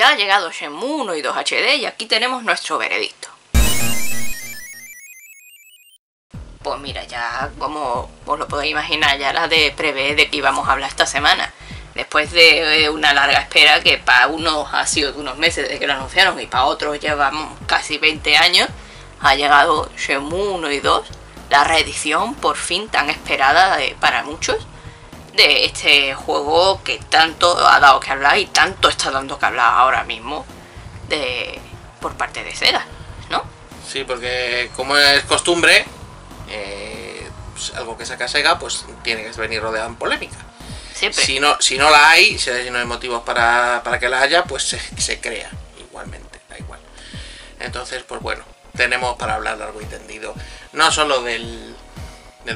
Ya ha llegado Shenmue 1 y 2 HD y aquí tenemos nuestro veredicto. Pues mira, ya como os lo podéis imaginar, ya era de prever de que íbamos a hablar esta semana. Después de una larga espera que para unos ha sido de unos meses desde que lo anunciaron y para otros llevamos casi 20 años, ha llegado Shenmue 1 y 2, la reedición por fin tan esperada para muchos de este juego que tanto ha dado que hablar y tanto está dando que hablar ahora mismo por parte de Sega, ¿no? Sí, porque como es costumbre, pues algo que saca Sega pues tiene que venir rodeado en polémica. Siempre. Si no la hay, si no hay motivos para que la haya, pues se crea igualmente, da igual. Entonces, pues bueno, tenemos para hablar largo y tendido, no solo del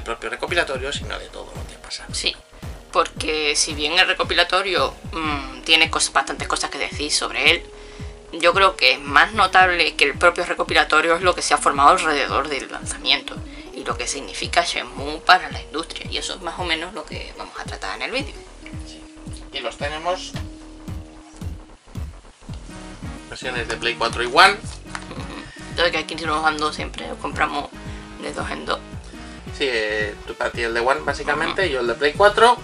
propio recopilatorio, sino de todo lo que pasa. Sí, porque si bien el recopilatorio tiene bastantes cosas que decir sobre él, yo creo que es más notable que el propio recopilatorio es lo que se ha formado alrededor del lanzamiento y lo que significa Shenmue para la industria, y eso es más o menos lo que vamos a tratar en el vídeo. Sí. Y los tenemos versiones de Play 4 y One. Entonces que aquí nos van dos siempre, los compramos de dos en dos. Sí, tú para ti el de One básicamente, yo el de Play 4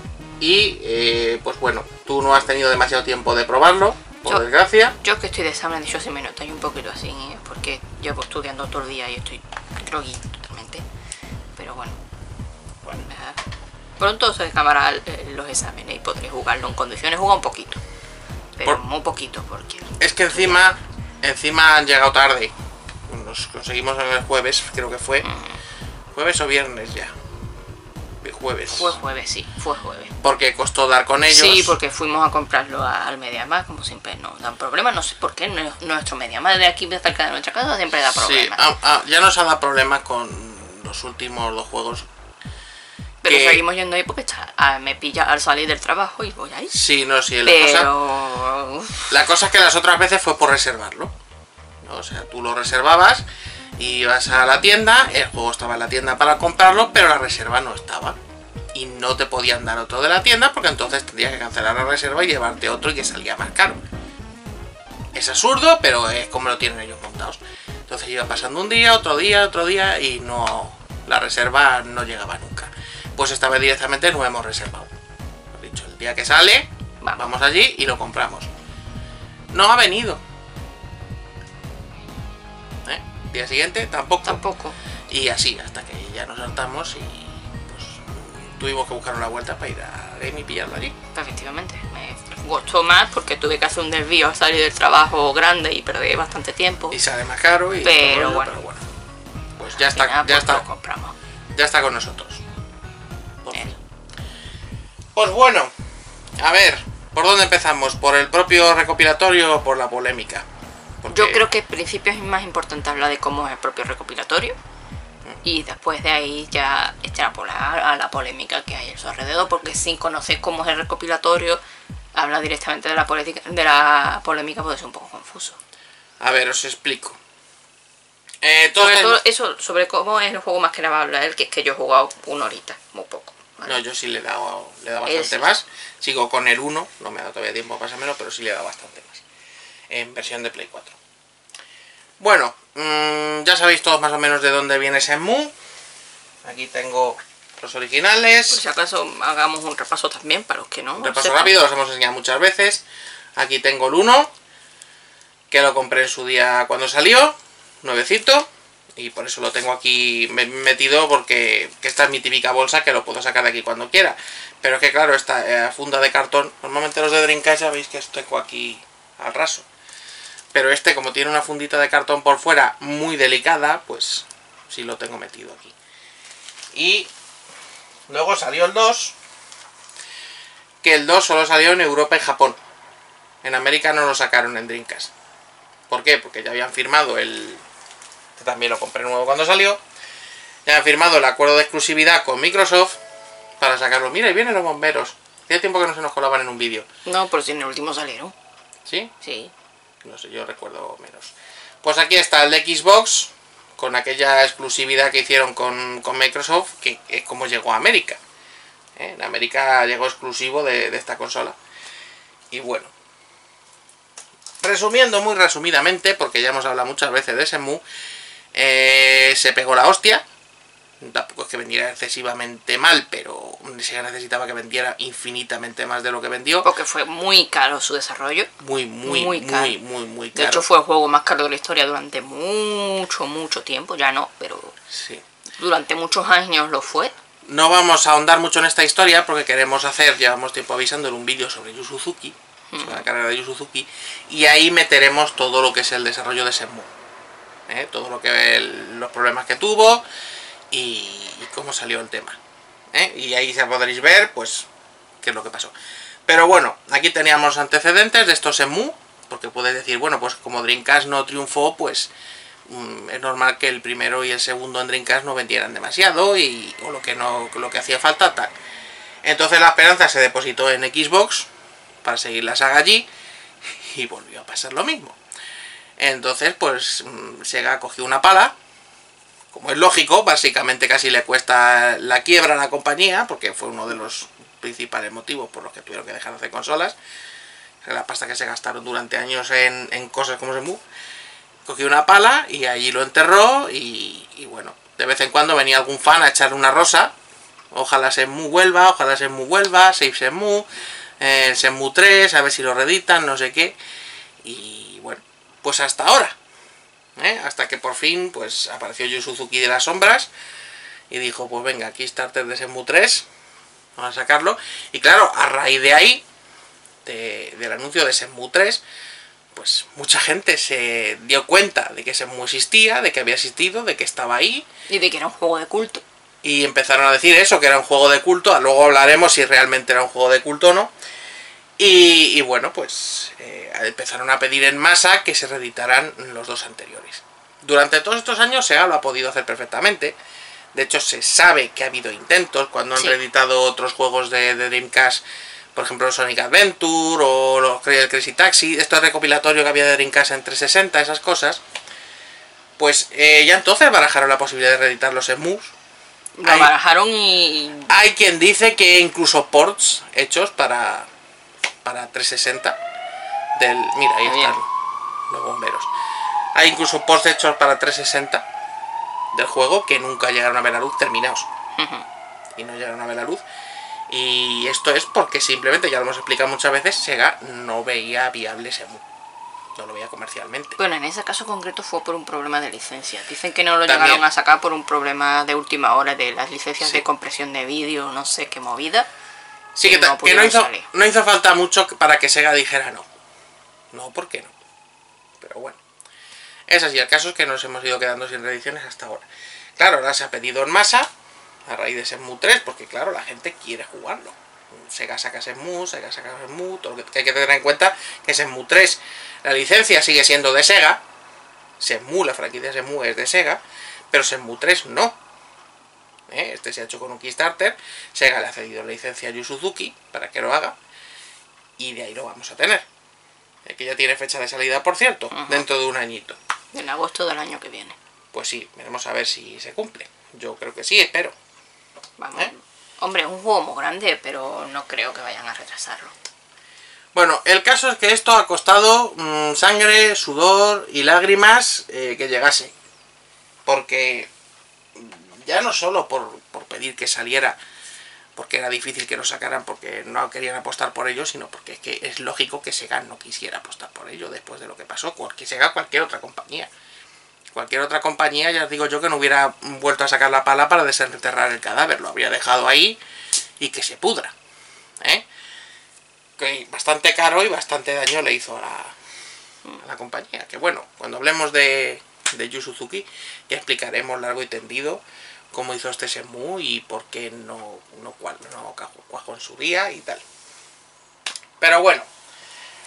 y pues bueno, tú no has tenido demasiado tiempo de probarlo. Por desgracia. Yo que estoy de examen, yo se me nota un poquito así, porque llevo estudiando todo el día y estoy groggy totalmente. Pero bueno. Pronto se descamará los exámenes y podré jugarlo en condiciones. Jugar un poquito, pero muy poquito, porque... Es que encima han llegado tarde. Nos conseguimos en el jueves, creo que fue. ¿Jueves o viernes ya? Jueves. Fue jueves, sí, fue jueves. Porque costó dar con ellos. Sí, porque fuimos a comprarlo al MediaMarkt, como siempre nos dan problemas, no sé por qué, nuestro MediaMarkt de aquí cerca de nuestra casa siempre da problemas. Sí, ya nos ha dado problemas con los últimos dos juegos. Pero seguimos yendo ahí porque me pilla al salir del trabajo y voy ahí. Sí, no, sí, la cosa es que las otras veces fue por reservarlo. O sea, tú lo reservabas, ibas a la tienda, el juego estaba en la tienda para comprarlo, pero la reserva no estaba. Y no te podían dar otro de la tienda porque entonces tendrías que cancelar la reserva y llevarte otro y que salía más caro. Es absurdo, pero es como lo tienen ellos montados. Entonces iba pasando un día, otro día y no, la reserva no llegaba nunca. Pues esta vez directamente no hemos reservado. Lo dicho, el día que sale, vamos allí y lo compramos. No ha venido. El día siguiente tampoco. Y así hasta que ya nos saltamos y... tuvimos que buscar una vuelta para ir a Game y pillarlo allí. Efectivamente, me costó más porque tuve que hacer un desvío al salir del trabajo grande y perdí bastante tiempo. Y sale más caro y... Pero bueno. Pues ya está, nada, lo compramos. Ya está con nosotros. Pues bueno, a ver, ¿por dónde empezamos? ¿Por el propio recopilatorio o por la polémica? Porque... Yo creo que al principio es más importante hablar de cómo es el propio recopilatorio. Y después de ahí ya extrapolar a la polémica que hay a su alrededor, porque sin conocer cómo es el recopilatorio, hablar directamente de la polémica puede ser un poco confuso. A ver, os explico. Sobre cómo es el juego más que nada va a hablar él, que es que yo he jugado una horita, muy poco. ¿Vale? No, yo sí le he dado bastante más. Sigo con el 1, no me ha dado todavía tiempo a pasármelo, pero sí le he dado bastante más. En versión de Play 4. Bueno, ya sabéis todos más o menos de dónde viene Shenmue. Aquí tengo los originales. Por si acaso hagamos un repaso también para los que no. Repaso rápido, los hemos enseñado muchas veces. Aquí tengo el 1, que lo compré en su día cuando salió, nuevecito. Y por eso lo tengo aquí metido, porque esta es mi típica bolsa que lo puedo sacar de aquí cuando quiera. Pero es que claro, esta funda de cartón, normalmente los de Dreamcast ya veis que estoy aquí al raso. Pero este, como tiene una fundita de cartón por fuera muy delicada, pues sí lo tengo metido aquí. Y luego salió el 2, que el 2 solo salió en Europa y Japón. En América no lo sacaron en Dreamcast. ¿Por qué? Porque ya habían firmado el... Este también lo compré nuevo cuando salió. Ya habían firmado el acuerdo de exclusividad con Microsoft para sacarlo. Mira, ahí vienen los bomberos. Hace tiempo que no se nos colaban en un vídeo. No, pero si en el último salieron. ¿Sí? Sí. No sé, yo recuerdo menos. Pues aquí está el de Xbox, con aquella exclusividad que hicieron con Microsoft, que es como llegó a América. En América llegó exclusivo de esta consola. Y bueno, resumiendo muy resumidamente, porque ya hemos hablado muchas veces de Shenmue, se pegó la hostia. Tampoco es que vendiera excesivamente mal, pero se necesitaba que vendiera infinitamente más de lo que vendió. Porque fue muy caro su desarrollo. Muy, muy, muy caro. De hecho, fue el juego más caro de la historia durante mucho tiempo. Ya no, pero sí, durante muchos años lo fue. No vamos a ahondar mucho en esta historia porque queremos hacer, llevamos tiempo avisándole, un vídeo sobre Yu Suzuki, sobre la carrera de Yu Suzuki, y ahí meteremos todo lo que es el desarrollo de Shenmue, todo lo que los problemas que tuvo y cómo salió el tema, y ahí se podréis ver pues qué es lo que pasó. Pero bueno, aquí teníamos antecedentes de estos Shenmue, porque puedes decir, bueno, pues como Dreamcast no triunfó, pues es normal que el primero y el segundo en Dreamcast no vendieran demasiado, y o lo que no, lo que hacía falta, tal. Entonces la esperanza se depositó en Xbox para seguir la saga allí, y volvió a pasar lo mismo. Entonces pues Sega cogió una pala, como es lógico, básicamente casi le cuesta la quiebra a la compañía, porque fue uno de los principales motivos por los que tuvieron que dejar de hacer consolas, la pasta que se gastaron durante años en cosas como Shenmue. Cogió una pala y allí lo enterró, y bueno, de vez en cuando venía algún fan a echarle una rosa. Ojalá Shenmue vuelva, ojalá Shenmue vuelva, save Shenmue, Shenmue 3, a ver si lo reeditan, no sé qué. Y bueno, pues hasta ahora, hasta que por fin pues apareció Yu Suzuki de las sombras y dijo, pues venga, Kickstarter de Shenmue 3, vamos a sacarlo. Y claro, a raíz de ahí, del anuncio de Shenmue 3, pues mucha gente se dio cuenta de que Shenmue existía, de que había existido, de que estaba ahí. Y de que era un juego de culto. Y empezaron a decir eso, que era un juego de culto. Luego hablaremos si realmente era un juego de culto o no. Y bueno, pues empezaron a pedir en masa que se reeditaran los dos anteriores. Durante todos estos años Sega lo ha podido hacer perfectamente. De hecho, se sabe que ha habido intentos cuando han reeditado otros juegos de Dreamcast. Por ejemplo, Sonic Adventure o los Crazy Taxi, esto es recopilatorio que había de Dreamcast en 360, esas cosas. Pues ya entonces barajaron la posibilidad de reeditar los Shenmue. Lo barajaron y... Hay quien dice que incluso ports hechos para 360 del... Mira, ahí están los bomberos. Hay incluso ports hechos para 360 del juego que nunca llegaron a ver la luz, terminados. Y no llegaron a ver la luz. Y esto es porque simplemente, ya lo hemos explicado muchas veces, Sega no veía viable Shenmue. No lo veía comercialmente. Bueno, en ese caso concreto fue por un problema de licencia. Dicen que no lo llegaron a sacar por un problema de última hora de las licencias de compresión de vídeo, no sé qué movida. Sí, que no hizo falta mucho para que Sega dijera no. No, ¿por qué no? Pero bueno. Es así, el caso es que nos hemos ido quedando sin reediciones hasta ahora. Claro, ahora se ha pedido en masa a raíz de Shenmue 3, porque claro, la gente quiere jugarlo. Sega saca Shenmue, todo lo que hay que tener en cuenta que Shenmue 3, la licencia sigue siendo de Sega. Shenmue, la franquicia Shenmue es de Sega, pero Shenmue 3 no. Este se ha hecho con un Kickstarter, Sega le ha cedido la licencia a Yu Suzuki para que lo haga, y de ahí lo vamos a tener. Que ya tiene fecha de salida, por cierto, dentro de un añito. En agosto del año que viene. Pues sí, veremos a ver si se cumple. Yo creo que sí, espero. Vamos. Hombre, es un juego muy grande, pero no creo que vayan a retrasarlo. Bueno, el caso es que esto ha costado sangre, sudor y lágrimas que llegase. Porque ya no solo por pedir que saliera, porque era difícil que lo sacaran, porque no querían apostar por ello, sino porque es que es lógico que Sega no quisiera apostar por ello después de lo que pasó. Cualquier otra compañía. Cualquier otra compañía, ya os digo yo, que no hubiera vuelto a sacar la pala para desenterrar el cadáver. Lo habría dejado ahí y que se pudra. Que bastante caro y bastante daño le hizo a la compañía. Que bueno, cuando hablemos de Yu Suzuki ya explicaremos largo y tendido cómo hizo este Shenmue y por qué no cuajó en su día y tal. Pero bueno,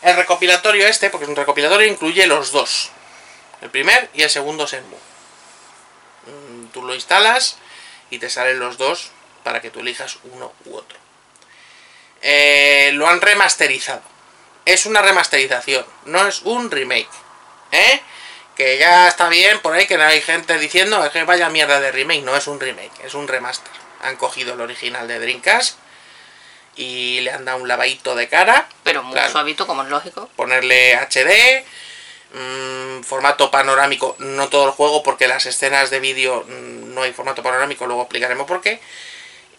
el recopilatorio este, porque es un recopilatorio, incluye los dos. El primer y el segundo Shenmue. Tú lo instalas y te salen los dos para que tú elijas uno u otro. Lo han remasterizado. Es una remasterización, no es un remake. Que ya está bien por ahí, que no hay gente diciendo que vaya mierda de remake. No es un remake, es un remaster. Han cogido el original de Dreamcast y le han dado un lavadito de cara. Pero muy suavito, como es lógico. Ponerle HD, formato panorámico, no todo el juego, porque las escenas de vídeo no hay formato panorámico, luego explicaremos por qué,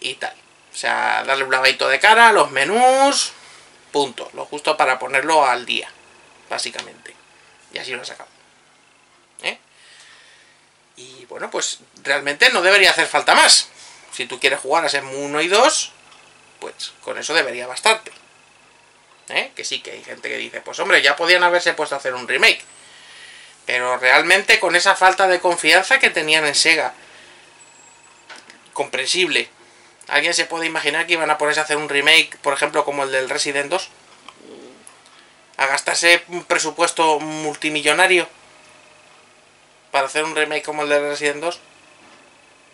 y tal. O sea, darle un lavadito de cara, los menús, punto. Lo justo para ponerlo al día, básicamente. Y así lo he sacado. Y bueno, pues realmente no debería hacer falta más. Si tú quieres jugar a Shenmue 1 y 2, pues con eso debería bastarte. Que sí, que hay gente que dice, pues hombre, ya podían haberse puesto a hacer un remake. Pero realmente con esa falta de confianza que tenían en Sega, comprensible. ¿Alguien se puede imaginar que iban a ponerse a hacer un remake, por ejemplo, como el del Resident 2? ¿A gastarse un presupuesto multimillonario para hacer un remake como el de Resident 2?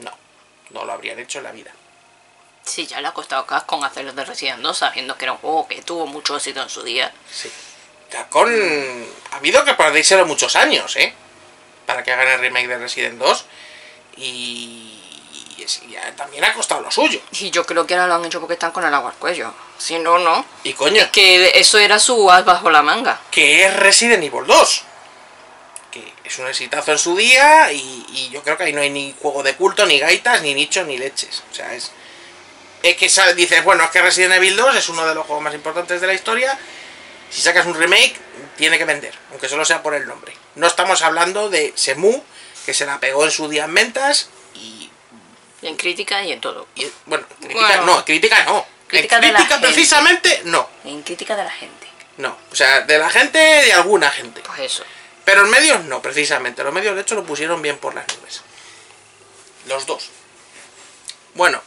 No, no lo habrían hecho en la vida. Sí, ya le ha costado cash con hacer el de Resident 2, sabiendo que era un juego que tuvo mucho éxito en su día. Sí. Ha habido que perdérselo muchos años, para que hagan el remake de Resident 2. Y también ha costado lo suyo. Y yo creo que ahora lo han hecho porque están con el agua al cuello. Si no, no. Y coño, es que eso era su as bajo la manga. Que es Resident Evil 2. Que es un exitazo en su día, y yo creo que ahí no hay ni juego de culto, ni gaitas, ni nichos, ni leches. O sea, es que dices, bueno, es que Resident Evil 2 es uno de los juegos más importantes de la historia. Si sacas un remake, tiene que vender, aunque solo sea por el nombre. No estamos hablando de Shenmue, que se la pegó en su día en ventas y en crítica y en todo. Y, bueno, en crítica de la gente. No, o sea, de la gente, de alguna gente. Pues eso. Pero en medios no, precisamente. Los medios, de hecho, lo pusieron bien por las nubes. Los dos. Bueno,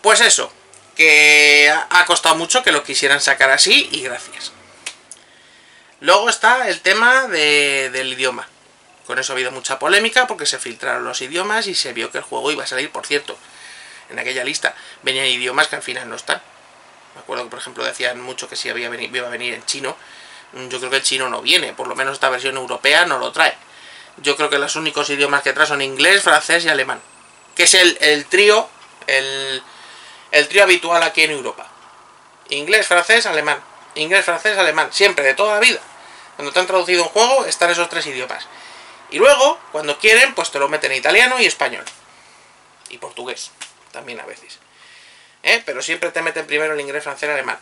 pues eso. Que ha costado mucho que lo quisieran sacar así, y gracias. Luego está el tema del idioma. Con eso ha habido mucha polémica, porque se filtraron los idiomas y se vio que el juego iba a salir, por cierto. En aquella lista venían idiomas que al final no están. Me acuerdo que, por ejemplo, decían mucho que si iba a venir en chino. Yo creo que el chino no viene, por lo menos esta versión europea no lo trae. Yo creo que los únicos idiomas que trae son inglés, francés y alemán. Que es el trío habitual aquí en Europa. Inglés, francés, alemán. Inglés, francés, alemán. Siempre, de toda la vida. Cuando te han traducido un juego, están esos tres idiomas. Y luego, cuando quieren, pues te lo meten en italiano y español. Y portugués, también a veces. Pero siempre te meten primero el inglés, francés, alemán.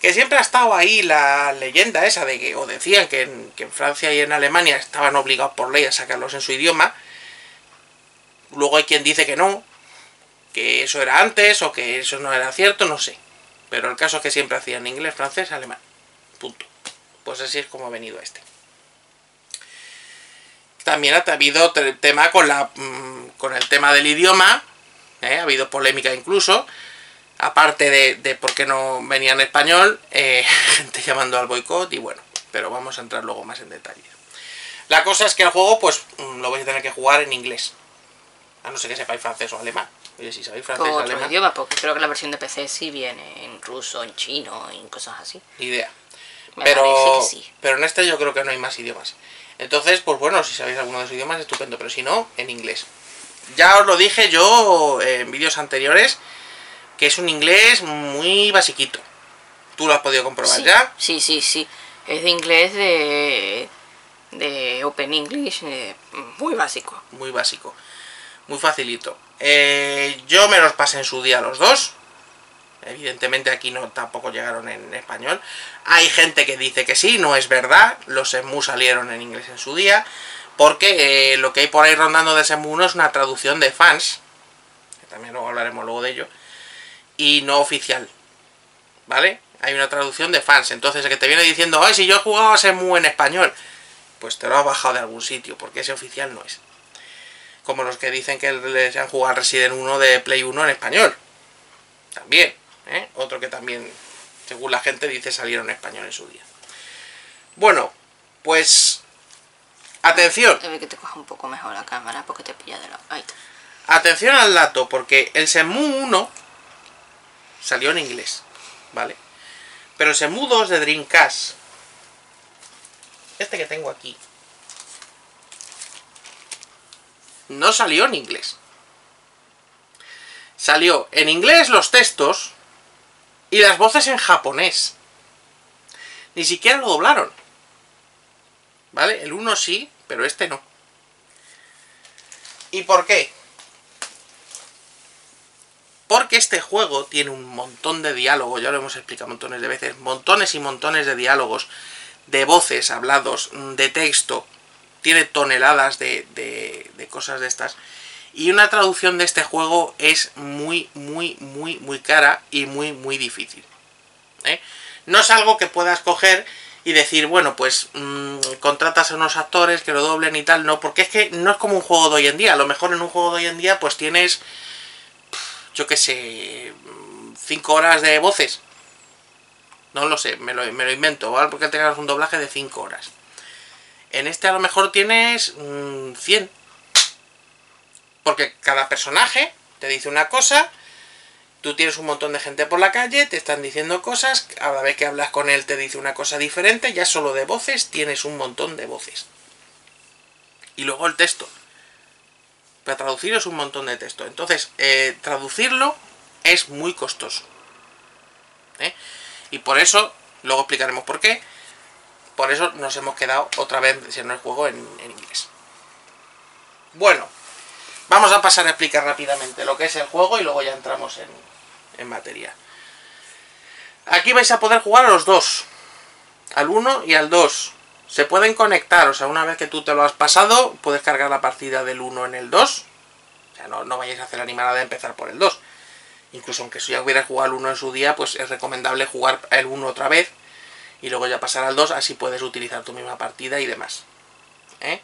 Que siempre ha estado ahí la leyenda esa de que, o decían que en Francia y en Alemania estaban obligados por ley a sacarlos en su idioma. Luego hay quien dice que no, que eso era antes o que eso no era cierto, no sé. Pero el caso es que siempre hacían inglés, francés, alemán. Punto. Pues así es como ha venido este. También ha habido tema con el tema del idioma, ha habido polémica incluso. Aparte de por qué no venía en español, gente llamando al boicot y bueno, pero vamos a entrar luego más en detalle. La cosa es que el juego, pues, lo vais a tener que jugar en inglés. A no ser que sepáis francés o alemán. Oye, si sabéis francés o alemán... idiomas, porque creo que la versión de PC sí viene en ruso, en chino, en cosas así. Idea. Pero, sí. Pero en este yo creo que no hay más idiomas. Entonces, pues bueno, si sabéis alguno de los idiomas, estupendo, pero si no, en inglés. Ya os lo dije yo en vídeos anteriores... que es un inglés muy basiquito. ¿Tú lo has podido comprobar ya? Sí, sí, sí. Es de inglés de Open English, muy básico. Muy básico. Muy facilito. Yo me los pasé en su día los dos. Evidentemente aquí no tampoco llegaron en español. Hay gente que dice que sí, no es verdad. Los Shenmue salieron en inglés en su día. Porque lo que hay por ahí rondando de Shenmue 1 es una traducción de fans. Que también luego hablaremos luego de ello. Y no oficial, ¿vale? Hay una traducción de fans. Entonces el que te viene diciendo, ay, si yo he jugado a Shenmue en español, pues te lo has bajado de algún sitio, porque ese oficial no es. Como los que dicen que les han jugado al Resident 1 de Play 1 en español. También, Otro que también, según la gente, dice salieron en español en su día. Bueno, pues... atención. Debe que te coja un poco mejor la cámara, porque te pilla de la... Ahí está. Atención al dato, porque el Shenmue 1... salió en inglés, ¿vale? Pero el Shenmue 2 de Dreamcast, este que tengo aquí, no salió en inglés. Salió en inglés los textos Y las voces en japonés. Ni siquiera lo doblaron. ¿Vale? El 1 sí, pero este no. ¿Y por qué? Porque este juego tiene un montón de diálogos, ya lo hemos explicado montones de veces, montones y montones de diálogos, de voces, hablados, de texto, tiene toneladas de cosas de estas. Y una traducción de este juego es muy, muy, muy, muy cara y muy, muy difícil. ¿Eh? No es algo que puedas coger y decir, bueno, pues contratas a unos actores que lo doblen y tal, no, porque es que no es como un juego de hoy en día. A lo mejor en un juego de hoy en día pues tienes, yo qué sé, 5 horas de voces. No lo sé, me lo invento, ¿vale? Porque tengas un doblaje de 5 horas. En este a lo mejor tienes 100. Porque cada personaje te dice una cosa, tú tienes un montón de gente por la calle, te están diciendo cosas, a la vez que hablas con él te dice una cosa diferente, ya solo de voces tienes un montón de voces. Y luego el texto. Para traducir es un montón de texto. Entonces, traducirlo es muy costoso. ¿Eh? Y por eso, luego explicaremos por qué, por eso nos hemos quedado otra vez siendo el juego en inglés. Bueno, vamos a pasar a explicar rápidamente lo que es el juego y luego ya entramos en materia. Aquí vais a poder jugar a los dos, al 1 y al 2. Se pueden conectar, o sea, una vez que tú te lo has pasado, puedes cargar la partida del 1 en el 2. O sea, no vayáis a hacer animada de empezar por el 2. Incluso aunque si ya hubieras jugado al 1 en su día, pues es recomendable jugar el 1 otra vez y luego ya pasar al 2, así puedes utilizar tu misma partida y demás. ¿Eh?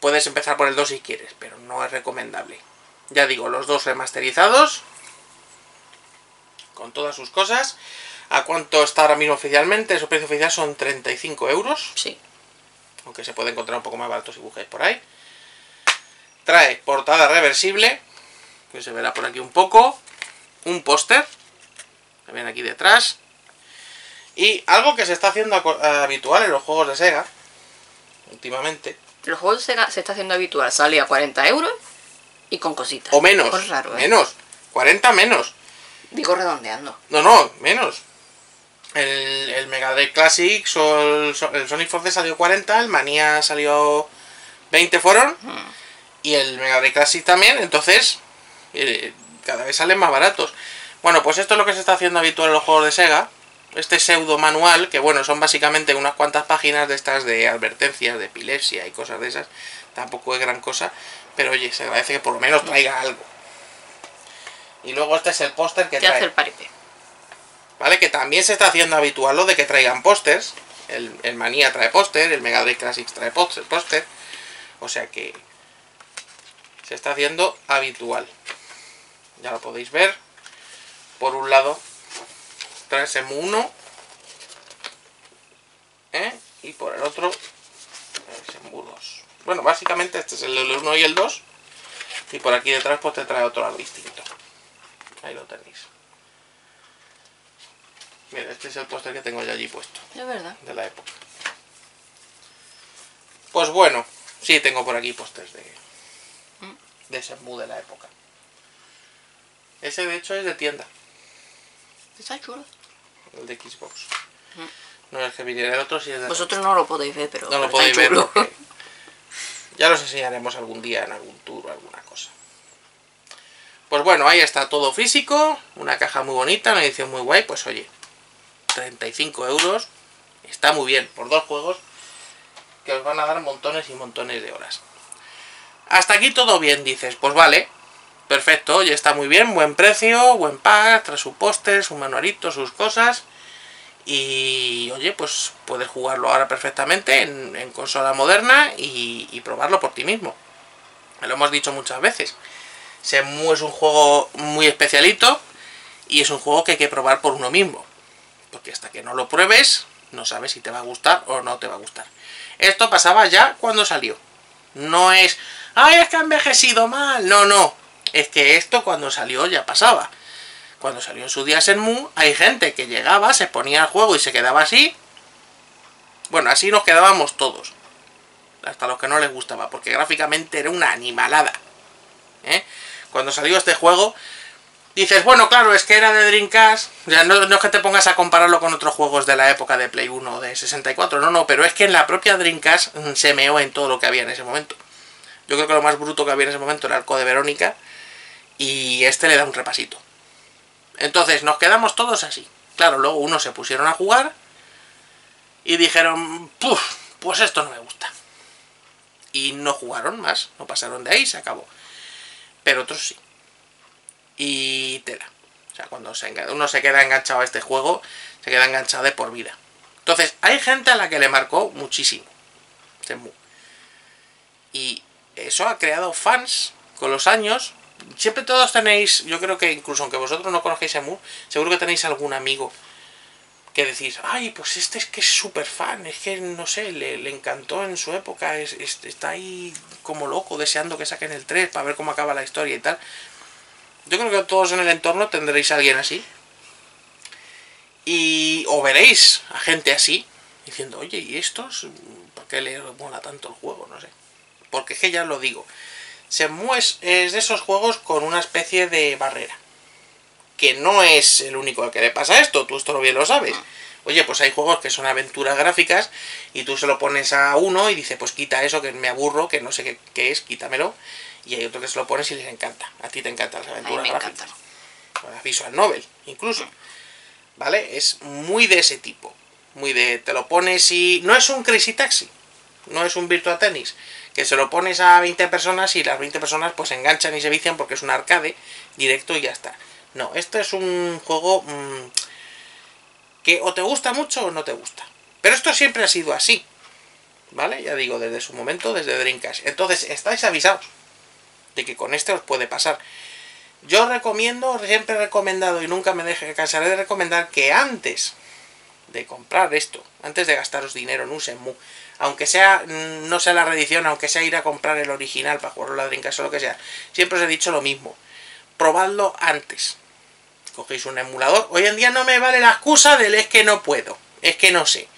Puedes empezar por el 2 si quieres, pero no es recomendable. Ya digo, los dos remasterizados, con todas sus cosas. ¿A cuánto está ahora mismo oficialmente? Su precio oficial son 35 euros. Sí. Aunque se puede encontrar un poco más barato si buscáis por ahí. Trae portada reversible, que se verá por aquí un poco. Un póster, también aquí detrás. Y algo que se está haciendo habitual en los juegos de Sega, últimamente. Los juegos de Sega se está haciendo habitual. Sale a 40 euros y con cositas. O menos. Pues raro, ¿eh? Menos. 40 menos. Digo redondeando. No, menos. El Mega Drive Classics o el Sonic Forces salió 40, el Manía salió 20 fueron, y el Mega Drive Classics también, entonces cada vez salen más baratos. Bueno, pues esto es lo que se está haciendo habitual en los juegos de Sega, este pseudo manual, que bueno, son básicamente unas cuantas páginas de estas de advertencias, de epilepsia y cosas de esas, tampoco es gran cosa, pero oye, se agradece que por lo menos traiga algo. Y luego este es el póster que trae. Hace el paripé. ¿Vale? Que también se está haciendo habitual lo de que traigan pósters. El Manía trae póster, el Mega Drive Classics trae póster. O sea que se está haciendo habitual. Ya lo podéis ver. Por un lado trae Shenmue 1. ¿Eh? Y por el otro Shenmue 2. Bueno, básicamente este es el 1 y el 2. Y por aquí detrás pues te trae otro algo distinto. Ahí lo tenéis. Mira, este es el póster que tengo yo allí puesto. Es verdad. De la época. Pues bueno, sí, tengo por aquí pósters de Shenmue de la época. Ese de hecho es de tienda. Está chulo. El de Xbox. No es el que viniera el otro, sí es de... Vosotros no lo podéis ver, pero... No lo podéis ver. Ya los enseñaremos algún día en algún tour o alguna cosa. Pues bueno, ahí está todo físico, una caja muy bonita, una edición muy guay, pues oye, 35 euros, está muy bien, por dos juegos que os van a dar montones y montones de horas. Hasta aquí todo bien, dices, pues vale, perfecto, oye, está muy bien, buen precio, buen pack, trae su póster, su manualito, sus cosas, y oye, pues puedes jugarlo ahora perfectamente en consola moderna y probarlo por ti mismo. Lo hemos dicho muchas veces. Shenmue es un juego muy especialito y es un juego que hay que probar por uno mismo, porque hasta que no lo pruebes no sabes si te va a gustar o no te va a gustar. Esto pasaba ya cuando salió, no es ¡ay, es que ha envejecido mal! No, es que esto cuando salió ya pasaba. Cuando salió en su día Shenmue, hay gente que llegaba, se ponía al juego y se quedaba así. Bueno, así nos quedábamos todos, hasta los que no les gustaba, porque gráficamente era una animalada. ¿Eh? Cuando salió este juego, dices, bueno, claro, es que era de Dreamcast. O sea, no es que te pongas a compararlo con otros juegos de la época de Play 1 o de 64, no, pero es que en la propia Dreamcast se meó en todo lo que había en ese momento. Yo creo que lo más bruto que había en ese momento era el Code Verónica, y este le da un repasito. Entonces nos quedamos todos así. Claro, luego unos se pusieron a jugar y dijeron, puf, pues esto no me gusta. Y no jugaron más, no pasaron de ahí, se acabó. Pero otros sí. Y tela. O sea, cuando uno se queda enganchado a este juego, se queda enganchado de por vida. Entonces, hay gente a la que le marcó muchísimo Shenmue. Y eso ha creado fans con los años. Siempre todos tenéis, yo creo que incluso aunque vosotros no conozcáis Shenmue, seguro que tenéis algún amigo que decís, ay, pues este es que es súper fan, es que no sé, le encantó en su época, está ahí como loco deseando que saquen el 3 para ver cómo acaba la historia y tal. Yo creo que todos en el entorno tendréis a alguien así. Y o veréis a gente así, diciendo, oye, ¿y estos? ¿Por qué les mola tanto el juego? No sé. Porque es que ya lo digo, Shenmue es de esos juegos con una especie de barrera. Que no es el único al que le pasa esto, tú esto bien lo sabes. Oye, pues hay juegos que son aventuras gráficas y tú se lo pones a uno y dices, pues quita eso que me aburro, que no sé qué es, quítamelo. Y hay otro que se lo pones y les encanta. A ti te encantan las aventuras gráficas. O las visual novel, incluso. ¿Vale? Es muy de ese tipo. Muy de, te lo pones y... No es un Crazy Taxi. No es un Virtua Tennis. Que se lo pones a 20 personas y las 20 personas pues enganchan y se vician porque es un arcade directo y ya está. No, este es un juego que o te gusta mucho o no te gusta. Pero esto siempre ha sido así. ¿Vale? Ya digo, desde su momento, desde Dreamcast. Entonces, estáis avisados de que con este os puede pasar. Yo recomiendo, siempre he recomendado y nunca me cansaré de recomendar que antes de comprar esto, antes de gastaros dinero en un Shenmue, aunque sea, no sea la reedición, aunque sea ir a comprar el original para jugarlo a la Dreamcast o lo que sea, siempre os he dicho lo mismo. Probadlo antes. Cogéis un emulador. Hoy en día no me vale la excusa del es que no puedo, es que no sé.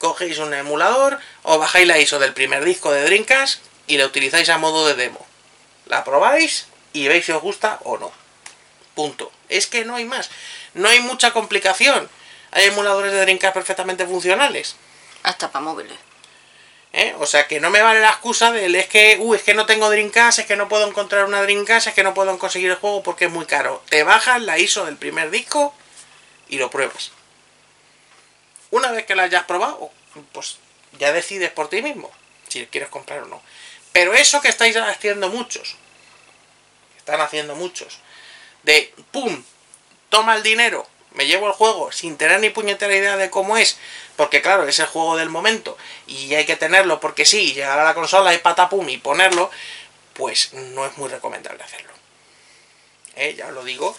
Cogéis un emulador, os bajáis la ISO del primer disco de Dreamcast y la utilizáis a modo de demo. La probáis y veis si os gusta o no. Punto. Es que no hay más. No hay mucha complicación. Hay emuladores de Dreamcast perfectamente funcionales. Hasta para móviles. O sea que no me vale la excusa del es que, es que no tengo Dreamcast, es que no puedo encontrar una Dreamcast, es que no puedo conseguir el juego porque es muy caro. Te bajas la ISO del primer disco y lo pruebas. Una vez que la hayas probado, pues ya decides por ti mismo si quieres comprar o no. Pero eso que estáis haciendo muchos, de ¡pum! Toma el dinero, me llevo el juego sin tener ni puñetera idea de cómo es, porque claro, es el juego del momento y hay que tenerlo porque sí, llegar a la consola y patapum y ponerlo, pues no es muy recomendable hacerlo. Ya os lo digo,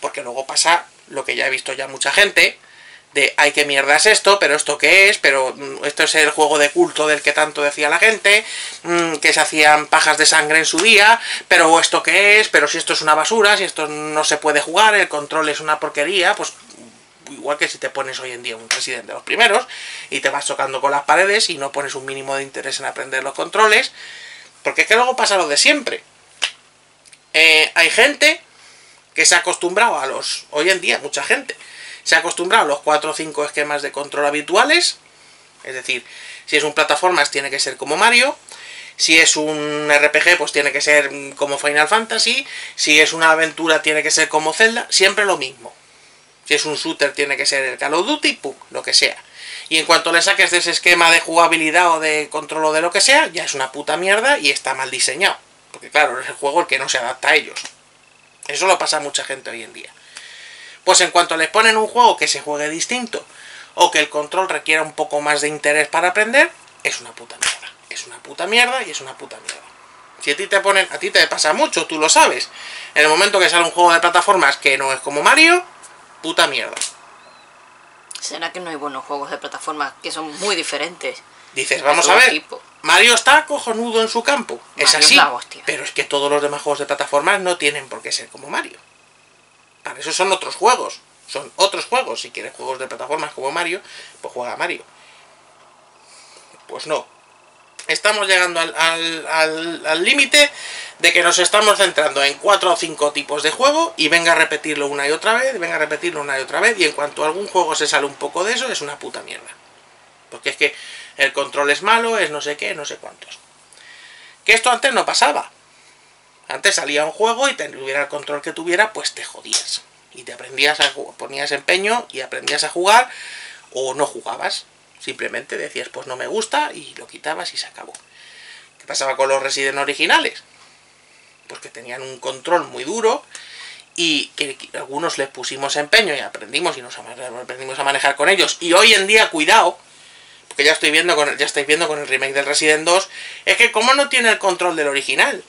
porque luego pasa lo que ya he visto ya mucha gente, de ay, qué mierda es esto, pero esto qué es, pero esto es el juego de culto del que tanto decía la gente, que se hacían pajas de sangre en su día, pero esto qué es, pero si esto es una basura, si esto no se puede jugar, el control es una porquería, pues igual que si te pones hoy en día un Resident de los primeros y te vas chocando con las paredes y no pones un mínimo de interés en aprender los controles, porque es que luego pasa lo de siempre. Hay gente que se ha acostumbrado a los... Hoy en día mucha gente se ha acostumbrado a los 4 o 5 esquemas de control habituales. Es decir, si es un plataformas tiene que ser como Mario. Si es un RPG pues tiene que ser como Final Fantasy. Si es una aventura tiene que ser como Zelda. Siempre lo mismo. Si es un shooter tiene que ser el Call of Duty, pum, lo que sea. Y en cuanto le saques de ese esquema de jugabilidad o de control o de lo que sea, ya es una puta mierda y está mal diseñado. Porque claro, es el juego el que no se adapta a ellos. Eso lo pasa a mucha gente hoy en día. Pues en cuanto les ponen un juego que se juegue distinto, o que el control requiera un poco más de interés para aprender, es una puta mierda. Es una puta mierda y es una puta mierda. Si a ti te ponen... A ti te pasa mucho, tú lo sabes. En el momento que sale un juego de plataformas que no es como Mario, puta mierda. ¿Será que no hay buenos juegos de plataformas que son muy diferentes? Dices, vamos a ver, tipo. Mario está cojonudo en su campo. Mario es así, pero es que todos los demás juegos de plataformas no tienen por qué ser como Mario. Para eso son otros juegos. Si quieres juegos de plataformas como Mario, pues juega a Mario. Pues no. estamos llegando al límite de que nos estamos centrando en 4 o 5 tipos de juego y venga a repetirlo una y otra vez, venga a repetirlo una y otra vez, y en cuanto a algún juego se sale un poco de eso, es una puta mierda. Porque es que el control es malo, es no sé qué, no sé cuántos. Que esto antes no pasaba. Antes salía un juego y tuviera el control que tuviera, pues te jodías. Y te aprendías a jugar, ponías empeño y aprendías a jugar, o no jugabas. Simplemente decías, pues no me gusta, y lo quitabas y se acabó. ¿Qué pasaba con los Resident originales? Pues que tenían un control muy duro, y que algunos les pusimos empeño y aprendimos, y nos aprendimos a manejar con ellos. Y hoy en día, cuidado, porque ya estoy viendo con ya estáis viendo con el remake del Resident 2, es que como no tiene el control del original,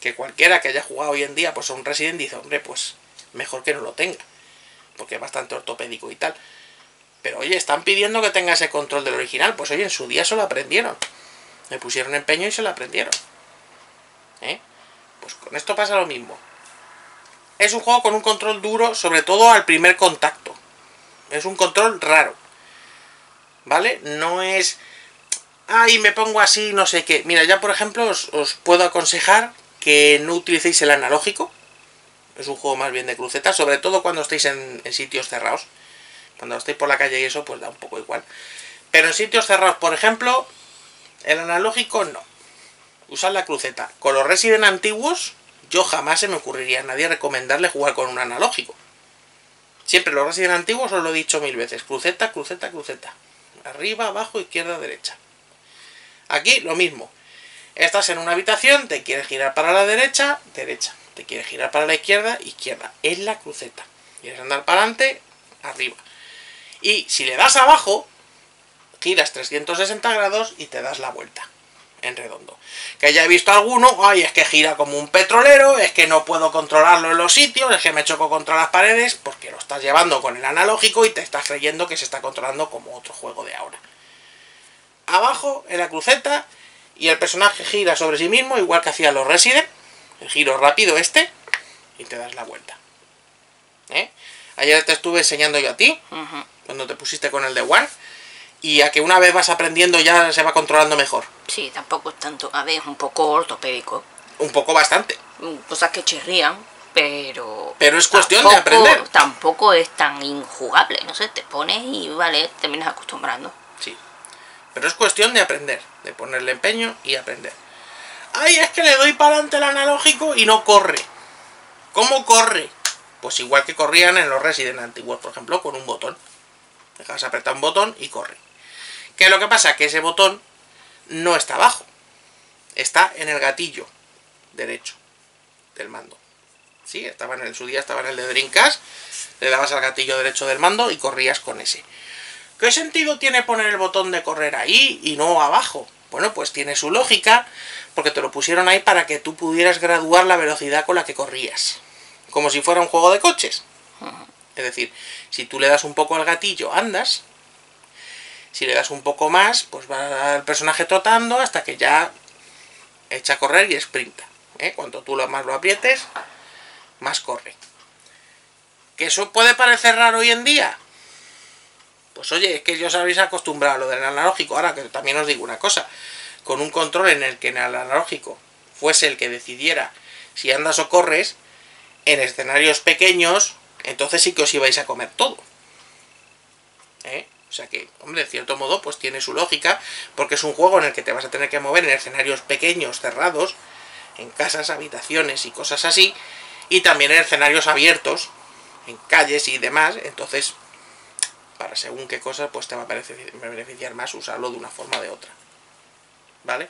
que cualquiera que haya jugado hoy en día pues a un Resident dice, hombre, pues mejor que no lo tenga, porque es bastante ortopédico y tal. Pero oye, están pidiendo que tenga ese control del original, pues oye, en su día se lo aprendieron, le pusieron empeño y se lo aprendieron. Pues con esto pasa lo mismo. Es un juego con un control duro, sobre todo al primer contacto. Es un control raro, ¿vale? No es, ay, me pongo así, no sé qué. Mira, ya por ejemplo os puedo aconsejar que no utilicéis el analógico. Es un juego más bien de cruceta, sobre todo cuando estáis en sitios cerrados. Cuando estáis por la calle y eso, pues da un poco igual. Pero en sitios cerrados, por ejemplo, el analógico no. Usad la cruceta. Con los Resident antiguos, yo jamás se me ocurriría a nadie recomendarle jugar con un analógico. Siempre los Resident antiguos, os lo he dicho mil veces. Cruceta, cruceta, cruceta. Arriba, abajo, izquierda, derecha. Aquí lo mismo. Estás en una habitación, te quieres girar para la derecha, derecha. Te quieres girar para la izquierda, izquierda. Es la cruceta. Quieres andar para adelante, arriba. Y si le das abajo, giras 360 grados y te das la vuelta en redondo. Que ya he visto alguno, ay, es que gira como un petrolero, es que no puedo controlarlo en los sitios, es que me choco contra las paredes, porque lo estás llevando con el analógico y te estás creyendo que se está controlando como otro juego de ahora. Abajo, en la cruceta, y el personaje gira sobre sí mismo, igual que hacía los Resident, el giro rápido este, y te das la vuelta. Ayer te estuve enseñando yo a ti, cuando te pusiste con el de One, y a que una vez vas aprendiendo ya se va controlando mejor. Sí, tampoco es tanto, a ver, es un poco ortopédico. Un poco bastante. Cosas que chirrían, pero... pero es cuestión de aprender. Tampoco es tan injugable, no sé, te pones y vale, te terminas acostumbrando. Sí, pero es cuestión de aprender, de ponerle empeño y aprender. ¡Ay, es que le doy para adelante el analógico y no corre! ¿Cómo corre? Pues igual que corrían en los Resident antiguos, por ejemplo, con un botón. Dejas apretar un botón y corre. ¿Qué es lo que pasa? Que ese botón no está abajo. Está en el gatillo derecho del mando. Sí, estaba en su día estaba en el de Dreamcast. Le dabas al gatillo derecho del mando y corrías con ese. ¿Qué sentido tiene poner el botón de correr ahí y no abajo? Bueno, pues tiene su lógica, porque te lo pusieron ahí para que tú pudieras graduar la velocidad con la que corrías. Como si fuera un juego de coches. Es decir, si tú le das un poco al gatillo, andas. Si le das un poco más, pues va el personaje trotando hasta que ya echa a correr y sprinta. Cuanto tú más lo aprietes, más corre. ¿Que eso puede parecer raro hoy en día? Pues oye, es que ya os habéis acostumbrado a lo del analógico. Ahora, que también os digo una cosa. Con un control en el que el analógico fuese el que decidiera si andas o corres, en escenarios pequeños, entonces sí que os ibais a comer todo. O sea que, hombre, de cierto modo, pues tiene su lógica, porque es un juego en el que te vas a tener que mover en escenarios pequeños, cerrados, en casas, habitaciones y cosas así, y también en escenarios abiertos, en calles y demás. Entonces, para según qué cosas, pues te va a beneficiar más usarlo de una forma o de otra. ¿Vale?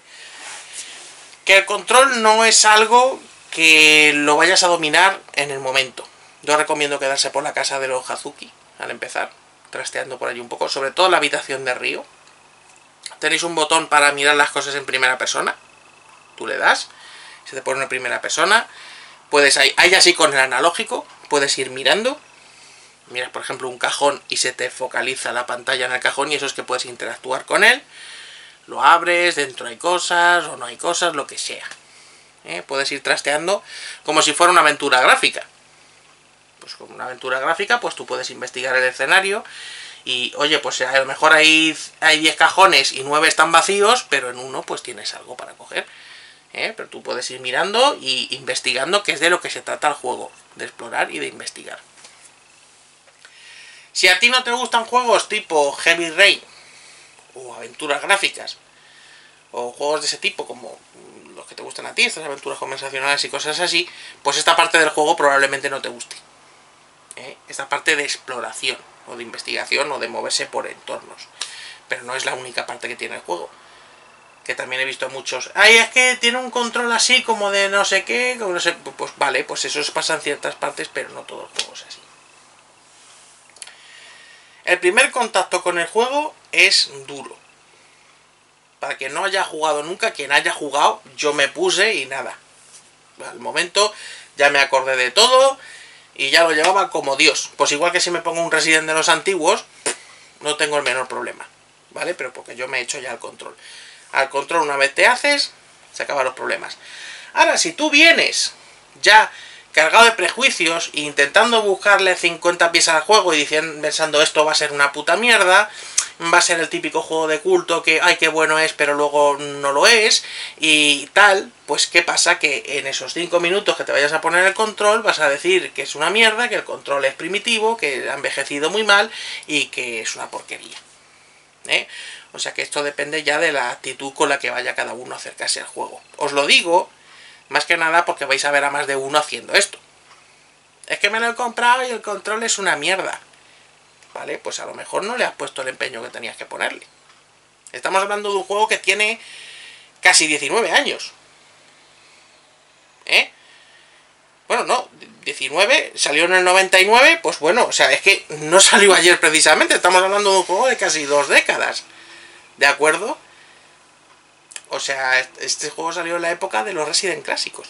Que el control no es algo que lo vayas a dominar en el momento. Yo recomiendo quedarse por la casa de los Hazuki al empezar, trasteando por allí un poco, sobre todo la habitación de Ryo. Tenéis un botón para mirar las cosas en primera persona. Tú le das, se te pone una primera persona. Puedes ahí así con el analógico, puedes ir mirando. Miras, por ejemplo, un cajón y se te focaliza la pantalla en el cajón, y eso es que puedes interactuar con él. Lo abres, dentro hay cosas o no hay cosas, lo que sea. Puedes ir trasteando como si fuera una aventura gráfica. Pues tú puedes investigar el escenario y oye, pues a lo mejor hay 10 cajones y 9 están vacíos, pero en uno pues tienes algo para coger, ¿eh? Pero tú puedes ir mirando y investigando, que es de lo que se trata el juego, de explorar y de investigar. Si a ti no te gustan juegos tipo Heavy Rain, o aventuras gráficas, o juegos de ese tipo, como los que te gustan a ti, estas aventuras conversacionales y cosas así, pues esta parte del juego probablemente no te guste, ¿eh? Esta parte de exploración, o de investigación, o de moverse por entornos. Pero no es la única parte que tiene el juego. Que también he visto muchos, ay, es que tiene un control así, como de no sé qué, como no sé... Pues vale, pues eso pasa en ciertas partes, pero no todo el juego es así. El primer contacto con el juego es duro. Para quien no haya jugado nunca, quien haya jugado, yo me puse y nada. Al momento ya me acordé de todo y ya lo llevaba como Dios. Pues igual que si me pongo un Resident de los antiguos, no tengo el menor problema, ¿vale? Pero porque yo me he hecho ya al control. Al control una vez te haces, se acaban los problemas. Ahora, si tú vienes ya cargado de prejuicios, intentando buscarle 50 piezas al juego y diciendo, pensando esto va a ser una puta mierda, va a ser el típico juego de culto que, ay, qué bueno es, pero luego no lo es, y tal, pues ¿qué pasa? Que en esos 5 minutos que te vayas a poner el control, vas a decir que es una mierda, que el control es primitivo, que ha envejecido muy mal y que es una porquería, ¿eh? O sea que esto depende ya de la actitud con la que vaya cada uno a acercarse al juego. Os lo digo... más que nada porque vais a ver a más de uno haciendo esto. Es que me lo he comprado y el control es una mierda. Vale, pues a lo mejor no le has puesto el empeño que tenías que ponerle. Estamos hablando de un juego que tiene casi 19 años. ¿Eh? Bueno, no, 19, salió en el 99, pues bueno, o sea, es que no salió ayer precisamente. Estamos hablando de un juego de casi 2 décadas. ¿De acuerdo? O sea, este juego salió en la época de los Resident clásicos.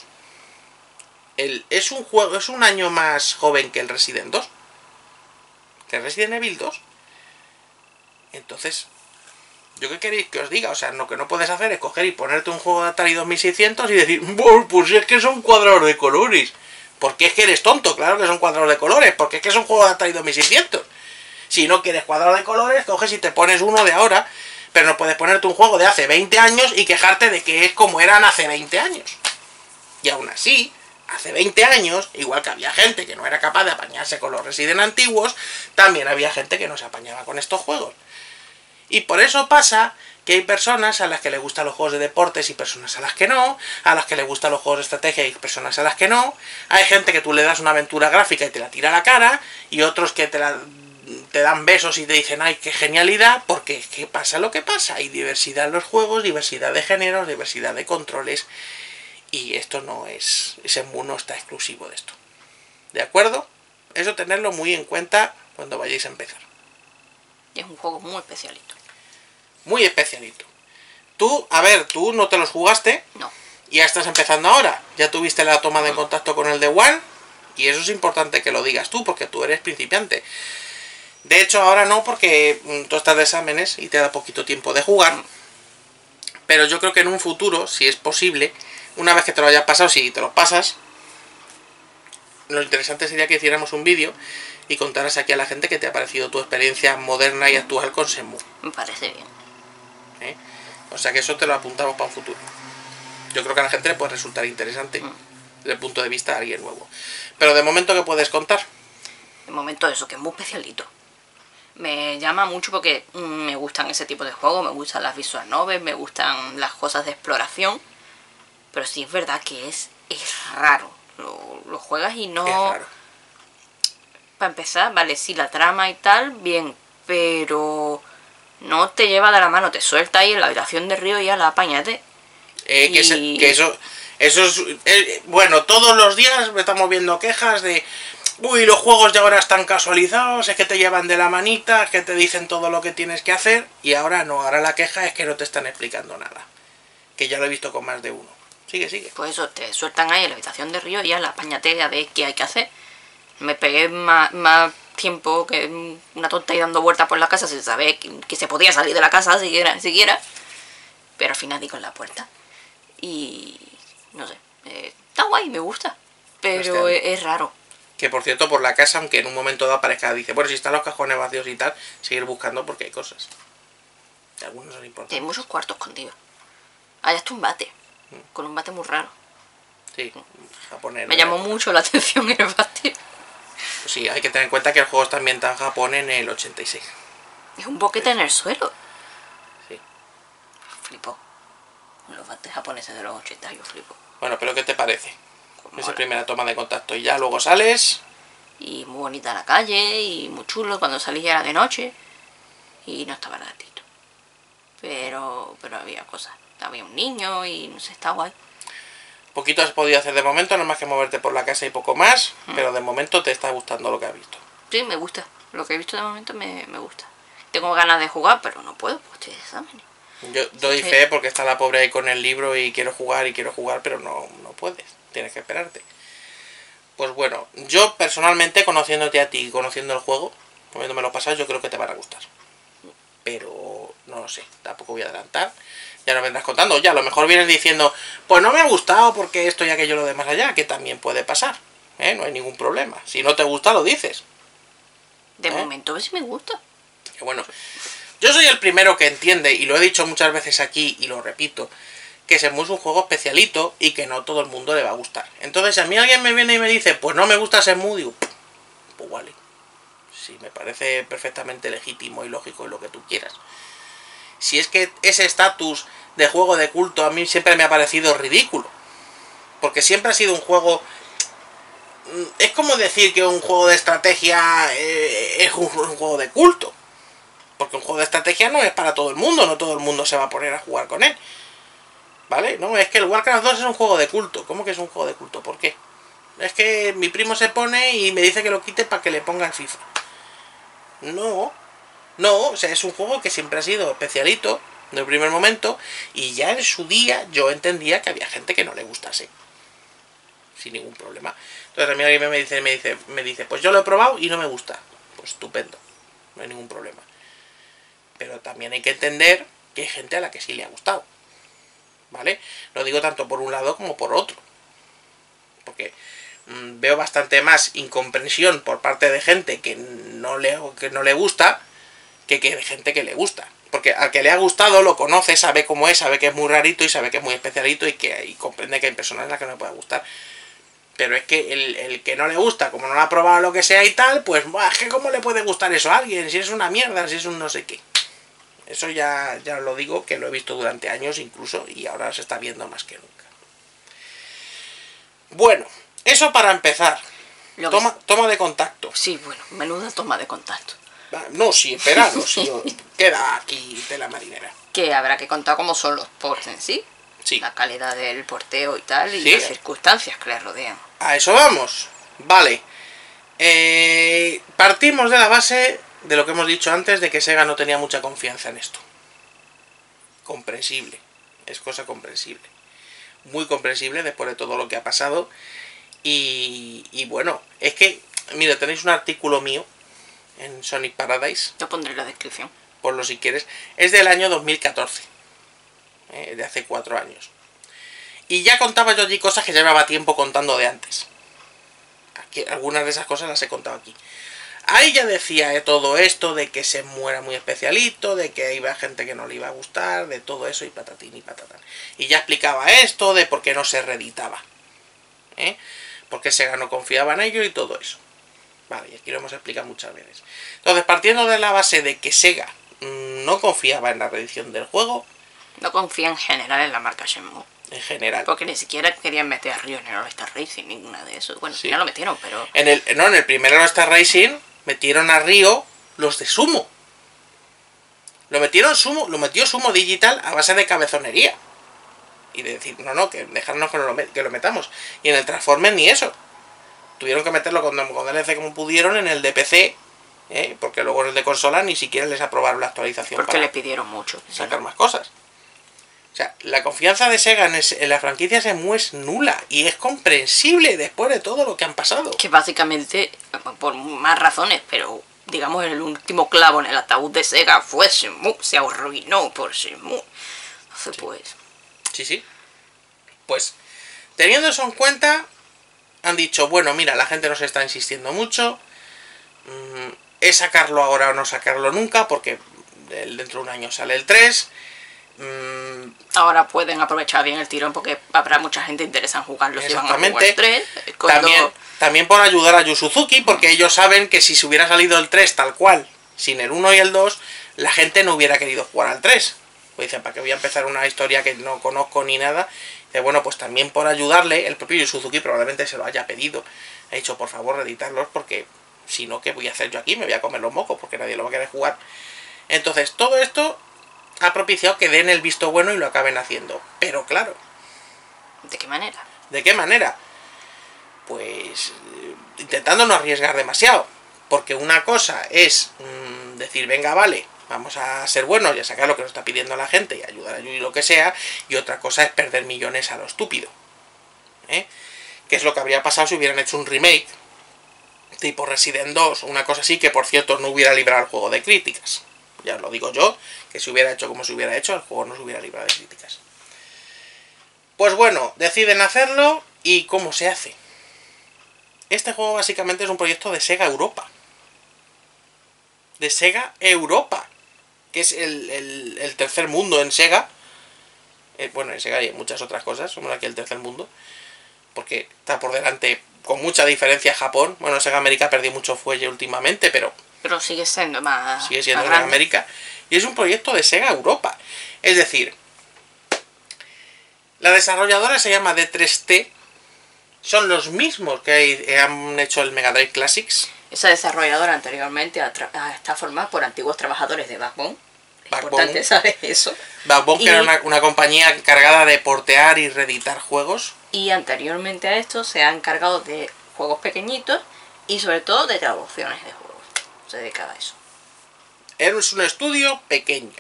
Es un juego, es un año más joven que el Resident 2. Que el Resident Evil 2. Entonces, ¿yo qué queréis que os diga? O sea, lo que no puedes hacer es coger y ponerte un juego de Atari 2600 y decir, pues es que son cuadrados de colores. Porque es que eres tonto, claro que son cuadrados de colores. Porque es que es un juego de Atari 2600. Si no quieres cuadrados de colores, coges y te pones uno de ahora... Pero no puedes ponerte un juego de hace 20 años y quejarte de que es como eran hace 20 años. Y aún así, hace 20 años, igual que había gente que no era capaz de apañarse con los Resident antiguos, también había gente que no se apañaba con estos juegos. Y por eso pasa que hay personas a las que les gustan los juegos de deportes y personas a las que no, a las que les gustan los juegos de estrategia y personas a las que no, hay gente que tú le das una aventura gráfica y te la tira a la cara, y otros que te dan besos y te dicen, ay, qué genialidad, porque es que pasa lo que pasa, hay diversidad en los juegos, diversidad de géneros, diversidad de controles, y esto no es, ese mundo no está exclusivo de esto, ¿de acuerdo? Eso tenerlo muy en cuenta cuando vayáis a empezar. Es un juego muy especialito. Muy especialito. Tú, a ver, tú no te los jugaste. No. Y ya estás empezando ahora, ya tuviste la toma de contacto con el de One, y eso es importante que lo digas tú, porque tú eres principiante. De hecho, ahora no, porque tú estás de exámenes y te da poquito tiempo de jugar. Pero yo creo que en un futuro, si es posible, una vez que te lo hayas pasado, si te lo pasas, lo interesante sería que hiciéramos un vídeo y contaras aquí a la gente que te ha parecido tu experiencia moderna y actual con Shenmue. Me parece bien. ¿Eh? O sea que eso te lo apuntamos para un futuro. Yo creo que a la gente le puede resultar interesante desde el punto de vista de alguien nuevo. Pero de momento, ¿qué puedes contar? De momento eso, que es muy especialito. Me llama mucho porque me gustan ese tipo de juegos, me gustan las visual novels, me gustan las cosas de exploración. Pero sí es verdad que es raro. Lo juegas y no... Es raro. Para empezar, vale, sí, la trama y tal, bien, pero no te lleva de la mano, te suelta ahí en la habitación de Ryo y a la apáñate. Y... Eso es... bueno, todos los días estamos viendo quejas de... Uy, los juegos ya ahora están casualizados, es que te llevan de la manita, es que te dicen todo lo que tienes que hacer, y ahora no, ahora la queja es que no te están explicando nada. Que ya lo he visto con más de uno. Sigue, sigue. Pues eso, te sueltan ahí en la habitación de Ryo y a la pañatera de qué hay que hacer. Me pegué más tiempo que una tonta y dando vueltas por la casa sin saber que se podía salir de la casa siquiera. Pero al final di con la puerta. Y... no sé, está guay, me gusta, pero es raro. que por cierto por la casa, aunque en un momento dado aparezca, dice, bueno, si están los cajones vacíos y tal, seguir buscando porque hay cosas. Algunos son importantes. Hay muchos cuartos escondidos. Allá está un bate, con un bate muy raro. Sí, japonés. Me llamó mucho la atención el bate. Pues sí, hay que tener en cuenta que el juego está ambientado en Japón en el 86. Es un boquete en el suelo. Sí. Flipo. Los bates japoneses de los 80, yo flipo. Bueno, pero ¿qué te parece? Esa primera toma de contacto y ya luego sales. Y muy bonita la calle y muy chulo. Cuando salí ya era de noche y no estaba baratito. Pero había cosas. Había un niño y no sé, está guay. Poquito has podido hacer de momento, no más que moverte por la casa y poco más, pero de momento te está gustando lo que has visto. Sí, me gusta. Lo que he visto de momento me gusta. Tengo ganas de jugar, pero no puedo, pues estoy de exámenes. Yo doy fe porque está la pobre ahí con el libro y quiero jugar, pero no puedes. Tienes que esperarte. Pues bueno, yo personalmente, conociéndote a ti, conociendo el juego, comiéndome los pasados, yo creo que te van a gustar. Pero no lo sé, tampoco voy a adelantar. Ya nos vendrás contando, ya a lo mejor vienes diciendo, pues no me ha gustado porque esto y aquello lo de más allá, que también puede pasar, ¿eh? No hay ningún problema. Si no te gusta, lo dices. De momento a ver si me gusta. Que bueno, yo soy el primero que entiende, y lo he dicho muchas veces aquí y lo repito, que Shenmue es un juego especialito y que no todo el mundo le va a gustar. Entonces, si a mí alguien me viene y me dice, pues no me gusta Shenmue, digo, pues vale. Sí, me parece perfectamente legítimo y lógico y lo que tú quieras. Si es que ese estatus de juego de culto a mí siempre me ha parecido ridículo. Porque siempre ha sido un juego... Es como decir que un juego de estrategia es un juego de culto. Porque un juego de estrategia no es para todo el mundo, no todo el mundo se va a poner a jugar con él. ¿Vale? No, es que el Warcraft 2 es un juego de culto. ¿Cómo que es un juego de culto? ¿Por qué? Es que mi primo se pone y me dice que lo quite para que le pongan FIFA. No... No, o sea, es un juego que siempre ha sido especialito del primer momento, y ya en su día yo entendía que había gente que no le gustase. Sin ningún problema. Entonces a mí alguien me dice, pues yo lo he probado y no me gusta. Pues estupendo, no hay ningún problema. Pero también hay que entender que hay gente a la que sí le ha gustado. ¿Vale? Lo digo tanto por un lado como por otro. Porque... veo bastante más incomprensión por parte de gente que no le gusta... que de gente que le gusta, porque al que le ha gustado lo conoce, sabe cómo es, sabe que es muy rarito y sabe que es muy especialito y comprende que hay personas a las que no le puede gustar. Pero es que el que no le gusta, como no lo ha probado lo que sea y tal, pues es que cómo le puede gustar eso a alguien, si es una mierda, si es un no sé qué. Eso ya lo digo, que lo he visto durante años incluso, y ahora se está viendo más que nunca. Bueno, eso para empezar. Toma de contacto. Sí, bueno, menuda toma de contacto. No, sí, esperado, sí, queda aquí tela marinera. Que habrá que contar cómo son los ports en sí. Sí. La calidad del porteo y tal, y sí, las circunstancias que le rodean. A eso vamos. Vale. Partimos de la base de lo que hemos dicho antes, de que Sega no tenía mucha confianza en esto. Comprensible. Es cosa comprensible. Muy comprensible después de todo lo que ha pasado. Y bueno, es que, mira, tenéis un artículo mío en Sonic Paradise. Yo pondré la descripción. Ponlo si quieres. Es del año 2014. De hace 4 años. Y ya contaba yo allí cosas que llevaba tiempo contando de antes. Aquí, algunas de esas cosas las he contado aquí. Ahí ya decía todo esto de que se muera muy especialito, de que iba gente que no le iba a gustar, de todo eso y patatín y patatán. Y ya explicaba esto de por qué no se reeditaba. Porque Sega no confiaba en ello y todo eso. Vale, y aquí lo hemos explicado muchas veces. Entonces, partiendo de la base de que Sega no confiaba en la reedición del juego... No confía en general en la marca Shenmue. En general. Porque ni siquiera querían meter a Ryo en el All-Star Racing, ninguna de eso. Bueno, sí, ya lo metieron, pero... En el primer All-Star Racing metieron a Ryo los de Sumo. Lo metió Sumo Digital a base de cabezonería. Y de decir, no, que dejarnos que lo metamos. Y en el Transformers ni eso. Tuvieron que meterlo con DLC como pudieron en el de PC, porque luego en el de consola ni siquiera les aprobaron la actualización. Porque le pidieron mucho. Sacar más cosas. O sea, la confianza de Sega en la franquicia Shenmue es nula. Y es comprensible después de todo lo que han pasado. Que básicamente, por más razones, pero digamos el último clavo en el ataúd de Sega fue Shenmue. Se arruinó por Shenmue. Entonces, sí. Pues... Teniendo eso en cuenta... han dicho, bueno, mira, la gente nos está insistiendo mucho, es sacarlo ahora o no sacarlo nunca, porque dentro de un año sale el 3. Ahora pueden aprovechar bien el tirón porque habrá mucha gente interesada en jugarlo. Exactamente. Si van a jugar el 3, también por ayudar a Yu Suzuki, porque ellos saben que si se hubiera salido el 3 tal cual, sin el 1 y el 2, la gente no hubiera querido jugar al 3. Pues dicen, ¿para qué voy a empezar una historia que no conozco ni nada? Y bueno, pues también por ayudarle, el propio Yu Suzuki probablemente se lo haya pedido. Ha dicho, por favor, reeditarlos porque si no, ¿qué voy a hacer yo aquí? Me voy a comer los mocos porque nadie lo va a querer jugar. Entonces, todo esto ha propiciado que den el visto bueno y lo acaben haciendo. Pero claro, ¿de qué manera? ¿De qué manera? Pues intentando no arriesgar demasiado. Porque una cosa es decir, venga, vale, vamos a ser buenos y a sacar lo que nos está pidiendo la gente y ayudar a Yui lo que sea. Y otra cosa es perder millones a lo estúpido. Que es lo que habría pasado si hubieran hecho un remake tipo Resident 2 o una cosa así, que por cierto no hubiera librado el juego de críticas. Ya os lo digo yo, que si hubiera hecho como se hubiera hecho, el juego no se hubiera librado de críticas. Pues bueno, deciden hacerlo. ¿Y cómo se hace? Este juego básicamente es un proyecto de Sega Europa. De Sega Europa, que es el tercer mundo en Sega. Bueno, en Sega hay muchas otras cosas, somos aquí el tercer mundo, porque está por delante con mucha diferencia Japón. Bueno, Sega América perdió mucho fuelle últimamente, pero sigue siendo más... Sigue siendo más América. Y es un proyecto de Sega Europa. Es decir, la desarrolladora se llama D3T. Son los mismos que han hecho el Mega Drive Classics. Esa desarrolladora anteriormente está formada por antiguos trabajadores de Backbone. Importante saber eso. Backbone, que era una compañía encargada de portear y reeditar juegos. Y anteriormente a esto se ha encargado de juegos pequeñitos y sobre todo de traducciones de juegos. Se dedicaba a eso. Es un estudio pequeño,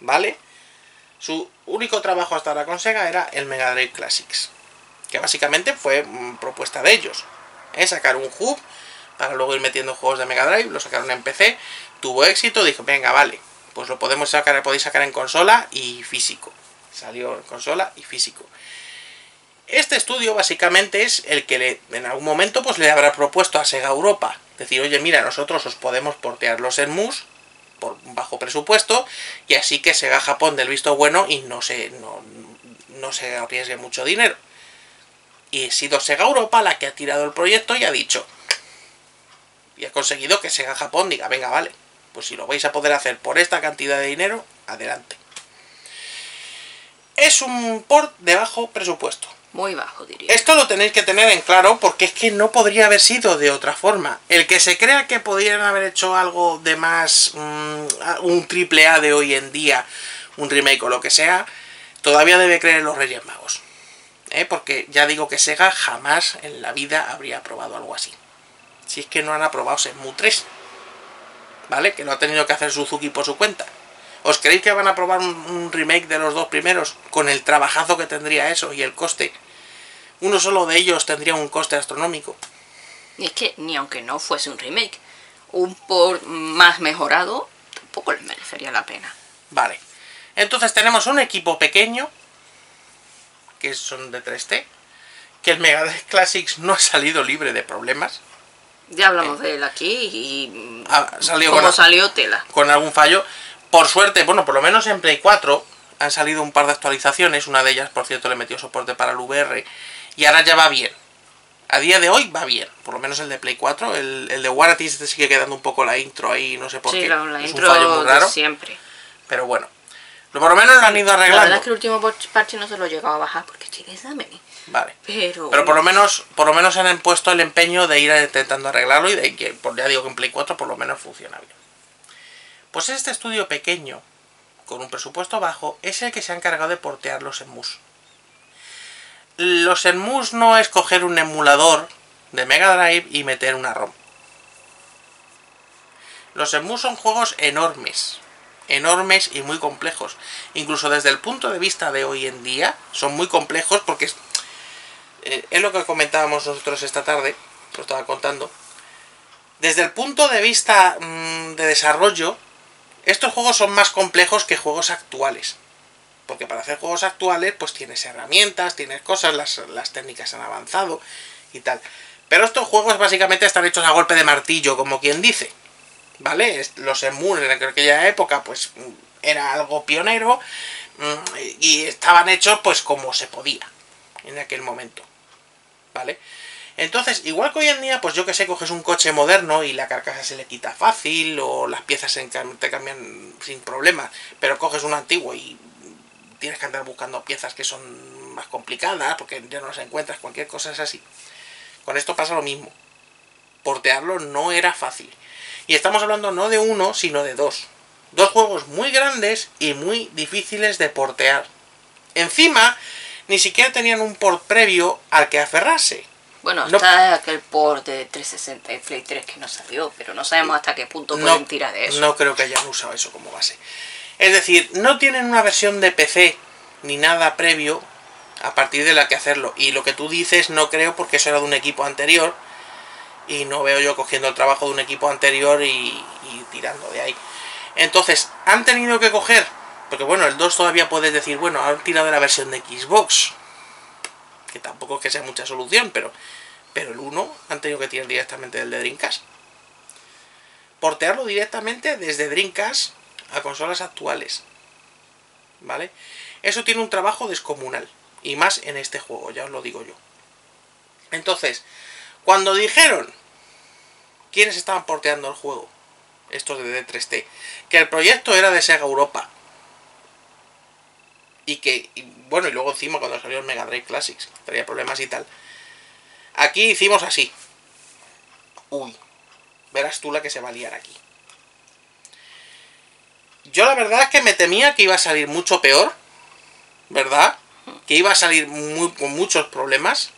¿vale? Su único trabajo hasta ahora con Sega era el Mega Drive Classics, que básicamente fue propuesta de ellos. Sacar un hub para luego ir metiendo juegos de Mega Drive. Lo sacaron en PC, tuvo éxito, dijo, venga, vale, pues lo podéis sacar en consola y físico. Salió en consola y físico. Este estudio básicamente es el que en algún momento pues le habrá propuesto a Sega Europa. Decir, oye, mira, nosotros os podemos portear los Shenmues por un bajo presupuesto, y así que Sega Japón del visto bueno y no se arriesgue mucho dinero. Y ha sido Sega Europa la que ha tirado el proyecto y ha dicho, y ha conseguido que Sega Japón diga, venga, vale, pues si lo vais a poder hacer por esta cantidad de dinero, adelante. Es un port de bajo presupuesto. Muy bajo, diría. Esto lo tenéis que tener en claro, porque es que no podría haber sido de otra forma. El que se crea que podrían haber hecho algo de más, un triple A de hoy en día, un remake o lo que sea, todavía debe creer en los Reyes Magos. Porque ya digo que Sega jamás en la vida habría aprobado algo así. Si es que no han aprobado Shenmue 3. ¿Vale? Que lo ha tenido que hacer Suzuki por su cuenta. ¿Os creéis que van a probar un remake de los dos primeros? Con el trabajazo que tendría eso y el coste. Uno solo de ellos tendría un coste astronómico. Y es que ni aunque no fuese un remake, un port más mejorado tampoco les merecería la pena. Vale. Entonces tenemos un equipo pequeño, que son de 3T, que el Mega Drive Classics no ha salido libre de problemas. Ya hablamos de él aquí y salió tela. Con algún fallo. Por suerte, bueno, por lo menos en Play 4 han salido un par de actualizaciones. Una de ellas, por cierto, le metió soporte para el VR. Y ahora ya va bien. A día de hoy va bien. Por lo menos el de Play 4. El de Warranty se sigue quedando un poco la intro ahí, no sé por qué. Sí, la es intro un fallo muy raro, siempre. Pero bueno, por lo menos lo han ido arreglando. La verdad es que el último parche no se lo he llegado a bajar porque estoy de examen. Vale. Pero por lo menos han puesto el empeño de ir intentando arreglarlo. Y de que, ya digo que en Play 4 por lo menos funciona bien. Pues este estudio pequeño, con un presupuesto bajo, es el que se ha encargado de portear los Shenmues. Los Shenmues no es coger un emulador de Mega Drive y meter una ROM. Los Shenmues son juegos enormes, enormes y muy complejos. Incluso desde el punto de vista de hoy en día, son muy complejos porque es lo que comentábamos nosotros esta tarde, os estaba contando. Desde el punto de vista de desarrollo, estos juegos son más complejos que juegos actuales. Porque para hacer juegos actuales, pues tienes herramientas, tienes cosas, las técnicas han avanzado. y tal. Pero estos juegos básicamente están hechos a golpe de martillo, como quien dice, ¿vale? Los Shenmue en aquella época, pues, era algo pionero y estaban hechos, pues, como se podía en aquel momento, ¿vale? Entonces, igual que hoy en día, pues yo que sé, coges un coche moderno y la carcasa se le quita fácil o las piezas te cambian sin problemas, pero coges un antiguo y tienes que andar buscando piezas que son más complicadas porque ya no las encuentras, cualquier cosa es así. Con esto pasa lo mismo. Portearlo no era fácil. Y estamos hablando no de uno, sino de dos. Dos juegos muy grandes y muy difíciles de portear. Encima, ni siquiera tenían un port previo al que aferrarse. Bueno, no, está aquel port de 360 y Play 3 que no salió, pero no sabemos hasta qué punto pueden tirar de eso. No creo que hayan usado eso como base. Es decir, no tienen una versión de PC ni nada previo a partir de la que hacerlo. Y lo que tú dices no creo, porque eso era de un equipo anterior y no veo yo cogiendo el trabajo de un equipo anterior y tirando de ahí. Entonces, han tenido que coger, porque bueno, el 2 todavía puedes decir, bueno, han tirado de la versión de Xbox, que tampoco es que sea mucha solución, pero el 1 han tenido que tirar directamente del de Dreamcast. Portearlo directamente desde Dreamcast a consolas actuales, ¿vale? Eso tiene un trabajo descomunal, y más en este juego, ya os lo digo yo. Entonces, cuando dijeron quiénes estaban porteando el juego, estos de D3T, que el proyecto era de Sega Europa, y que, bueno, y luego encima cuando salió el Mega Drive Classics, traía problemas y tal. Aquí hicimos así. Uy, verás tú la que se va a liar aquí. Yo la verdad es que me temía que iba a salir mucho peor, ¿verdad? Que iba a salir con muchos problemas.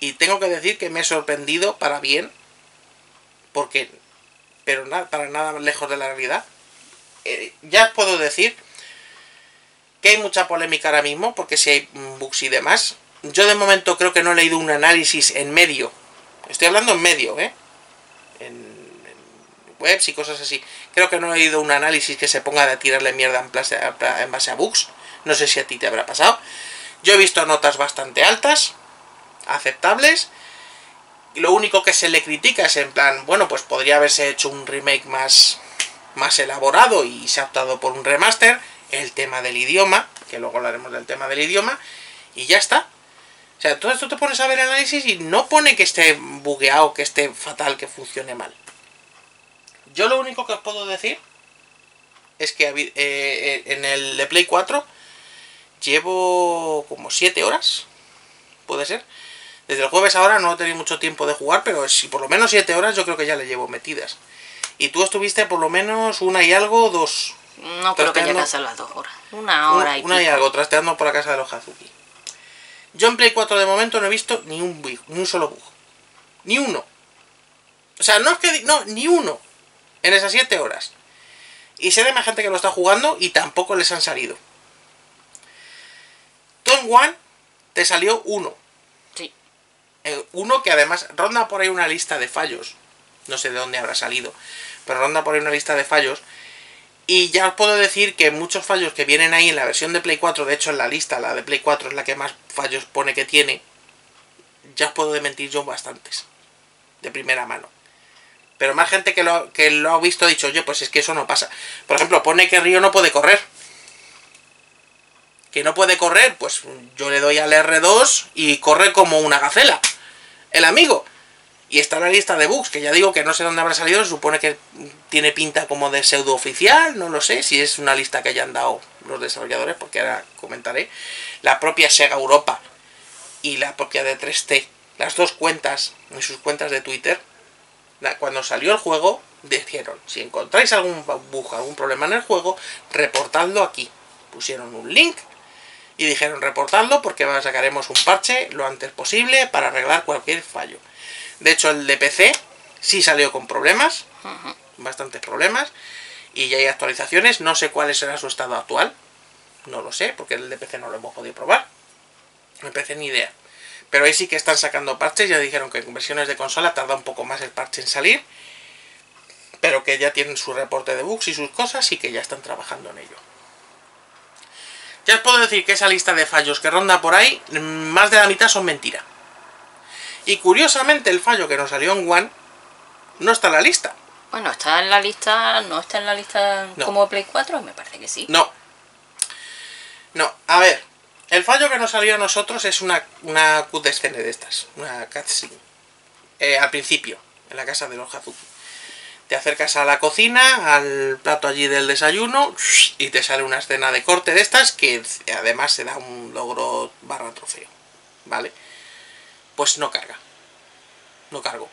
Y tengo que decir que me he sorprendido para bien, porque, pero para nada lejos de la realidad. Ya os puedo decir que hay mucha polémica ahora mismo, porque si hay bugs y demás. Yo de momento creo que no he leído un análisis en medio. Estoy hablando en medio, ¿eh? En webs y cosas así. Creo que no he leído un análisis que se ponga a tirarle mierda en base a bugs. No sé si a ti te habrá pasado. Yo he visto notas bastante altas, aceptables. Lo único que se le critica es en plan, bueno, pues podría haberse hecho un remake más elaborado y se ha optado por un remaster. El tema del idioma, que luego hablaremos del tema del idioma, y ya está. O sea, todo esto te pones a ver el análisis y no pone que esté bugueado, que esté fatal, que funcione mal. Yo lo único que os puedo decir es que en el de Play 4 llevo como 7 horas, puede ser. Desde el jueves ahora no he tenido mucho tiempo de jugar, pero si por lo menos 7 horas yo creo que ya le llevo metidas. Y tú estuviste por lo menos una y algo, dos... No creo que llegas a las 2 horas. Una hora y pico. Una y algo, trasteando por la casa de los Hazuki. Yo en Play 4 de momento no he visto ni un bug, ni un solo bug. Ni uno. O sea, no es que... No, ni uno. En esas 7 horas. Y sé de más gente que lo está jugando y tampoco les han salido. Tom One te salió uno. Sí. Uno que además ronda por ahí una lista de fallos. No sé de dónde habrá salido. Pero ronda por ahí una lista de fallos. Y ya os puedo decir que muchos fallos que vienen ahí en la versión de Play 4, de hecho en la lista, la de Play 4 es la que más fallos pone que tiene, ya os puedo desmentir yo bastantes, de primera mano. Pero más gente que lo ha visto ha dicho, oye, pues es que eso no pasa. Por ejemplo, pone que Ryo no puede correr. Que no puede correr, pues yo le doy al R2 y corre como una gacela, el amigo. Y está la lista de bugs, que ya digo que no sé dónde habrá salido, se supone que tiene pinta como de pseudo oficial, no lo sé, si es una lista que hayan dado los desarrolladores, porque ahora comentaré. La propia Sega Europa y la propia D3T, las dos cuentas, en sus cuentas de Twitter, cuando salió el juego, dijeron, si encontráis algún bug, algún problema en el juego, reportadlo aquí. Pusieron un link y dijeron, reportadlo porque sacaremos un parche lo antes posible para arreglar cualquier fallo. De hecho, el de PC sí salió con problemas, bastantes problemas, y ya hay actualizaciones. No sé cuál será su estado actual, no lo sé, porque el de PC no lo hemos podido probar. El PC ni idea. Pero ahí sí que están sacando parches, ya dijeron que en versiones de consola tarda un poco más el parche en salir, pero que ya tienen su reporte de bugs y sus cosas y que ya están trabajando en ello. Ya os puedo decir que esa lista de fallos que ronda por ahí, más de la mitad son mentira. Y curiosamente el fallo que nos salió en One no está en la lista. Bueno, está en la lista, no está en la lista no. Como Play 4, me parece que sí. No. No, a ver, el fallo que nos salió a nosotros es una cutscene de estas, una cutscene. Al principio, en la casa de los Hazuki. Te acercas a la cocina, al plato allí del desayuno, y te sale una escena de corte de estas que además se da un logro barra trofeo, ¿vale? Pues no carga. No cargó.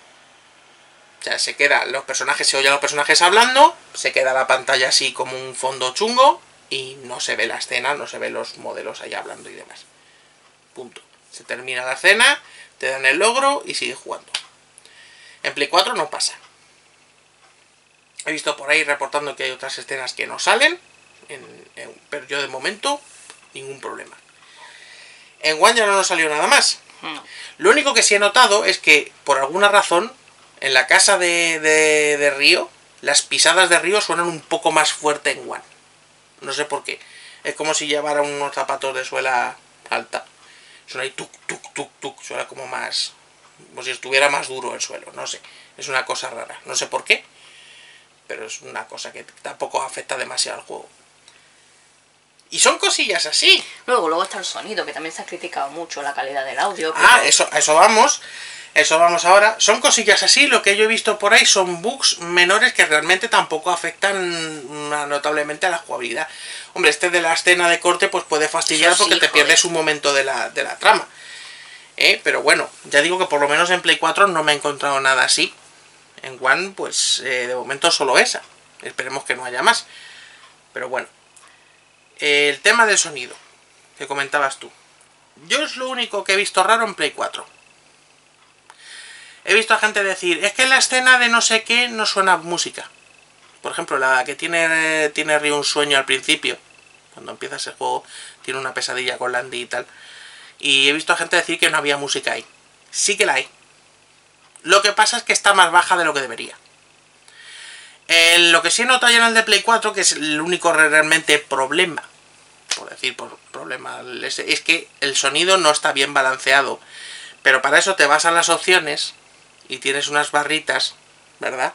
O sea, se queda, los personajes, se oye a los personajes hablando, se queda la pantalla así como un fondo chungo y no se ve la escena, no se ven los modelos ahí hablando y demás. Punto. Se termina la escena, te dan el logro y sigues jugando. En Play 4 no pasa. He visto por ahí reportando que hay otras escenas que no salen, pero yo de momento, ningún problema. En One ya no nos salió nada más. Lo único que sí he notado es que, por alguna razón, en la casa de Ryo, las pisadas de Ryo suenan un poco más fuerte en One. No sé por qué. Es como si llevara unos zapatos de suela alta. Suena ahí tuk, tuk, tuk, tuk. Suena como más... como si estuviera más duro el suelo. No sé. Es una cosa rara. No sé por qué. Pero es una cosa que tampoco afecta demasiado al juego. Y son cosillas así. Luego está el sonido, que también se ha criticado mucho la calidad del audio. Pero... ah, eso vamos... eso vamos ahora. Son cosillas así, lo que yo he visto por ahí son bugs menores que realmente tampoco afectan notablemente a la jugabilidad. Hombre, este de la escena de corte pues puede fastidiar sí, porque te pierdes un momento de la trama. Pero bueno, ya digo que por lo menos en Play 4 no me he encontrado nada así. En One pues de momento solo esa. Esperemos que no haya más. Pero bueno. El tema del sonido, que comentabas tú. Yo es lo único que he visto raro en Play 4. He visto a gente decir, es que en la escena de no sé qué no suena música. Por ejemplo, la que tiene Ryo un sueño al principio, cuando empiezas el juego, tiene una pesadilla con Landy y tal. Y he visto a gente decir que no había música ahí. Sí que la hay. Lo que pasa es que está más baja de lo que debería. Lo que sí he notado en el de Play 4, que es el único realmente problema, por decir, por problema, es que el sonido no está bien balanceado. Pero para eso te vas a las opciones... y tienes unas barritas, ¿verdad?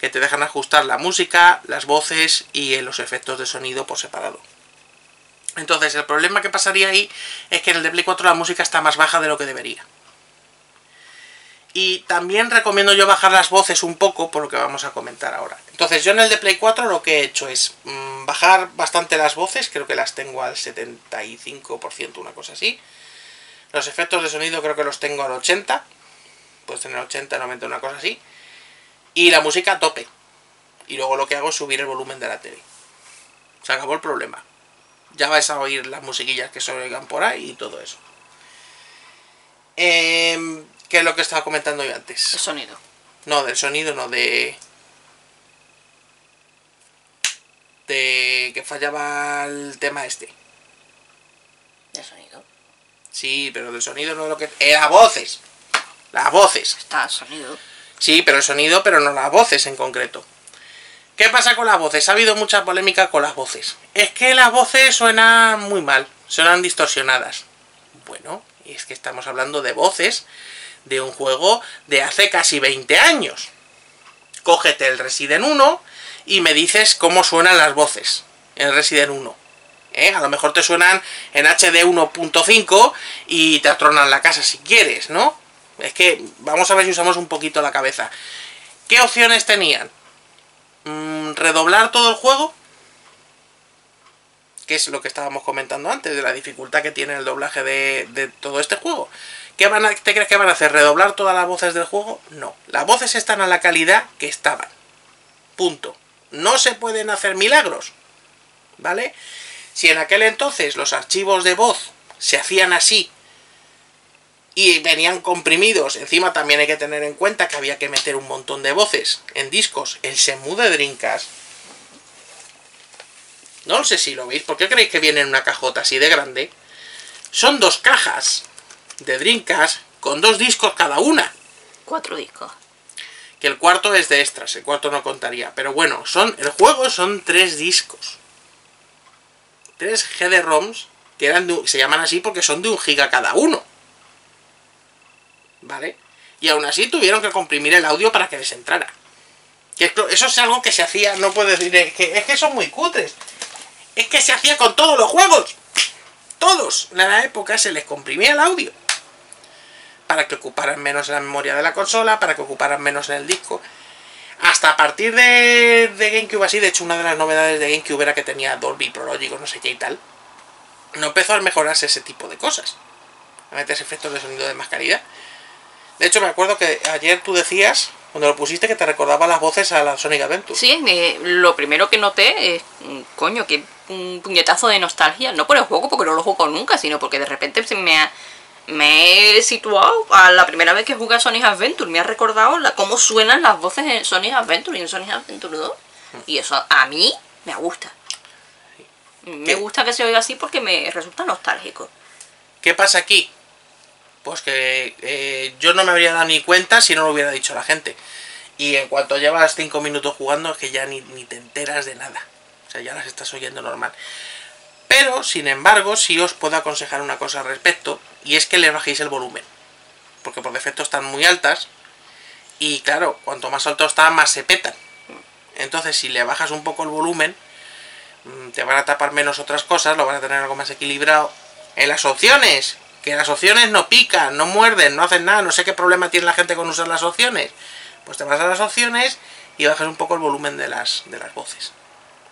Que te dejan ajustar la música, las voces y los efectos de sonido por separado. Entonces, el problema que pasaría ahí es que en el de Play 4 la música está más baja de lo que debería. Y también recomiendo yo bajar las voces un poco, por lo que vamos a comentar ahora. Entonces, yo en el de Play 4 lo que he hecho es bajar bastante las voces, creo que las tengo al 75%, una cosa así. Los efectos de sonido creo que los tengo al 80%. Puedes tener 80, 90, una cosa así. Y la música a tope. Y luego lo que hago es subir el volumen de la tele. Se acabó el problema. Ya vais a oír las musiquillas que se oigan por ahí y todo eso. ¿Qué es lo que estaba comentando yo antes? El sonido. No, del sonido, no, de que fallaba el tema este. ¿Del sonido? Sí, pero del sonido no de lo que... ¡Era voces! Las voces. Está el sonido. Sí, pero el sonido, pero no las voces en concreto. ¿Qué pasa con las voces? Ha habido mucha polémica con las voces. Es que las voces suenan muy mal, suenan distorsionadas. Bueno, y es que estamos hablando de voces de un juego de hace casi 20 años. Cógete el Resident 1 y me dices cómo suenan las voces en el Resident 1. A lo mejor te suenan en HD 1.5 y te atronan la casa si quieres, ¿no? Es que vamos a ver si usamos un poquito la cabeza. ¿Qué opciones tenían? ¿Redoblar todo el juego? Que es lo que estábamos comentando antes, de la dificultad que tiene el doblaje de todo este juego. ¿Te crees que van a hacer? ¿Redoblar todas las voces del juego? No. Las voces están a la calidad que estaban. Punto. No se pueden hacer milagros. ¿Vale? Si en aquel entonces los archivos de voz se hacían así... y venían comprimidos. Encima también hay que tener en cuenta que había que meter un montón de voces en discos. El Shenmue de Dreamcast. No sé si lo veis. ¿Por qué creéis que viene en una cajota así de grande? Son dos cajas de Dreamcast con dos discos cada una. 4 discos. Que el cuarto es de extras. El cuarto no contaría. Pero bueno, el juego son 3 discos. 3 GD-ROMs que se llaman así porque son de 1 giga cada uno. ¿Vale? y aún así tuvieron que comprimir el audio para que les entrara. Que eso es algo que se hacía, no puedo decir, es que son muy cutres. Es que se hacía con todos los juegos. Todos. En la época se les comprimía el audio. Para que ocuparan menos la memoria de la consola, para que ocuparan menos en el disco. Hasta a partir de GameCube así, de hecho una de las novedades de GameCube era que tenía Dolby Pro Logic, no sé qué y tal. No empezó a mejorarse ese tipo de cosas. A meterse efectos de sonido de más calidad. De hecho me acuerdo que ayer tú decías, cuando lo pusiste, que te recordaba las voces a la Sonic Adventure. Sí, lo primero que noté es, coño, que un puñetazo de nostalgia. No por el juego, porque no lo juego nunca, sino porque de repente me he situado a la primera vez que jugué a Sonic Adventure. Me ha recordado cómo suenan las voces en Sonic Adventure y en Sonic Adventure 2. Y eso a mí me gusta. Me gusta que se oiga así porque me resulta nostálgico. ¿Qué pasa aquí? Pues que yo no me habría dado ni cuenta si no lo hubiera dicho la gente. Y en cuanto llevas 5 minutos jugando es que ya ni te enteras de nada. O sea, ya las estás oyendo normal. Pero, sin embargo, sí os puedo aconsejar una cosa al respecto. Y es que le bajéis el volumen. Porque por defecto están muy altas. Y claro, cuanto más alto está, más se petan. Entonces, si le bajas un poco el volumen, te van a tapar menos otras cosas. Lo vas a tener algo más equilibrado. En las opciones, que las opciones no pican, no muerden, no hacen nada. No sé qué problema tiene la gente con usar las opciones. Pues te vas a las opciones y bajas un poco el volumen de las voces,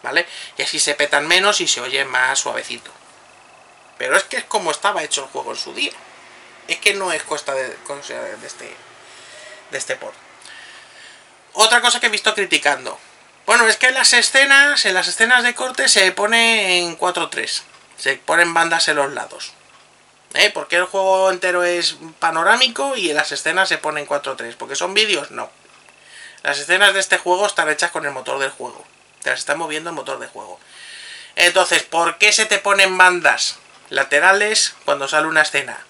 ¿vale? Y así se petan menos y se oye más suavecito. Pero es que es como estaba hecho el juego en su día. Es que no es cosa de este port. Otra cosa que he visto criticando. Bueno, es que en las escenas de corte se pone en 4:3. Se ponen bandas en los lados. Porque el juego entero es panorámico y en las escenas se ponen 4:3. ¿Porque son vídeos? No. Las escenas de este juego están hechas con el motor del juego. Te las está moviendo el motor de juego. Entonces, ¿por qué se te ponen bandas laterales cuando sale una escena?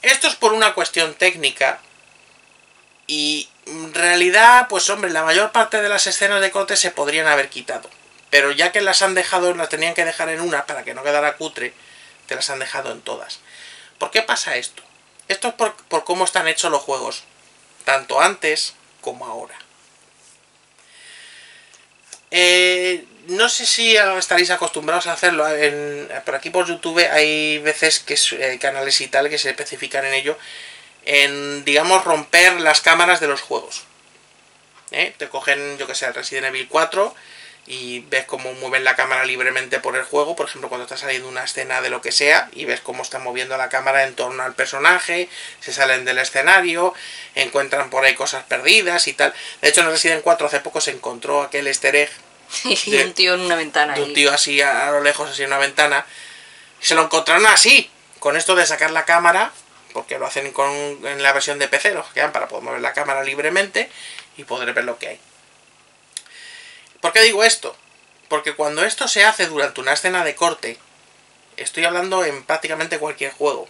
Esto es por una cuestión técnica. Y en realidad, pues hombre, la mayor parte de las escenas de corte se podrían haber quitado. Pero ya que las han dejado, las tenían que dejar en una para que no quedara cutre, te las han dejado en todas. ¿Por qué pasa esto? Esto es por cómo están hechos los juegos, tanto antes como ahora. No sé si estaréis acostumbrados a hacerlo. Por aquí por YouTube hay veces que canales y tal que se especifican en ello, en, digamos, romper las cámaras de los juegos. Te cogen, yo que sé, Resident Evil 4 y ves cómo mueven la cámara libremente por el juego. Por ejemplo, cuando está saliendo una escena de lo que sea y ves cómo están moviendo la cámara en torno al personaje, se salen del escenario, encuentran por ahí cosas perdidas y tal. De hecho, en Resident 4 hace poco se encontró aquel easter egg de un tío en una ventana. De un tío así a lo lejos, así en una ventana. Se lo encontraron así, con esto de sacar la cámara, porque lo hacen en la versión de PC, los hackean para poder mover la cámara libremente y poder ver lo que hay. ¿Por qué digo esto? Porque cuando esto se hace durante una escena de corte, estoy hablando en prácticamente cualquier juego,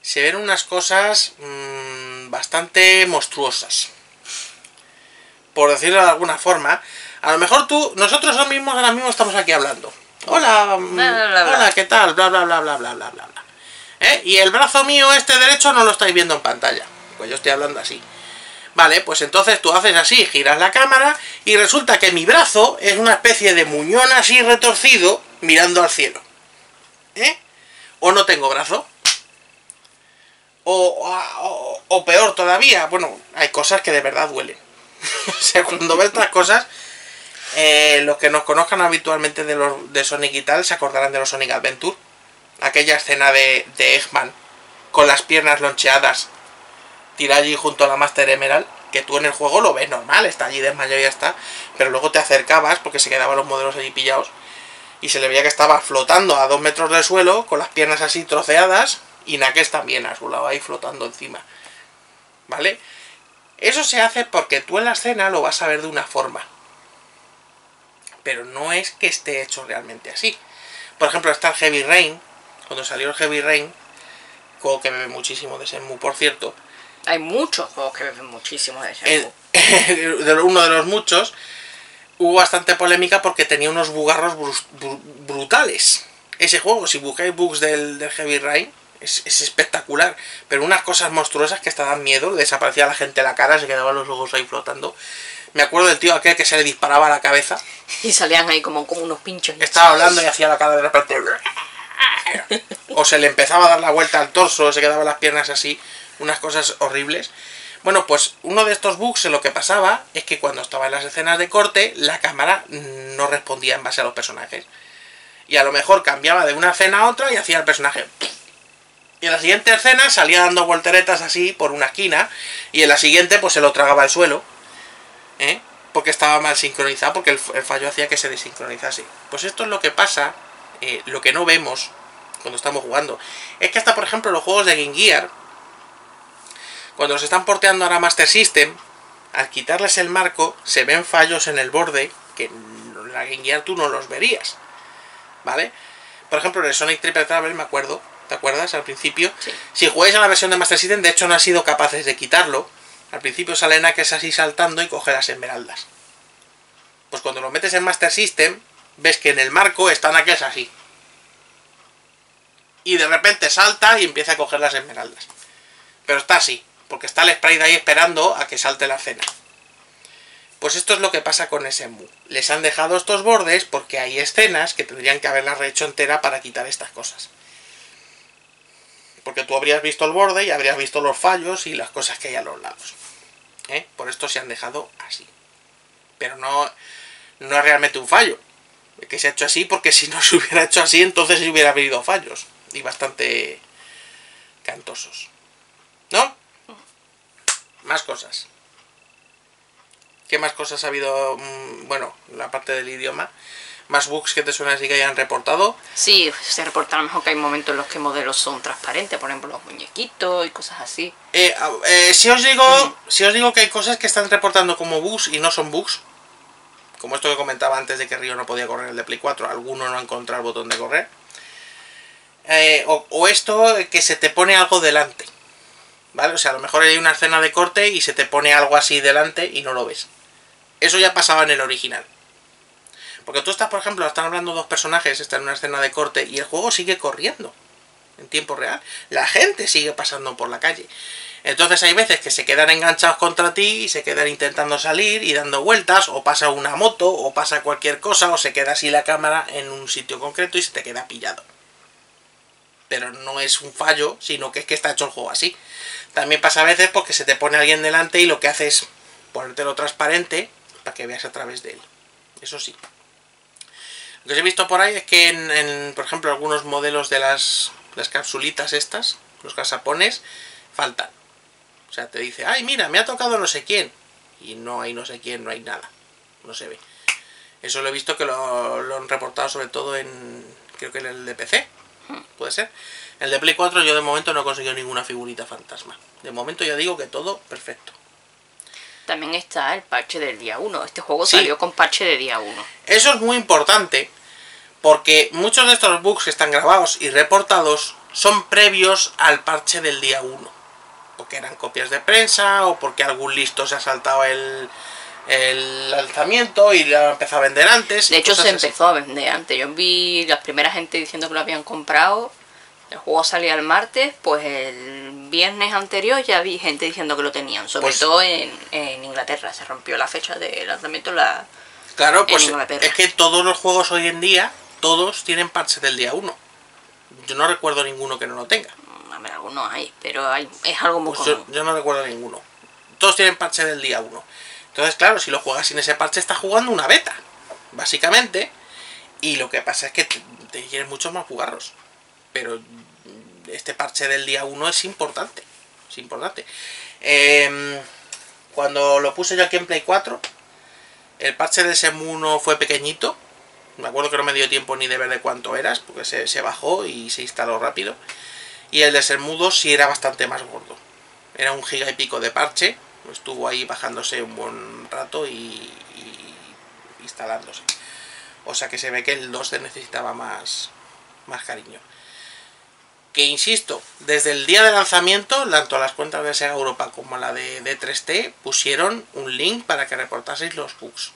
se ven unas cosas bastante monstruosas. Por decirlo de alguna forma, a lo mejor nosotros mismos ahora mismo estamos aquí hablando. Hola, bla, bla, bla, hola, ¿qué tal? Bla, bla, bla, bla, bla, bla, bla. Y el brazo mío este derecho no lo estáis viendo en pantalla, pues yo estoy hablando así. Vale, pues entonces tú haces así, giras la cámara y resulta que mi brazo es una especie de muñón así retorcido mirando al cielo. O no tengo brazo. O peor todavía, bueno, hay cosas que de verdad duelen. O sea, cuando ves estas cosas, los que nos conozcan habitualmente de Sonic y tal se acordarán de los Sonic Adventure. Aquella escena de Eggman con las piernas loncheadas, tira allí junto a la Master Emerald, que tú en el juego lo ves normal, está allí desmayado y ya está, pero luego te acercabas porque se quedaban los modelos allí pillados y se le veía que estaba flotando a 2 metros del suelo, con las piernas así troceadas, y Knuckles también a su lado ahí flotando encima, ¿vale? Eso se hace porque tú en la escena lo vas a ver de una forma, pero no es que esté hecho realmente así. Por ejemplo, está el Heavy Rain, cuando salió el Heavy Rain, juego que bebe muchísimo de Shenmue, por cierto. Hay muchos juegos que beben muchísimo de Shenmue. Uno de los muchos. Hubo bastante polémica porque tenía unos bugarros brutales ese juego. Si buscáis bugs del Heavy Rain, Es espectacular, pero unas cosas monstruosas que hasta dan miedo. Desaparecía la gente de la cara, se quedaban los ojos ahí flotando. Me acuerdo del tío aquel que se le disparaba a la cabeza y salían ahí como unos pinchos. Estaba hablando y hacía la cara de la parte. O se le empezaba a dar la vuelta al torso, o se quedaban las piernas así. Unas cosas horribles. Bueno, pues uno de estos bugs en lo que pasaba es que cuando estaba en las escenas de corte, la cámara no respondía en base a los personajes. Y a lo mejor cambiaba de una escena a otra y hacía el personaje. Y en la siguiente escena salía dando volteretas así por una esquina. Y en la siguiente pues se lo tragaba al suelo. Porque estaba mal sincronizado, porque el fallo hacía que se desincronizase. Pues esto es lo que pasa, lo que no vemos cuando estamos jugando. Es que hasta por ejemplo los juegos de Game Gear, cuando los están porteando ahora a Master System, al quitarles el marco se ven fallos en el borde que en la Game Gear tú no los verías, ¿vale? Por ejemplo en el Sonic Triple Travel, me acuerdo, ¿te acuerdas? Al principio, sí. Si jugáis a la versión de Master System, de hecho no han sido capaces de quitarlo. Al principio salen Aques así saltando y coge las esmeraldas. Pues cuando lo metes en Master System, ves que en el marco están Aques así. Y de repente salta y empieza a coger las esmeraldas. Pero está así, porque está el sprite ahí esperando a que salte la escena. Pues esto es lo que pasa con Shenmue. Les han dejado estos bordes porque hay escenas que tendrían que haberlas rehecho entera para quitar estas cosas. Porque tú habrías visto el borde y habrías visto los fallos y las cosas que hay a los lados. Por esto se han dejado así. Pero no es realmente un fallo. Que se ha hecho así, porque si no se hubiera hecho así, entonces se hubiera habido fallos. Y bastante cantosos. ¿No? Más cosas. ¿Qué más cosas ha habido? Bueno, la parte del idioma. ¿Más bugs que te suenan así que hayan reportado? Sí, se reportaron. A lo mejor que hay momentos en los que modelos son transparentes, por ejemplo los muñequitos y cosas así. Si os digo que hay cosas que están reportando como bugs y no son bugs, como esto que comentaba antes de que Ryo no podía correr el de Play 4, alguno no ha encontrado el botón de correr, o esto que se te pone algo delante, ¿vale? O sea, a lo mejor hay una escena de corte y se te pone algo así delante y no lo ves. Eso ya pasaba en el original. Porque tú estás, por ejemplo, están hablando dos personajes, están en una escena de corte y el juego sigue corriendo en tiempo real. La gente sigue pasando por la calle. Entonces hay veces que se quedan enganchados contra ti y se quedan intentando salir y dando vueltas, o pasa una moto, o pasa cualquier cosa, o se queda así la cámara en un sitio concreto y se te queda pillado. Pero no es un fallo, sino que es que está hecho el juego así. También pasa a veces porque se te pone alguien delante y lo que hace es ponértelo transparente para que veas a través de él. Eso sí. Lo que he visto por ahí es que por ejemplo, algunos modelos de las capsulitas estas, los casapones, faltan. O sea, te dice, ay, mira, me ha tocado no sé quién. Y no hay no sé quién, no hay nada. No se ve. Eso lo he visto que lo han reportado sobre todo en, creo que en el de PC. Puede ser. El de Play 4 yo de momento no he conseguido ninguna figurita fantasma. De momento ya digo que todo perfecto. También está el parche del día 1. Este juego salió con parche de día 1. Eso es muy importante, porque muchos de estos bugs que están grabados y reportados son previos al parche del día 1. Porque eran copias de prensa, o porque algún listo se ha saltado el lanzamiento y lo ha empezado a vender antes. De hecho se empezó a vender antes. Yo vi las primeras gente diciendo que lo habían comprado. El juego salía el martes, pues el viernes anterior ya vi gente diciendo que lo tenían. Sobre todo en Inglaterra, se rompió la fecha de lanzamiento claro, pues en Inglaterra. Es que todos los juegos hoy en día, todos tienen parche del día 1. Yo no recuerdo ninguno que no lo tenga. A ver, algunos hay, pero es algo muy común. Yo no recuerdo ninguno. Todos tienen parche del día 1. Entonces, claro, si lo juegas sin ese parche, estás jugando una beta, básicamente. Y lo que pasa es que te quieres muchos más jugarlos. Pero este parche del día 1 es importante. Es importante. Cuando lo puse yo aquí en Play 4, el parche del Shenmue 1 fue pequeñito. Me acuerdo que no me dio tiempo ni de ver de cuánto eras, porque se bajó y se instaló rápido. Y el de Shenmue 2 sí era bastante más gordo. Era 1 giga y pico de parche. Estuvo ahí bajándose un buen rato y instalándose. O sea que se ve que el 2 necesitaba más cariño. Que insisto, desde el día de lanzamiento, tanto las cuentas de Sega Europa como la de D3T pusieron un link para que reportaseis los bugs.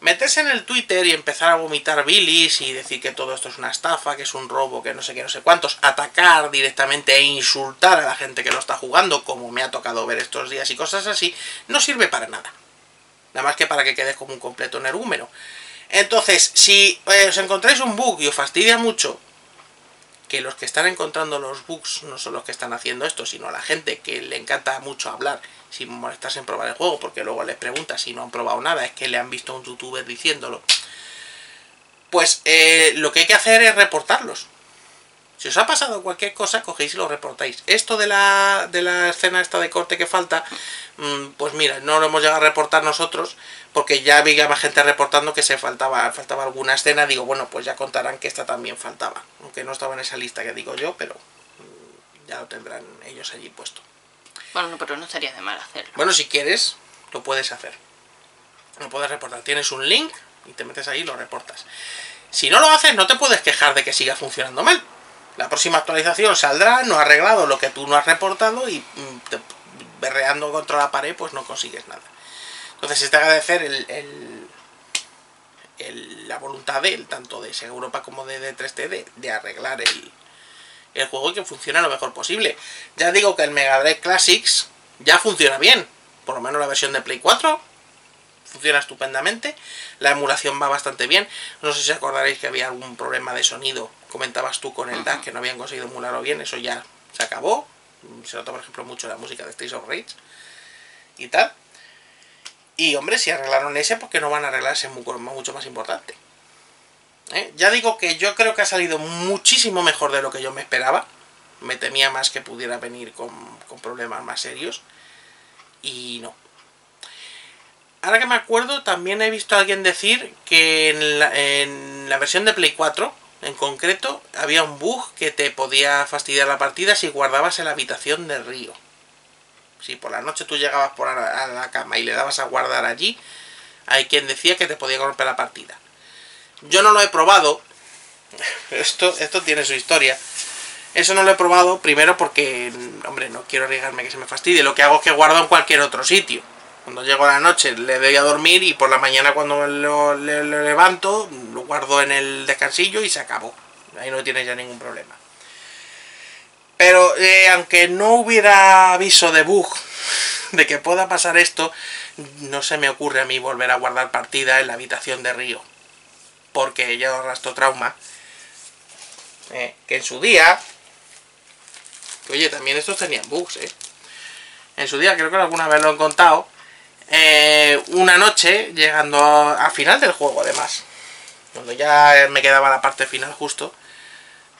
meterse en el Twitter y empezar a vomitar bilis y decir que todo esto es una estafa, que es un robo, que no sé qué, no sé cuántos, atacar directamente e insultar a la gente que lo está jugando, como me ha tocado ver estos días y cosas así, no sirve para nada. Nada más que para que quedes como un completo energúmeno. Entonces, si os encontráis un bug y os fastidia mucho, que los que están encontrando los bugs no son los que están haciendo esto, sino la gente que le encanta mucho hablar sin molestarse en probar el juego, porque luego les pregunta si no han probado nada, es que le han visto a un youtuber diciéndolo, pues lo que hay que hacer es reportarlos. Si os ha pasado cualquier cosa, cogéis y lo reportáis. Esto de la escena esta de corte que falta, pues mira, no lo hemos llegado a reportar nosotros, porque ya había más gente reportando que se faltaba alguna escena. Digo, bueno, pues ya contarán que esta también faltaba, aunque no estaba en esa lista que digo yo, pero ya lo tendrán ellos allí puesto. Bueno, no, pero no estaría de mal hacerlo. Bueno, si quieres, lo puedes hacer. Lo puedes reportar. Tienes un link y te metes ahí y lo reportas. Si no lo haces, no te puedes quejar de que siga funcionando mal. La próxima actualización saldrá, no ha arreglado lo que tú no has reportado y berreando contra la pared pues no consigues nada. Entonces es de agradecer la voluntad de él, tanto de Sega Europa como de D3T, de arreglar el juego y que funcione lo mejor posible. Ya digo que el Mega Drive Classics ya funciona bien, por lo menos la versión de Play 4. Funciona estupendamente, la emulación va bastante bien. No sé si acordaréis que había algún problema de sonido, comentabas tú con el DAC, que no habían conseguido emularlo bien, eso ya se acabó. Se nota, por ejemplo, mucho la música de Streets of Rage y tal. Y hombre, si arreglaron ese, ¿por qué no van a arreglar ese mucho más importante? Ya digo que yo creo que ha salido muchísimo mejor de lo que yo me esperaba. Me temía más que pudiera venir con problemas más serios y no. Ahora que me acuerdo, también he visto a alguien decir que en la versión de Play 4, en concreto, había un bug que te podía fastidiar la partida si guardabas en la habitación de Ryo. Si por la noche tú llegabas a la cama y le dabas a guardar allí, hay quien decía que te podía romper la partida. Yo no lo he probado. Esto tiene su historia. Eso no lo he probado, primero porque, hombre, no quiero arriesgarme que se me fastidie. Lo que hago es que guardo en cualquier otro sitio. Cuando llego a la noche le doy a dormir y por la mañana cuando lo levanto lo guardo en el descansillo y se acabó. Ahí no tienes ya ningún problema. Pero aunque no hubiera aviso de bug de que pueda pasar esto, no se me ocurre a mí volver a guardar partida en la habitación de Ryo. Porque yo arrastro trauma. Que en su día... Oye, también estos tenían bugs, En su día, creo que alguna vez lo he contado. Una noche, llegando a final del juego además, cuando ya me quedaba la parte final justo,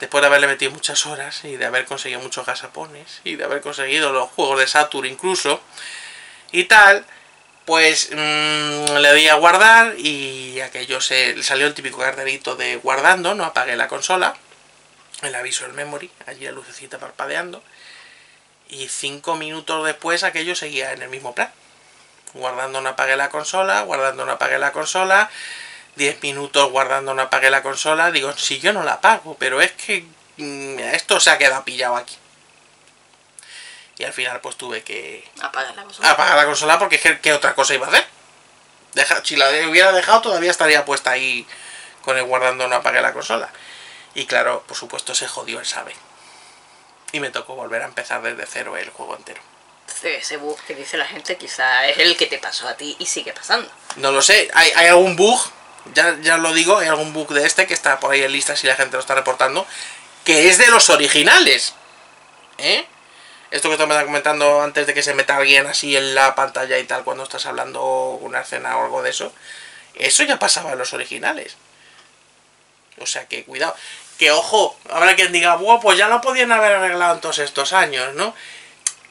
después de haberle metido muchas horas y de haber conseguido muchos gasapones y de haber conseguido los juegos de Saturn incluso y tal, pues le di a guardar y aquello se salió el típico carterito de guardando, no apagué la consola, el aviso del memory, allí la lucecita parpadeando, y 5 minutos después aquello seguía en el mismo plan. Guardando, no apagué la consola, guardando, no apagué la consola, 10 minutos guardando, no apagué la consola. Digo, si yo no la apago, pero es que esto se ha quedado pillado aquí. Y al final pues tuve que apagar la consola porque ¿qué otra cosa iba a hacer? Si la hubiera dejado todavía estaría puesta ahí con el guardando, no apagué la consola. Y claro, por supuesto se jodió el sabe. Y me tocó volver a empezar desde cero el juego entero. Ese bug que dice la gente quizá es el que te pasó a ti y sigue pasando. No lo sé, hay algún bug, ya lo digo, hay algún bug de este que está por ahí en listas y la gente lo está reportando, que es de los originales. Esto que estaba comentando antes de que se meta alguien así en la pantalla y tal cuando estás hablando una escena o algo de eso, eso ya pasaba en los originales. O sea que cuidado, que ojo, habrá quien diga, buah, pues ya lo podían haber arreglado en todos estos años, ¿no?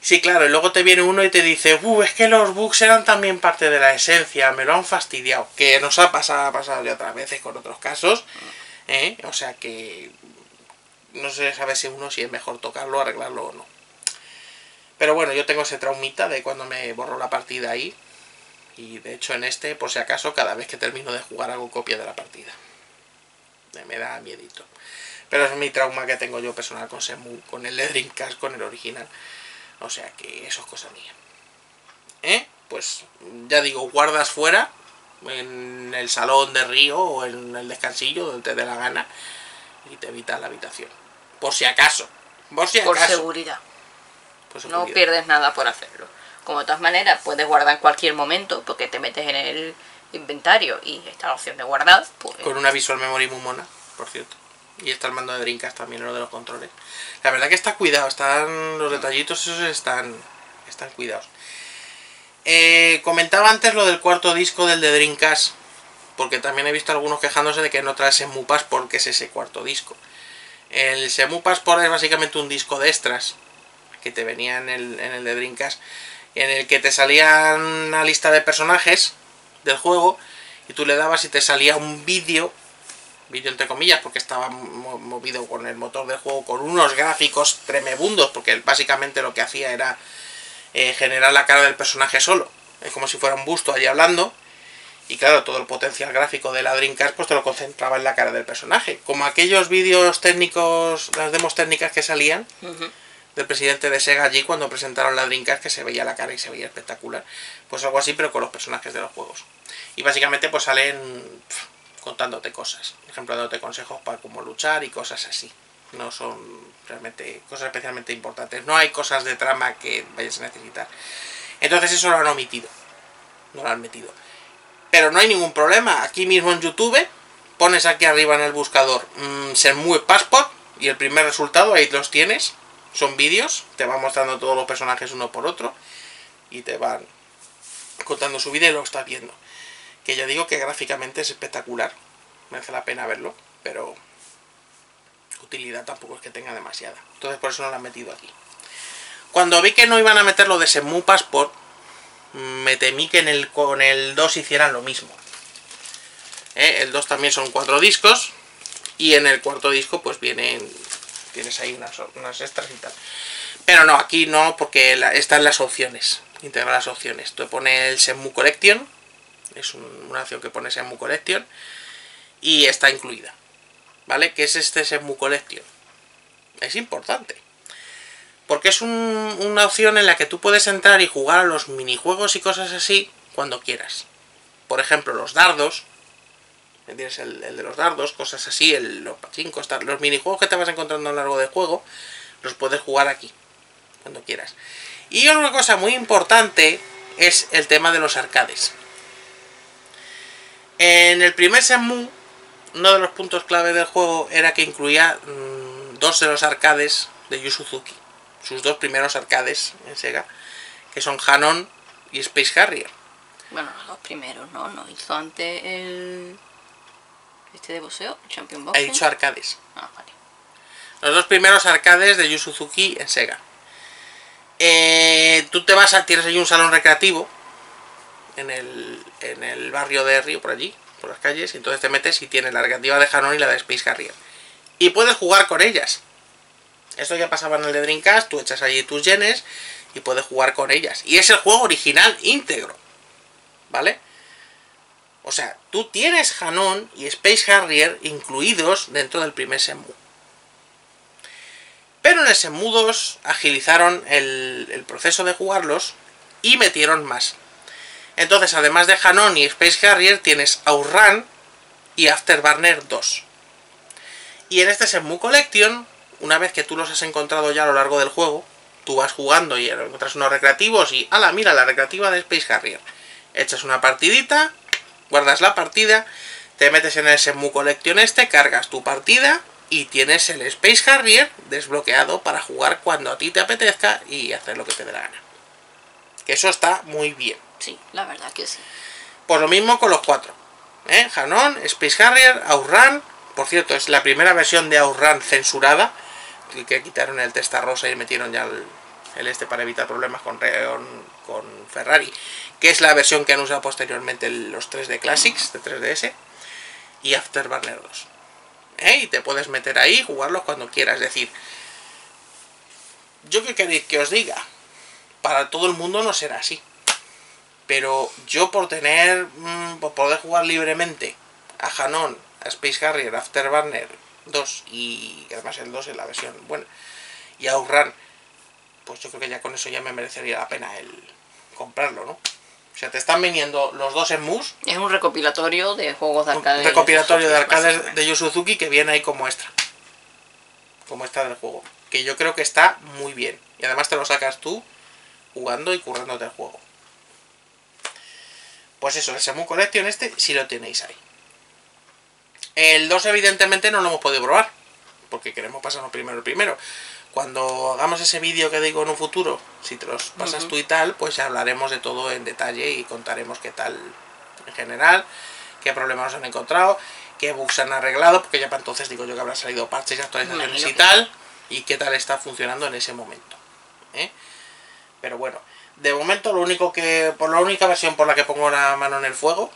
Sí, claro, y luego te viene uno y te dice, es que los bugs eran también parte de la esencia, me lo han fastidiado. Que nos ha pasado ya otras veces con otros casos, O sea que no se sabe si es mejor tocarlo, arreglarlo o no. Pero bueno, yo tengo ese traumita de cuando me borro la partida ahí. Y de hecho en este, por si acaso, cada vez que termino de jugar hago copia de la partida. Me da miedito. Pero es mi trauma que tengo yo personal con Shenmue, con el de Dreamcast, con el original. O sea que eso es cosa mía. Pues ya digo, guardas fuera en el salón de Río o en el descansillo, donde te dé la gana, y te evitas la habitación. Por si acaso. Por si acaso. Por seguridad. Por seguridad. No pierdes nada por hacerlo. Como de todas maneras, puedes guardar en cualquier momento, porque te metes en el inventario y está la opción de guardar. Pues... Con una visual memory muy mona, por cierto. Y está el mando de Dreamcast también, lo de los controles. La verdad que está cuidado, están los detallitos esos están cuidados. Comentaba antes lo del cuarto disco del de Dreamcast, porque también he visto algunos quejándose de que no trae Shenmue Passport, que es ese cuarto disco. El Shenmue Passport es básicamente un disco de extras que te venía en el de Dreamcast, en el que te salía una lista de personajes del juego y tú le dabas y te salía un vídeo entre comillas, porque estaba movido con el motor del juego, con unos gráficos tremebundos, porque básicamente lo que hacía era generar la cara del personaje solo. Es como si fuera un busto allí hablando, y claro, todo el potencial gráfico de la Dreamcast pues te lo concentraba en la cara del personaje, como aquellos vídeos técnicos, las demos técnicas que salían del presidente de Sega allí cuando presentaron la Dreamcast, que se veía la cara y se veía espectacular. Pues algo así, pero con los personajes de los juegos, y básicamente pues salen... contándote cosas, por ejemplo, dándote consejos para cómo luchar y cosas así. No son realmente cosas especialmente importantes, no hay cosas de trama que vayas a necesitar. Entonces eso lo han omitido, no lo han metido. Pero no hay ningún problema, aquí mismo en YouTube pones aquí arriba en el buscador Shenmue Passport y el primer resultado, ahí los tienes, son vídeos, te va mostrando todos los personajes uno por otro y te van contando su vida y lo estás viendo. Que ya digo que gráficamente es espectacular, merece la pena verlo, pero utilidad tampoco es que tenga demasiada. Entonces por eso no lo han metido aquí. Cuando vi que no iban a meter lo de Shenmue Passport, me temí que con el 2 hicieran lo mismo. El 2 también son 4 discos, y en el cuarto disco pues vienen, tienes ahí unas extras y tal. Pero no, aquí no, porque están las opciones, integrar las opciones. Tú pones el Shenmue Collection, es una opción que pone Shenmue Collection y está incluida, ¿vale? ¿Qué es este Shenmue Collection? Es importante porque es una opción en la que tú puedes entrar y jugar a los minijuegos y cosas así cuando quieras. Por ejemplo, los dardos, tienes el de los dardos, cosas así, los pachincos, los minijuegos que te vas encontrando a lo largo del juego, los puedes jugar aquí cuando quieras. Y una cosa muy importante es el tema de los arcades. En el primer Shenmue, uno de los puntos clave del juego era que incluía dos de los arcades de Yu Suzuki, sus dos primeros arcades en Sega, que son Hanon y Space Harrier. Bueno, los dos primeros, ¿no? No hizo antes el... este de boxeo, el Champion Boxing. He dicho arcades. Ah, vale. Los dos primeros arcades de Yu Suzuki en Sega. Tú te vas a... tienes ahí un salón recreativo en el barrio de Río, por allí, por las calles, y entonces te metes y tienes la recreativa de Hanon y la de Space Harrier. Y puedes jugar con ellas. Esto ya pasaba en el de Dreamcast, tú echas allí tus yenes y puedes jugar con ellas. Y es el juego original íntegro, ¿vale? O sea, tú tienes Hanon y Space Harrier incluidos dentro del primer Shenmue. Pero en el Shenmue 2 agilizaron el proceso de jugarlos y metieron más. Entonces, además de Hanon y Space Harrier, tienes Outrun y Afterburner 2. Y en este Shenmue Collection, una vez que tú los has encontrado ya a lo largo del juego, tú vas jugando y encuentras unos recreativos y ¡hala! Mira, la recreativa de Space Harrier. Echas una partidita, guardas la partida, te metes en el Shenmue Collection este, cargas tu partida y tienes el Space Harrier desbloqueado para jugar cuando a ti te apetezca y hacer lo que te dé la gana. Que eso está muy bien. Sí, la verdad que sí. Pues lo mismo con los cuatro, ¿eh? Hanon, Space Harrier, Outrun. Por cierto, es la primera versión de Outrun censurada, que quitaron el testa rosa y metieron ya el este para evitar problemas con Ferrari, que es la versión que han usado posteriormente los 3D Classics de 3DS y Afterburner 2, ¿eh? Y te puedes meter ahí, jugarlos cuando quieras. Es decir, ¿yo qué queréis que os diga? Para todo el mundo no será así, pero yo por poder jugar libremente a Hanon, a Space Harrier, Afterburner 2, y además el 2 es la versión buena, y a Outrun, pues yo creo que ya con eso ya me merecería la pena el comprarlo, ¿no? sea, te están viniendo los dos Shenmues. Es un recopilatorio de juegos de arcade. Un recopilatorio de arcades de Yu Suzuki que viene ahí como extra. Como extra del juego. Que yo creo que está muy bien. Y además te lo sacas tú jugando y currándote el juego. Pues eso, el Shenmue Collection este sí lo tenéis ahí. El 2 evidentemente no lo hemos podido probar. Porque queremos pasarnos primero el primero. Cuando hagamos ese vídeo que digo en un futuro, si te los pasas tú y tal, pues hablaremos de todo en detalle y contaremos qué tal en general, qué problemas han encontrado, qué bugs han arreglado, porque ya para entonces digo yo que habrán salido parches, actualizaciones y tal, y qué tal está funcionando en ese momento. ¿Eh? Pero bueno, de momento lo único que, por la única versión por la que pongo la mano en el fuego,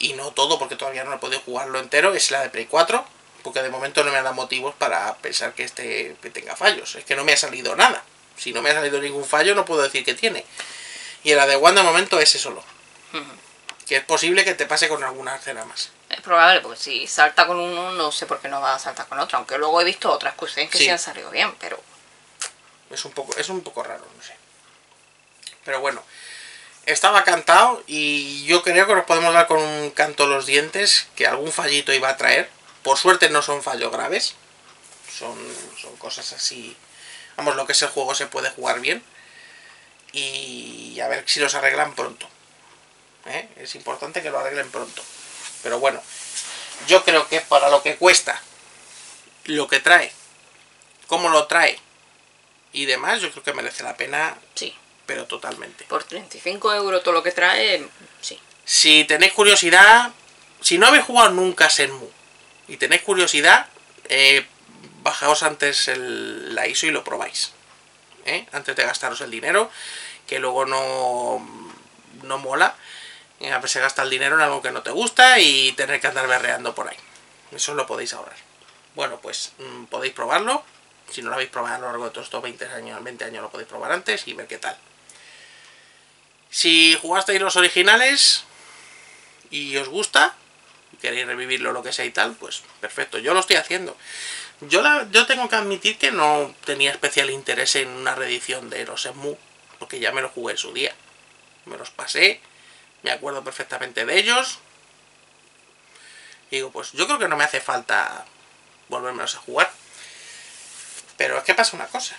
y no todo porque todavía no he podido jugarlo entero, es la de Play 4. Porque de momento no me han dado motivos para pensar que este que tenga fallos. Es que no me ha salido nada. Si no me ha salido ningún fallo, no puedo decir que tiene. Y en la de One de momento es solo. Que es posible que te pase con alguna escena más. Es probable, porque si salta con uno, no sé por qué no va a saltar con otro. Aunque luego he visto otras cosas que sí, sí han salido bien, pero... Es un poco raro, no sé. Pero bueno, estaba cantado y yo creo que nos podemos dar con un canto a los dientes que algún fallito iba a traer. Por suerte no son fallos graves, son cosas así, vamos, lo que es el juego se puede jugar bien y a ver si los arreglan pronto, ¿eh? Es importante que lo arreglen pronto, pero bueno, yo creo que para lo que cuesta, lo que trae, cómo lo trae y demás, yo creo que merece la pena, sí, pero totalmente. Por 35 € todo lo que trae, sí. Si tenéis curiosidad, si no habéis jugado nunca Shenmue y tenéis curiosidad, bajaos antes la ISO y lo probáis, ¿eh? Antes de gastaros el dinero, que luego no mola, se gasta el dinero en algo que no te gusta y tener que andar berreando por ahí. Eso lo podéis ahorrar. Bueno, pues podéis probarlo, si no lo habéis probado a lo largo de todos estos 20 años lo podéis probar antes y ver qué tal. Si jugasteis los originales y os gusta, queréis revivirlo, lo que sea y tal, pues perfecto, yo lo estoy haciendo. Yo tengo que admitir que no tenía especial interés en una reedición de los Shenmue, porque ya me los jugué en su día. Me los pasé, me acuerdo perfectamente de ellos. Y digo, pues yo creo que no me hace falta volvérmelos a jugar. Pero es que pasa una cosa.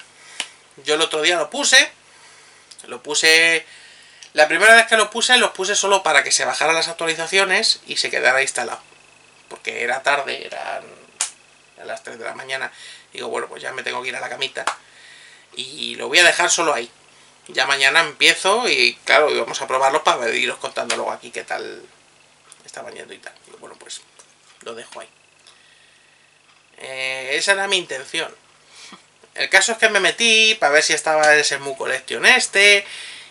Yo el otro día lo puse... La primera vez que los puse solo para que se bajaran las actualizaciones y se quedara instalado. Porque era tarde, eran a las 3 de la mañana. Digo, bueno, pues ya me tengo que ir a la camita. Y lo voy a dejar solo ahí. Ya mañana empiezo y, claro, vamos a probarlo para iros contando luego aquí qué tal está bañando y tal. Digo, bueno, pues lo dejo ahí. Esa era mi intención. El caso es que me metí para ver si estaba el Shenmue Collection este...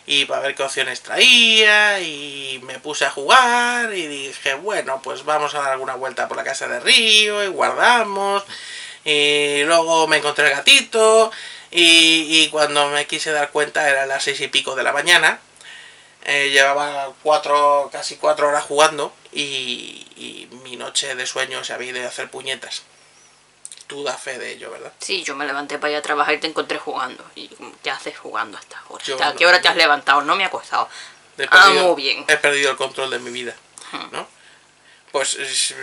Y para ver qué opciones traía, y me puse a jugar, y dije, bueno, pues vamos a dar alguna vuelta por la casa de Ryo, y guardamos, y luego me encontré el gatito, y cuando me quise dar cuenta eran las 6 y pico de la mañana, llevaba casi cuatro horas jugando, y mi noche de sueño se había ido a hacer puñetas. Tú das fe de ello, ¿verdad? Sí, yo me levanté para ir a trabajar y te encontré jugando. ¿Y qué haces jugando a estas horas? ¿A qué hora te has levantado? No me he acostado. Muy bien. He perdido el control de mi vida, ¿no? Pues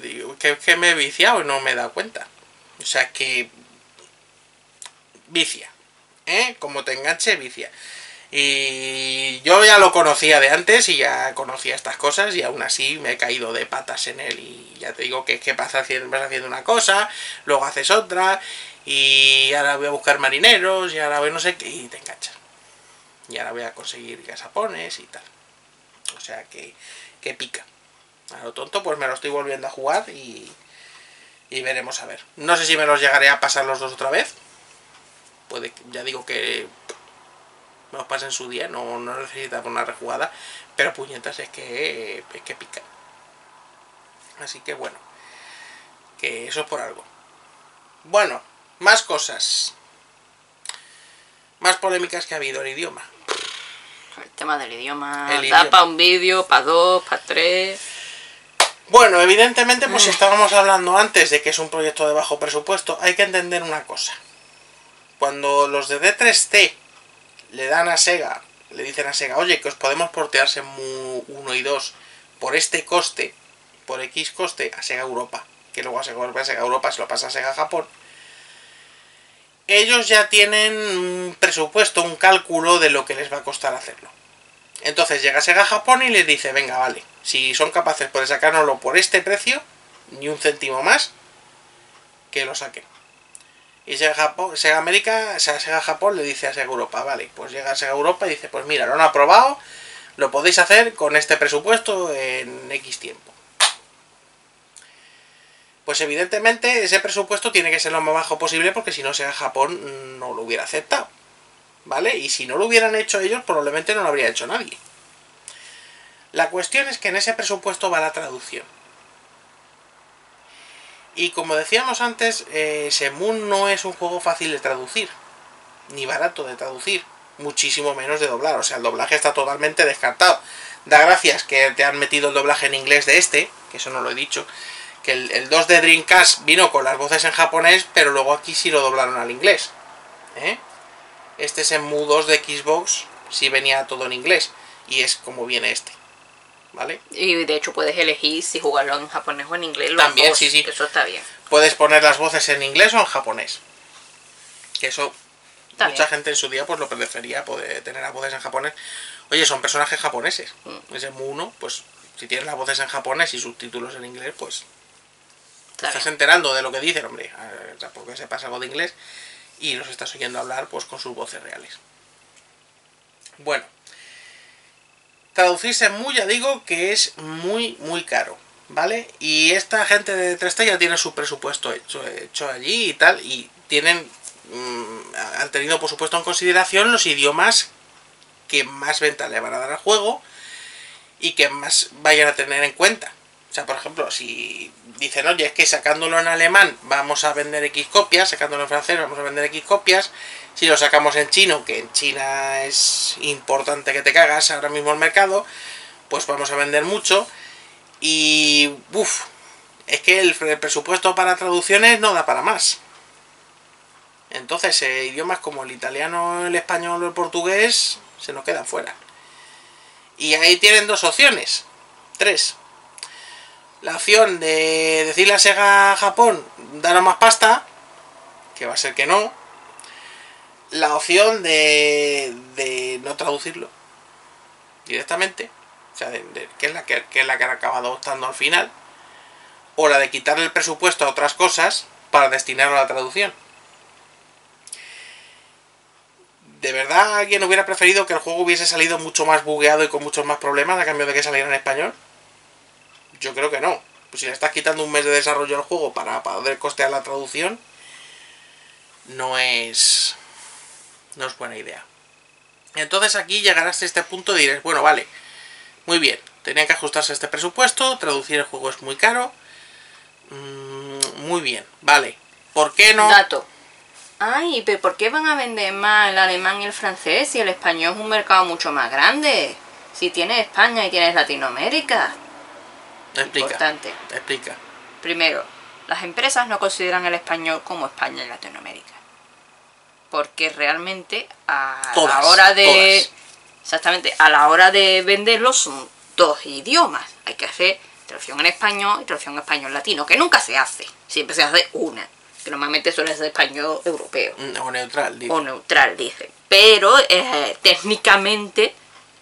digo, que me he viciado y no me he dado cuenta. O sea, que vicia, ¿eh? Como te enganche, vicia. Y yo ya lo conocía de antes y ya conocía estas cosas y aún así me he caído de patas en él y ya te digo que es que vas haciendo una cosa, luego haces otra y ahora voy a buscar marineros y ahora voy no sé qué y te enganchas. Y ahora voy a conseguir gasapones y tal. O sea que pica. A lo tonto pues me lo estoy volviendo a jugar y veremos a ver. No sé si me los llegaré a pasar los dos otra vez. Puede, ya digo que... me los pasa en su día, no necesita una rejugada, pero puñetas es que pica. Así que bueno, que eso es por algo. Bueno, más cosas. Más polémicas que ha habido el idioma. El tema del idioma. Da para un vídeo, para dos, para tres. Bueno, evidentemente, pues estábamos hablando antes de que es un proyecto de bajo presupuesto. Hay que entender una cosa. Cuando los de D3T le dan a Sega le dicen a Sega, oye, que os podemos portear Shenmue 1 y 2 por este coste, por X coste, a Sega Europa, que luego a Sega Europa se lo pasa a Sega Japón. Ellos ya tienen un presupuesto, un cálculo de lo que les va a costar hacerlo. Entonces llega Sega Japón y les dice, venga, vale, si son capaces de sacárnoslo por este precio, ni un céntimo más, que lo saquen. Y Sega Japón le dice a Sega Europa, vale, pues llega a Sega Europa y dice, pues mira, lo han aprobado, lo podéis hacer con este presupuesto en X tiempo. Pues evidentemente ese presupuesto tiene que ser lo más bajo posible, porque si no, Sega Japón no lo hubiera aceptado, ¿vale? Y si no lo hubieran hecho ellos, probablemente no lo habría hecho nadie. La cuestión es que en ese presupuesto va la traducción. Y como decíamos antes, Shenmue no es un juego fácil de traducir, ni barato de traducir, muchísimo menos de doblar. O sea, el doblaje está totalmente descartado. Da gracias que te han metido el doblaje en inglés de este, que eso no lo he dicho, que el 2 de Dreamcast vino con las voces en japonés, pero luego aquí sí lo doblaron al inglés, ¿eh? Este Shenmue 2 de Xbox sí venía todo en inglés, y es como viene este, ¿vale? Y de hecho puedes elegir si jugarlo en japonés o en inglés. También, sí, sí. Eso está bien. Puedes poner las voces en inglés o en japonés. Que eso, está mucha bien. Gente en su día pues lo prefería, poder tener las voces en japonés. Oye, son personajes japoneses. En Shenmue 1, pues si tienes las voces en japonés y subtítulos en inglés, pues... Te estás enterando de lo que dicen, hombre, porque sepas algo de inglés y los estás oyendo hablar pues con sus voces reales. Bueno, traducirse muy, ya digo, que es muy, muy caro, ¿vale? Y esta gente de D3T ya tiene su presupuesto hecho allí y tal, y tienen, han tenido por supuesto en consideración los idiomas que más venta le van a dar al juego y que más vayan a tener en cuenta. O sea, por ejemplo, si dicen, oye, es que sacándolo en alemán vamos a vender X copias, sacándolo en francés vamos a vender X copias, si lo sacamos en chino, que en China es importante que te cagas ahora mismo el mercado, pues vamos a vender mucho, y uff, es que el presupuesto para traducciones no da para más. Entonces, idiomas como el italiano, el español o el portugués se nos quedan fuera. Y ahí tienen dos opciones, tres. La opción de decirle a Sega Japón, danos más pasta, que va a ser que no. La opción de no traducirlo directamente, o sea, que es la que han acabado optando al final. O la de quitarle el presupuesto a otras cosas para destinarlo a la traducción. ¿De verdad alguien hubiera preferido que el juego hubiese salido mucho más bugueado y con muchos más problemas a cambio de que saliera en español? Yo creo que no. Pues si le estás quitando un mes de desarrollo al juego para poder costear la traducción, no es buena idea. Entonces aquí llegarás a este punto y dirás, bueno, vale, muy bien, tenían que ajustarse a este presupuesto, traducir el juego es muy caro, muy bien, vale, ¿por qué no? Dato. Ay, pero ¿por qué van a vender más el alemán y el francés si el español es un mercado mucho más grande? Si tienes España y tienes Latinoamérica. Explica. Primero, las empresas no consideran el español como España y Latinoamérica. Porque realmente a la hora de venderlo son dos idiomas. Hay que hacer traducción en español y traducción en español latino, que nunca se hace. Siempre se hace una, que normalmente suele ser español europeo. O neutral, dice. Pero técnicamente...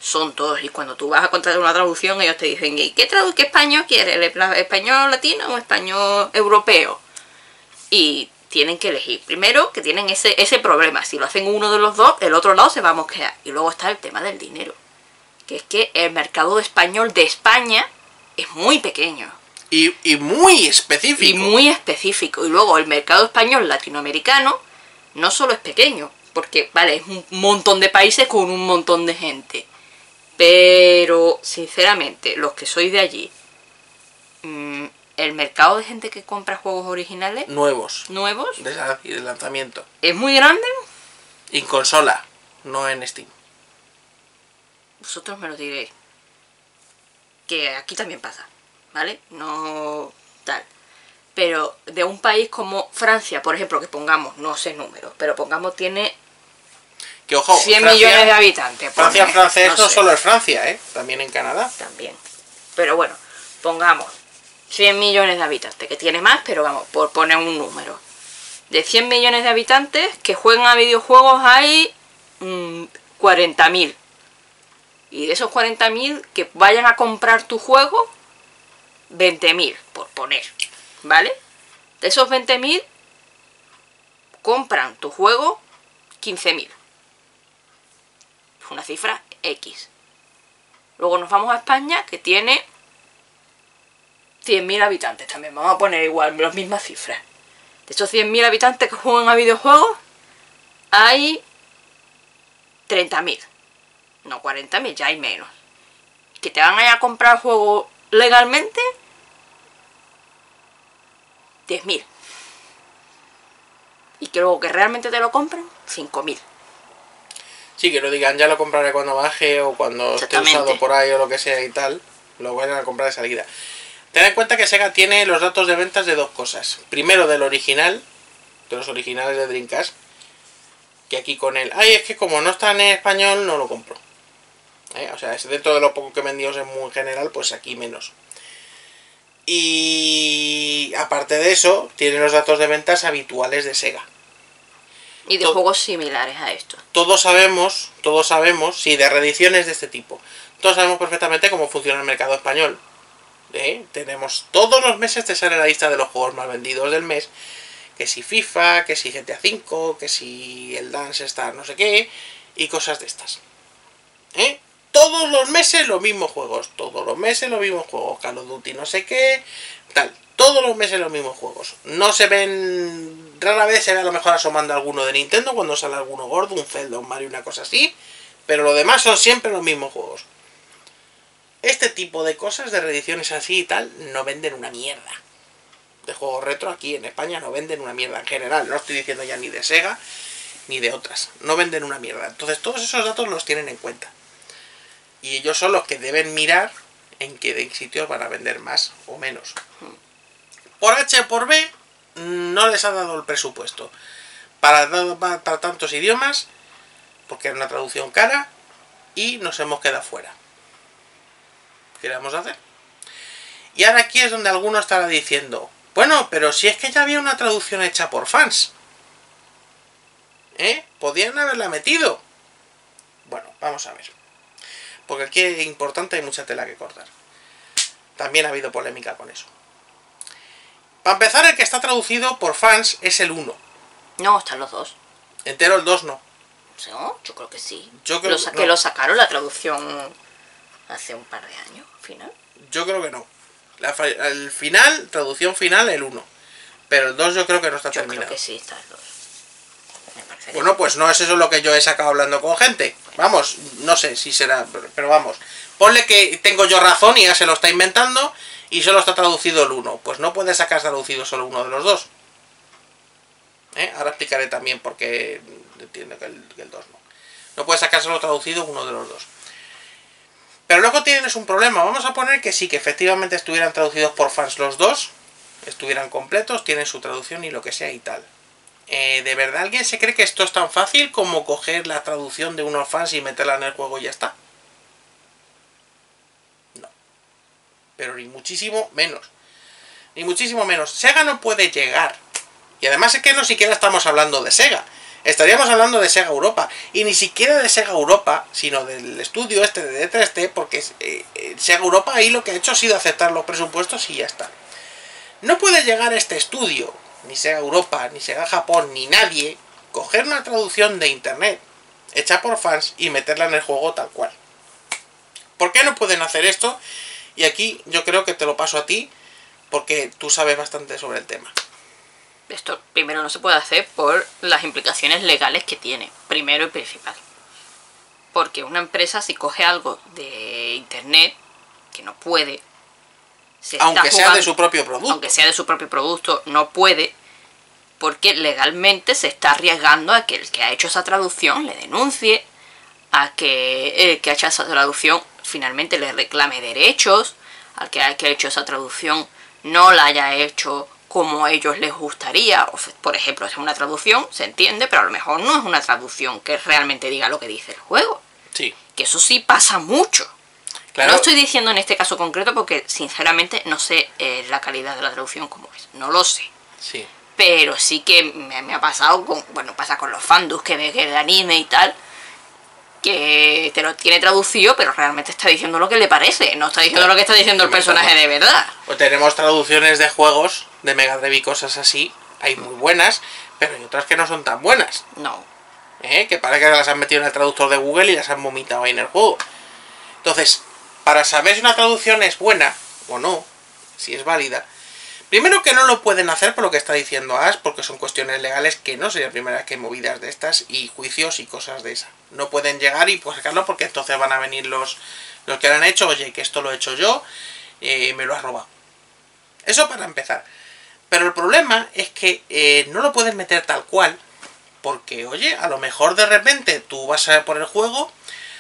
son todos, y cuando tú vas a contratar una traducción, ellos te dicen, ¿y qué español quieres? ¿El español latino o español europeo? Y tienen que elegir. Primero, que tienen ese problema. Si lo hacen uno de los dos, el otro lado se va a mosquear. Y luego está el tema del dinero. Que es que el mercado español de España es muy pequeño. Y muy específico. Y luego el mercado español latinoamericano no solo es pequeño, porque vale, es un montón de países con un montón de gente. Pero, sinceramente, los que sois de allí, el mercado de gente que compra juegos originales... Nuevos. De lanzamiento. ¿Es muy grande? En consola, no en Steam. Vosotros me lo diréis. Que aquí también pasa, ¿vale? No tal. Pero de un país como Francia, por ejemplo, que pongamos, no sé números, pero pongamos tiene... Que ojo, 100 Francia, millones de habitantes. Francia francés no solo es Francia, también en Canadá. También. Pero bueno, pongamos 100 millones de habitantes, que tiene más, pero vamos, por poner un número. De 100 millones de habitantes que juegan a videojuegos hay 40.000. Y de esos 40.000 que vayan a comprar tu juego, 20.000, por poner, ¿vale? De esos 20.000, compran tu juego 15.000. Una cifra X. Luego nos vamos a España, que tiene 100.000 habitantes también. Vamos a poner igual, las mismas cifras. De esos 100.000 habitantes que juegan a videojuegos, hay 30.000. No, 40.000, ya hay menos. Que te van a ir a comprar juegos legalmente, 10.000. Y que luego que realmente te lo compren, 5.000. Sí, que lo digan, ya lo compraré cuando baje o cuando esté usado por ahí o lo que sea y tal. Lo vayan a comprar de salida. Ten en cuenta que Sega tiene los datos de ventas de dos cosas. Primero del original, de los originales de Dreamcast. Que aquí con él, ay, es que como no está en español no lo compro. O sea, dentro de lo poco que vendimos en muy general, pues aquí menos. Y aparte de eso, tiene los datos de ventas habituales de Sega. Y de juegos similares a esto. Todos sabemos, sí, de reediciones de este tipo. Todos sabemos perfectamente cómo funciona el mercado español. Tenemos todos los meses, te sale la lista de los juegos más vendidos del mes. Que si FIFA, que si GTA V, que si el Dance Star no sé qué, y cosas de estas. Todos los meses los mismos juegos, Call of Duty no sé qué, tal. Todos los meses los mismos juegos. No se ven... Rara vez se ve a lo mejor asomando alguno de Nintendo cuando sale alguno gordo, un Zelda, un Mario, una cosa así. Pero lo demás son siempre los mismos juegos. Este tipo de cosas, de reediciones así y tal, no venden una mierda. De juegos retro aquí en España no venden una mierda en general. No estoy diciendo ya ni de Sega ni de otras. No venden una mierda. Entonces todos esos datos los tienen en cuenta. Y ellos son los que deben mirar en qué sitios van a vender más o menos. Por H o por B no les ha dado el presupuesto para tantos idiomas, porque era una traducción cara, y nos hemos quedado fuera. ¿Qué le vamos a hacer? Y ahora aquí es donde alguno estará diciendo, bueno, pero si es que ya había una traducción hecha por fans. Podían haberla metido. Bueno, vamos a ver. Porque aquí es importante, hay mucha tela que cortar. También ha habido polémica con eso. Para empezar, el que está traducido por fans es el 1. No, están los dos. Entero el 2 no. No, yo creo que sí. Yo creo que no. Lo sacaron la traducción hace un par de años, final. Yo creo que no. El final, traducción final, el 1. Pero el 2 yo creo que no está terminado. Yo creo que sí está el 2. Bueno, pues no es eso lo que yo he sacado hablando con gente. Vamos, no sé si será... Pero vamos, ponle que tengo yo razón y ya se lo está inventando y solo está traducido el 1. Pues no puede sacar traducido solo uno de los dos. Ahora explicaré también porque entiendo que el 2 no. No puede sacar solo traducido uno de los dos. Pero luego tienes un problema. Vamos a poner que sí, que efectivamente estuvieran traducidos por fans los dos. Estuvieran completos, tienen su traducción y lo que sea y tal. ¿De verdad alguien se cree que esto es tan fácil como coger la traducción de unos fans y meterla en el juego y ya está? No. Pero ni muchísimo menos. Ni muchísimo menos. Sega no puede llegar. Y además es que no siquiera estamos hablando de Sega. Estaríamos hablando de Sega Europa. Y ni siquiera de Sega Europa, sino del estudio este de D3T, porque Sega Europa ahí lo que ha hecho ha sido aceptar los presupuestos y ya está. No puede llegar este estudio, ni Sega Europa, ni Sega Japón, ni nadie, coger una traducción de internet hecha por fans y meterla en el juego tal cual. ¿Por qué no pueden hacer esto? Y aquí yo creo que te lo paso a ti, porque tú sabes bastante sobre el tema. Esto primero no se puede hacer por las implicaciones legales que tiene, primero y principal. Porque una empresa, si coge algo de internet, que no puede... Aunque sea de su propio producto. Aunque sea de su propio producto, no puede, porque legalmente se está arriesgando a que el que ha hecho esa traducción le denuncie, a que el que ha hecho esa traducción finalmente le reclame derechos, al que ha hecho esa traducción no la haya hecho como a ellos les gustaría, o, por ejemplo, es una traducción, se entiende, pero a lo mejor no es una traducción que realmente diga lo que dice el juego. Sí. Que eso sí pasa mucho. Claro. No estoy diciendo en este caso concreto porque, sinceramente, no sé la calidad de la traducción como es. No lo sé. Sí. Pero sí que me ha pasado con... Bueno, pasa con los fandubs que ves el anime y tal, que te lo tiene traducido, pero realmente está diciendo lo que le parece. No está diciendo lo que está diciendo el personaje de verdad. Pues tenemos traducciones de juegos, de Mega Drive y cosas así. Hay muy buenas, pero hay otras que no son tan buenas. No. Que parece que las han metido en el traductor de Google y las han vomitado ahí en el juego. Entonces, para saber si una traducción es buena o no, si es válida, primero que no lo pueden hacer por lo que está diciendo Ash, porque son cuestiones legales que no sería la primera vez que hay movidas de estas y juicios y cosas de esas. No pueden llegar y pues sacarlo porque entonces van a venir los que lo han hecho, oye, que esto lo he hecho yo, me lo has robado. Eso para empezar. Pero el problema es que no lo pueden meter tal cual, porque, oye, a lo mejor de repente tú vas a por el juego,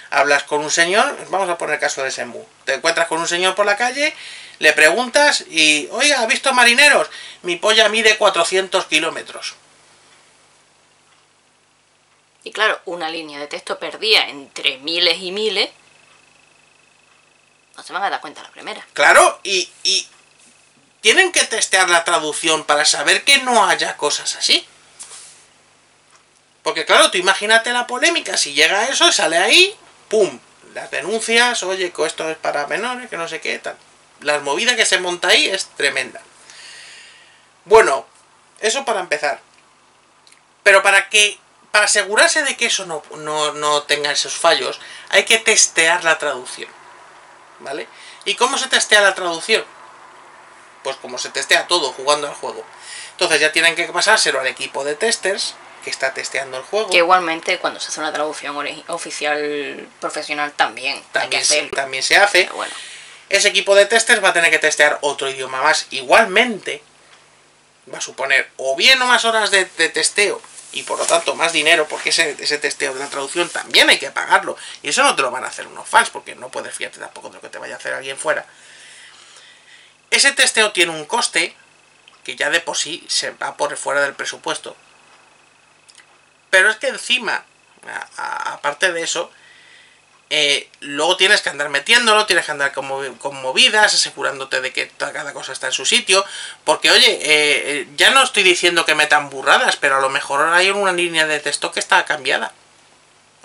hablas con un señor, vamos a poner el caso de Shenmue, te encuentras con un señor por la calle, le preguntas y, oiga, ¿has visto marineros? Mi polla mide 400 kilómetros. Y claro, una línea de texto perdida entre miles y miles, no se van a dar cuenta la primera. Claro, y tienen que testear la traducción para saber que no haya cosas así. Porque claro, tú imagínate la polémica, si llega a eso, sale ahí, ¡pum! Las denuncias, oye, que esto es para menores, que no sé qué, tal. La movida que se monta ahí es tremenda. Bueno, eso para empezar. Pero para asegurarse de que eso no tenga esos fallos, hay que testear la traducción, ¿vale? ¿Y cómo se testea la traducción? Pues como se testea todo, jugando al juego. Entonces ya tienen que pasárselo al equipo de testers que está testeando el juego. Que igualmente cuando se hace una traducción oficial profesional también hay que hacerlo. También se hace. Pero bueno. Ese equipo de testers va a tener que testear otro idioma más. Igualmente, va a suponer o bien o más horas de testeo y por lo tanto más dinero, porque ese testeo de la traducción también hay que pagarlo. Y eso no te lo van a hacer unos fans, porque no puedes fiarte tampoco de lo que te vaya a hacer alguien fuera. Ese testeo tiene un coste que ya de por sí se va por fuera del presupuesto. Pero es que encima, aparte de eso, luego tienes que andar metiéndolo, tienes que andar con movidas, asegurándote de que cada cosa está en su sitio, porque oye, ya no estoy diciendo que metan burradas, pero a lo mejor hay una línea de texto que está cambiada,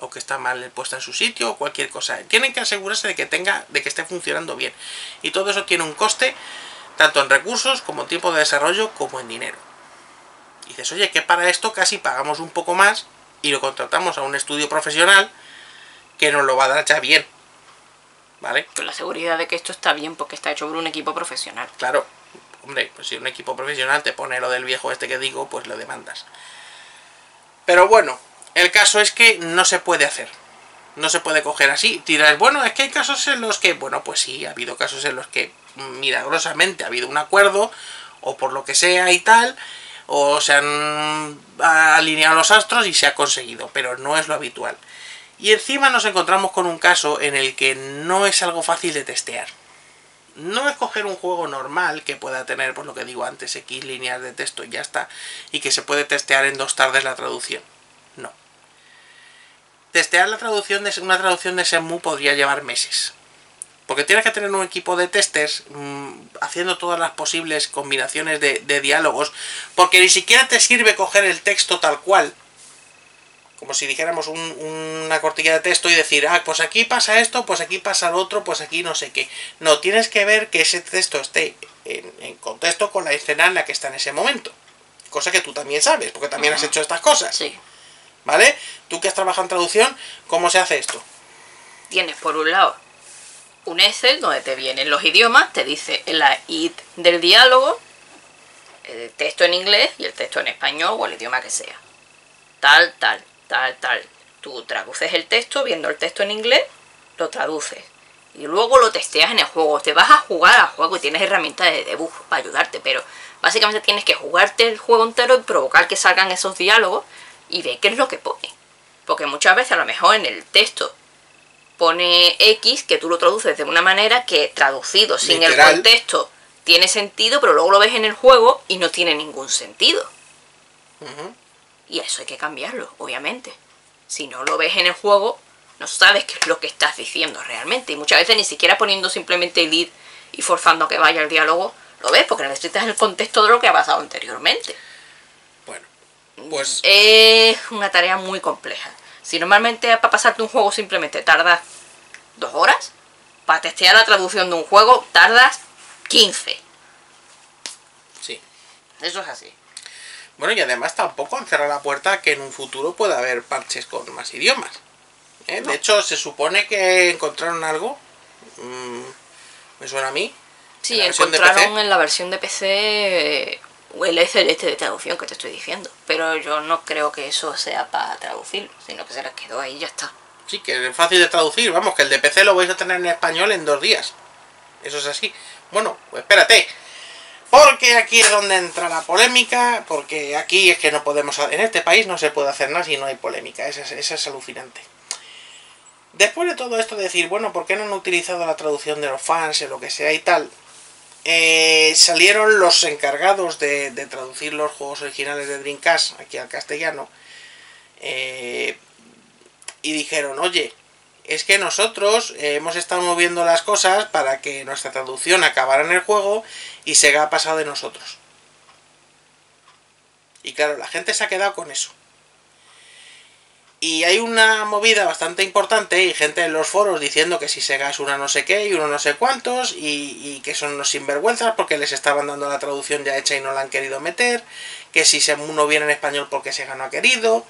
o que está mal puesta en su sitio, o cualquier cosa. Tienen que asegurarse de que esté funcionando bien, y todo eso tiene un coste, tanto en recursos, como en tiempo de desarrollo, como en dinero. Y dices, oye, que para esto casi pagamos un poco más, y lo contratamos a un estudio profesional, que nos lo va a dar ya bien, ¿vale? Con la seguridad de que esto está bien porque está hecho por un equipo profesional. Claro, hombre, pues si un equipo profesional te pone lo del viejo este que digo, pues lo demandas. Pero bueno, el caso es que no se puede hacer. No se puede coger así. Dirás, bueno, es que hay casos en los que... Bueno, pues sí, ha habido casos en los que milagrosamente ha habido un acuerdo, o por lo que sea y tal, o se han alineado los astros y se ha conseguido, pero no es lo habitual. Y encima nos encontramos con un caso en el que no es algo fácil de testear. No es coger un juego normal que pueda tener, por lo que digo antes, X líneas de texto y ya está, y que se puede testear en 2 tardes la traducción. No. Testear la traducción de una traducción de Shenmue podría llevar meses. Porque tienes que tener un equipo de testers haciendo todas las posibles combinaciones de diálogos, porque ni siquiera te sirve coger el texto tal cual, como si dijéramos una cortilla de texto y decir, ah, pues aquí pasa esto, pues aquí pasa lo otro, pues aquí no sé qué. No, tienes que ver que ese texto esté en contexto con la escena en la que está en ese momento. Cosa que tú también sabes, porque también has hecho estas cosas. Sí. ¿Vale? Tú que has trabajado en traducción, ¿cómo se hace esto? Tienes por un lado un Excel donde te vienen los idiomas, te dice la id del diálogo, el texto en inglés y el texto en español o el idioma que sea. Tal, tal. Tal, tal. Tú traduces el texto, viendo el texto en inglés, lo traduces. Y luego lo testeas en el juego. Te vas a jugar al juego y tienes herramientas de debug para ayudarte. Pero básicamente tienes que jugarte el juego entero y provocar que salgan esos diálogos y ver qué es lo que pone. Porque muchas veces a lo mejor en el texto pone X que tú lo traduces de una manera que traducido sin el contexto... tiene sentido, pero luego lo ves en el juego y no tiene ningún sentido. Uh-huh. Y eso hay que cambiarlo, obviamente. Si no lo ves en el juego, no sabes qué es lo que estás diciendo realmente. Y muchas veces ni siquiera poniendo simplemente el lead y forzando a que vaya el diálogo, lo ves, porque necesitas el contexto de lo que ha pasado anteriormente. Bueno, pues... es una tarea muy compleja. Si normalmente para pasarte un juego simplemente tardas 2 horas, para testear la traducción de un juego tardas 15. Sí. Eso es así. Bueno, y además tampoco han cerrado la puerta a que en un futuro pueda haber parches con más idiomas. ¿Eh? No. De hecho, se supone que encontraron algo. Me suena a mí. Sí, encontraron en la versión de PC el este de traducción que te estoy diciendo. Pero yo no creo que eso sea para traducirlo, sino que se las quedó ahí y ya está. Sí, que es fácil de traducir. Vamos, que el de PC lo vais a tener en español en 2 días. Eso es así. Bueno, pues espérate. Porque aquí es donde entra la polémica, porque aquí es que no podemos... En este país no se puede hacer nada si no hay polémica, eso es alucinante. Después de todo esto de decir, bueno, ¿por qué no han utilizado la traducción de los fans o lo que sea y tal? Salieron los encargados de traducir los juegos originales de Dreamcast aquí al castellano, y dijeron, oye, es que nosotros hemos estado moviendo las cosas para que nuestra traducción acabara en el juego y Sega ha pasado de nosotros. Y claro, la gente se ha quedado con eso. Y hay una movida bastante importante y gente en los foros diciendo que si Sega es una no sé qué y uno no sé cuántos y que son unos sinvergüenzas porque les estaban dando la traducción ya hecha y no la han querido meter, que si uno viene en español porque Sega no ha querido.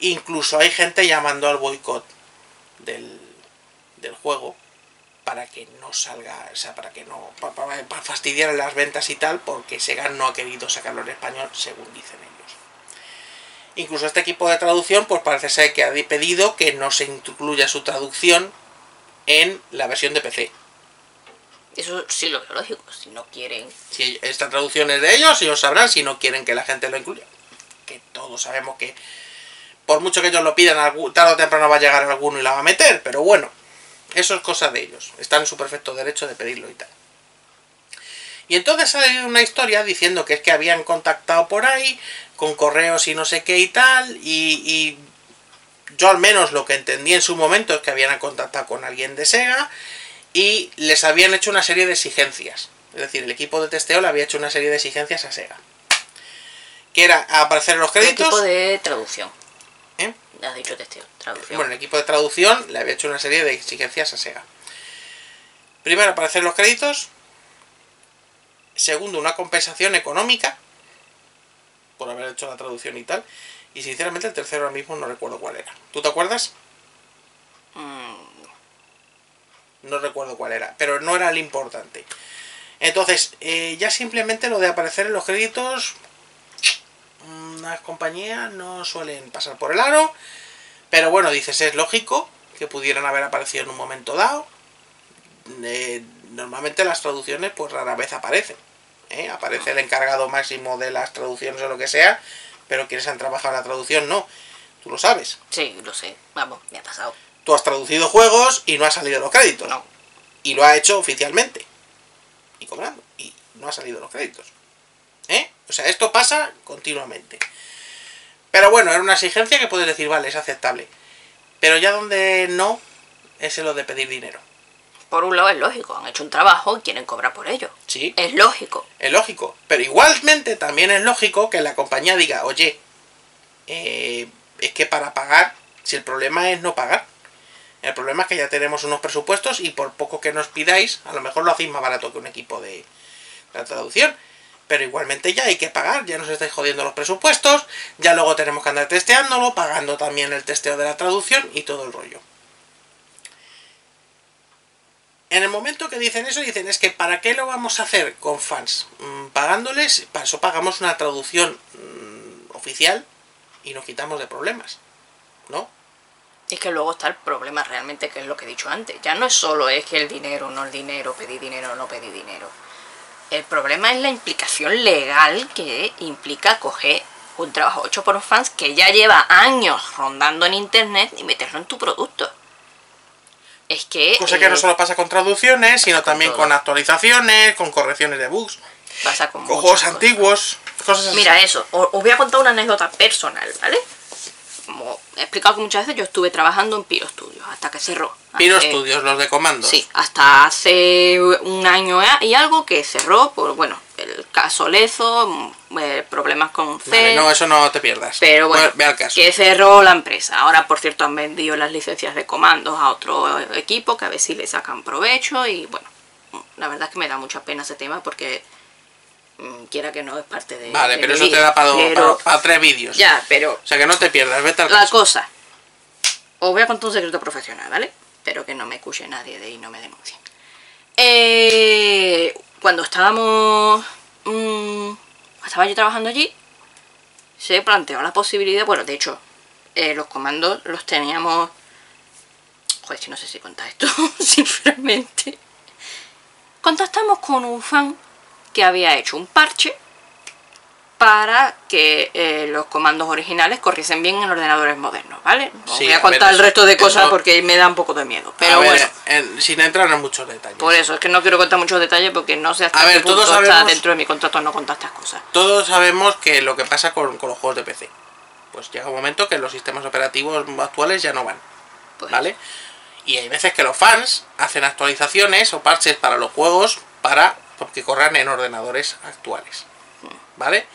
Incluso hay gente llamando al boicot del juego para que no salga, o sea, para que no para fastidiar las ventas y tal, porque Sega no ha querido sacarlo en español, según dicen ellos. Incluso este equipo de traducción, pues parece ser que ha pedido que no se incluya su traducción en la versión de PC. Eso sí lo lógico, si no quieren... Si esta traducción es de ellos, ellos sabrán si no quieren que la gente lo incluya. Que todos sabemos que... Por mucho que ellos lo pidan, tarde o temprano va a llegar alguno y la va a meter, pero bueno, eso es cosa de ellos. Están en su perfecto derecho de pedirlo y tal. Y entonces salió una historia diciendo que es que habían contactado por ahí, con correos y no sé qué y tal, y yo al menos lo que entendí en su momento es que habían contactado con alguien de Sega y les habían hecho una serie de exigencias. Es decir, el equipo de testeo le había hecho una serie de exigencias a Sega. Que era aparecer en los créditos... El equipo de traducción. Has dicho testeo, traducción. Bueno, el equipo de traducción le había hecho una serie de exigencias a Sega. Primero, aparecer los créditos. Segundo, una compensación económica por haber hecho la traducción y tal. Y sinceramente el tercero ahora mismo no recuerdo cuál era. ¿Tú te acuerdas? No recuerdo cuál era, pero no era el importante. Entonces, ya simplemente lo de aparecer en los créditos... Unas compañías no suelen pasar por el aro, pero bueno, dices, es lógico que pudieran haber aparecido en un momento dado. Normalmente las traducciones pues rara vez aparecen, ¿eh? Aparece el encargado máximo de las traducciones o lo que sea, pero quienes han trabajado en la traducción no. Tú lo sabes. Sí, lo sé, vamos, me ha pasado. Tú has traducido juegos y no ha salido los créditos. No. Y lo ha hecho oficialmente y cobrando, y no ha salido los créditos. ¿Eh? O sea, esto pasa continuamente. Pero bueno, era una exigencia que puedes decir, vale, es aceptable. Pero ya donde no, es lo de pedir dinero. Por un lado es lógico, han hecho un trabajo y quieren cobrar por ello. Sí. Es lógico. Es lógico. Pero igualmente también es lógico que la compañía diga, oye, es que para pagar, si el problema es no pagar. El problema es que ya tenemos unos presupuestos y por poco que nos pidáis, a lo mejor lo hacéis más barato que un equipo de la traducción. Pero igualmente ya hay que pagar, ya nos estáis jodiendo los presupuestos, ya luego tenemos que andar testeándolo, pagando también el testeo de la traducción y todo el rollo. En el momento que dicen eso, dicen, es que ¿para qué lo vamos a hacer con fans? Pagándoles, para eso pagamos una traducción oficial y nos quitamos de problemas, ¿no? Es que luego está el problema realmente, que es lo que he dicho antes. Ya no es solo es que el dinero, no el dinero, pedir dinero, no pedir dinero. El problema es la implicación legal que implica coger un trabajo hecho por un fans que ya lleva años rondando en internet y meterlo en tu producto. Es que... cosa que no solo pasa con traducciones, sino también con actualizaciones, con correcciones de bugs. Pasa con juegos antiguos, cosas así. Mira, eso. Os voy a contar una anécdota personal, ¿vale? Como he explicado muchas veces, yo estuve trabajando en Pyro Studios hasta que cerró. Pyro Studios, los de Comando. Sí, hasta hace un año y algo que cerró por, bueno, el caso Lezo, problemas con C. Vale, no, eso no te pierdas. Pero bueno, ve al caso. Que cerró la empresa. Ahora, por cierto, han vendido las licencias de Comando a otro equipo, que a ver si le sacan provecho. Y bueno, la verdad es que me da mucha pena ese tema porque... quiera que no, es parte de... Vale, de pero eso vida. Te da para 3 vídeos. Ya, pero... o sea, que no te pierdas, vete al caso. La cosa... os voy a contar un secreto profesional, ¿vale? Pero que no me escuche nadie de ahí y no me denuncie. Cuando estábamos... estaba yo trabajando allí, se planteó la posibilidad... bueno, de hecho, los comandos los teníamos... joder, si no sé si contar esto, sinceramente. Contactamos con un fan... que había hecho un parche para que los comandos originales corriesen bien en ordenadores modernos, ¿vale? Os voy a contar el resto de cosas porque me da un poco de miedo. Pero bueno, sin entrar en muchos detalles. Por eso, es que no quiero contar muchos detalles porque no sé hasta qué punto está dentro de mi contrato no contar estas cosas. Todos sabemos que lo que pasa con los juegos de PC. Pues llega un momento que los sistemas operativos actuales ya no van, ¿vale? Y hay veces que los fans hacen actualizaciones o parches para los juegos para... porque corran en ordenadores actuales, ¿vale?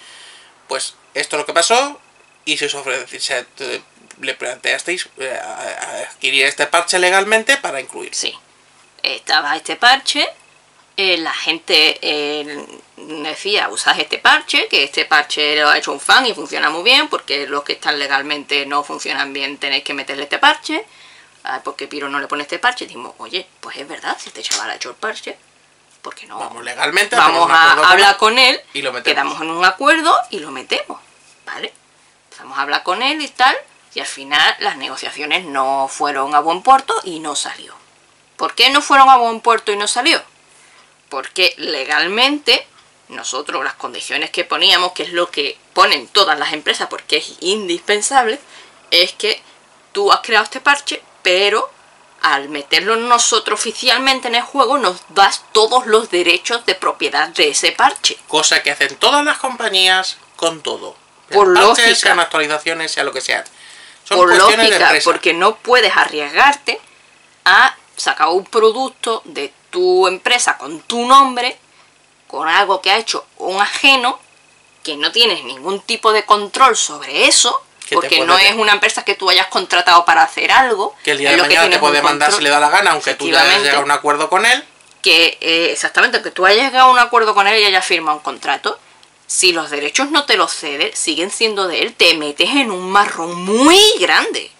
Pues esto es lo que pasó, y si os le planteasteis adquirir este parche legalmente para incluir. Sí, estaba este parche, la gente decía, usad este parche, que este parche lo ha hecho un fan y funciona muy bien, porque los que están legalmente no funcionan bien, tenéis que meterle este parche, porque Pyro no le pone este parche, y dijimos, oye, pues es verdad, si este chaval ha hecho el parche, ¿por qué no? Vamos legalmente, vamos a hablar con él, y lo quedamos en un acuerdo y lo metemos, ¿vale? Empezamos a hablar con él y tal, y al final las negociaciones no fueron a buen puerto y no salió. ¿Por qué no fueron a buen puerto y no salió? Porque legalmente nosotros las condiciones que poníamos, que es lo que ponen todas las empresas porque es indispensable, es que tú has creado este parche, pero... al meterlo nosotros oficialmente en el juego nos das todos los derechos de propiedad de ese parche. Cosa que hacen todas las compañías con todo. Por lógica. Sean actualizaciones, sea lo que sea. Son por lógica, porque no puedes arriesgarte a sacar un producto de tu empresa con tu nombre, con algo que ha hecho un ajeno, que no tienes ningún tipo de control sobre eso. Porque no es una empresa que tú hayas contratado para hacer algo. Que el día de mañana te puede mandar si le da la gana, aunque tú ya hayas llegado a un acuerdo con él. Que exactamente, aunque tú hayas llegado a un acuerdo con él y hayas firmado un contrato, si los derechos no te los cedes, siguen siendo de él, te metes en un marrón muy grande.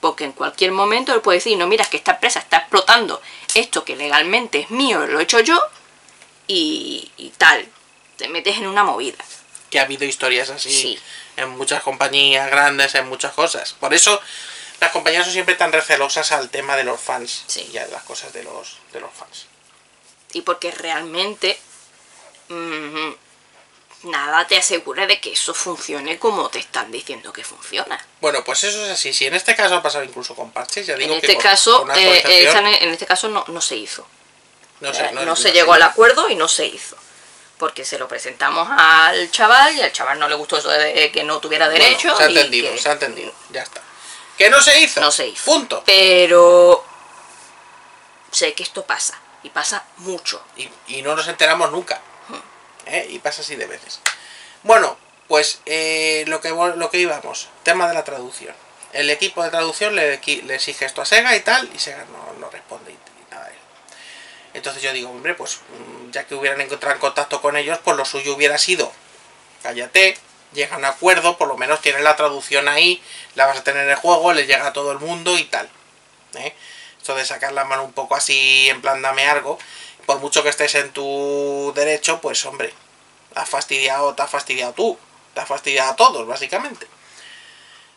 Porque en cualquier momento él puede decir, no, mira, es que esta empresa está explotando esto que legalmente es mío, lo he hecho yo, y tal. Te metes en una movida. Que ha habido historias así. Sí. En muchas compañías grandes, en muchas cosas. Por eso las compañías son siempre tan recelosas al tema de los fans. Sí. Y a las cosas de los fans. Y porque realmente nada te asegura de que eso funcione como te están diciendo que funciona. Bueno, pues eso es así. Si en este caso ha pasado incluso con parches, ya digo en que este caso, con en este caso no se hizo. No se llegó al acuerdo y no se hizo. Porque se lo presentamos al chaval y al chaval no le gustó eso de que no tuviera derecho. Bueno, se ha entendido, ya está. Que no se hizo. No se hizo. Punto. Pero sé que esto pasa, y pasa mucho. Y no nos enteramos nunca. Y pasa así de veces. Bueno, pues lo que íbamos, tema de la traducción. El equipo de traducción le exige esto a Sega y tal, y Sega no responde. Entonces yo digo, hombre, pues ya que hubieran encontrado en contacto con ellos, pues lo suyo hubiera sido, cállate, llega a un acuerdo, por lo menos tienes la traducción ahí, la vas a tener en el juego, le llega a todo el mundo y tal. Esto de sacar la mano un poco así, en plan dame algo, por mucho que estés en tu derecho, pues hombre, te has fastidiado tú, te has fastidiado a todos, básicamente.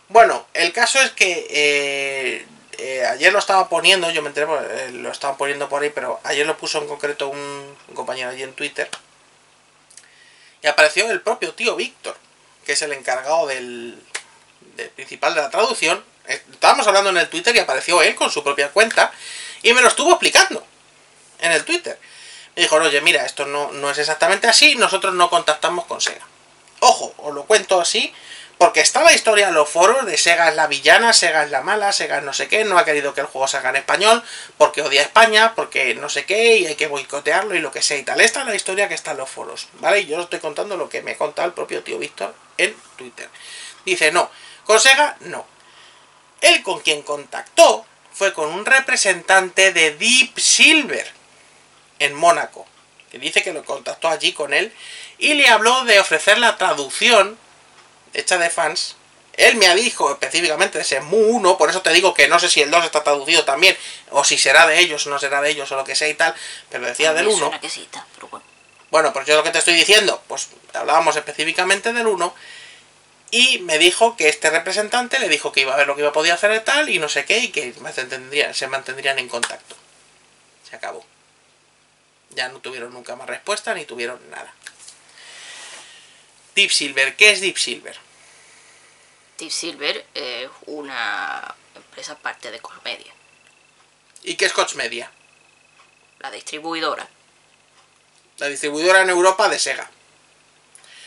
Bueno, el caso es que... ayer lo estaba poniendo, yo me enteré, lo estaban poniendo por ahí, pero ayer lo puso en concreto un compañero allí en Twitter. Y apareció el propio tío Víctor, que es el encargado del principal de la traducción. Estábamos hablando en el Twitter y apareció él con su propia cuenta. y me lo estuvo explicando en el Twitter. Me dijo, oye, mira, esto no es exactamente así, nosotros no contactamos con Sega. Ojo, os lo cuento así, porque está la historia en los foros de Sega es la villana, Sega es la mala, Sega es no sé qué, no ha querido que el juego salga en español, porque odia a España, porque no sé qué, y hay que boicotearlo y lo que sea y tal. Esta es la historia que está en los foros, ¿vale? Y yo os estoy contando lo que me contaba el propio tío Víctor en Twitter. Dice, no, con Sega, no. Él con quien contactó fue con un representante de Deep Silver en Mónaco, que dice que lo contactó allí con él y le habló de ofrecer la traducción hecha de fans. Él me dijo específicamente de Shenmue 1, por eso te digo que no sé si el 2 está traducido también, o si será de ellos, o no será de ellos, o lo que sea y tal, pero decía del 1. Bueno, pues yo lo que te estoy diciendo, pues hablábamos específicamente del 1, y me dijo que este representante le dijo que iba a ver lo que iba a poder hacer y tal, y no sé qué, y que se mantendrían en contacto. Se acabó. Ya no tuvieron nunca más respuesta, ni tuvieron nada. Deep Silver, ¿qué es Deep Silver? Deep Silver es una empresa parte de Koch Media. ¿Y qué es Koch Media? La distribuidora. La distribuidora en Europa de Sega.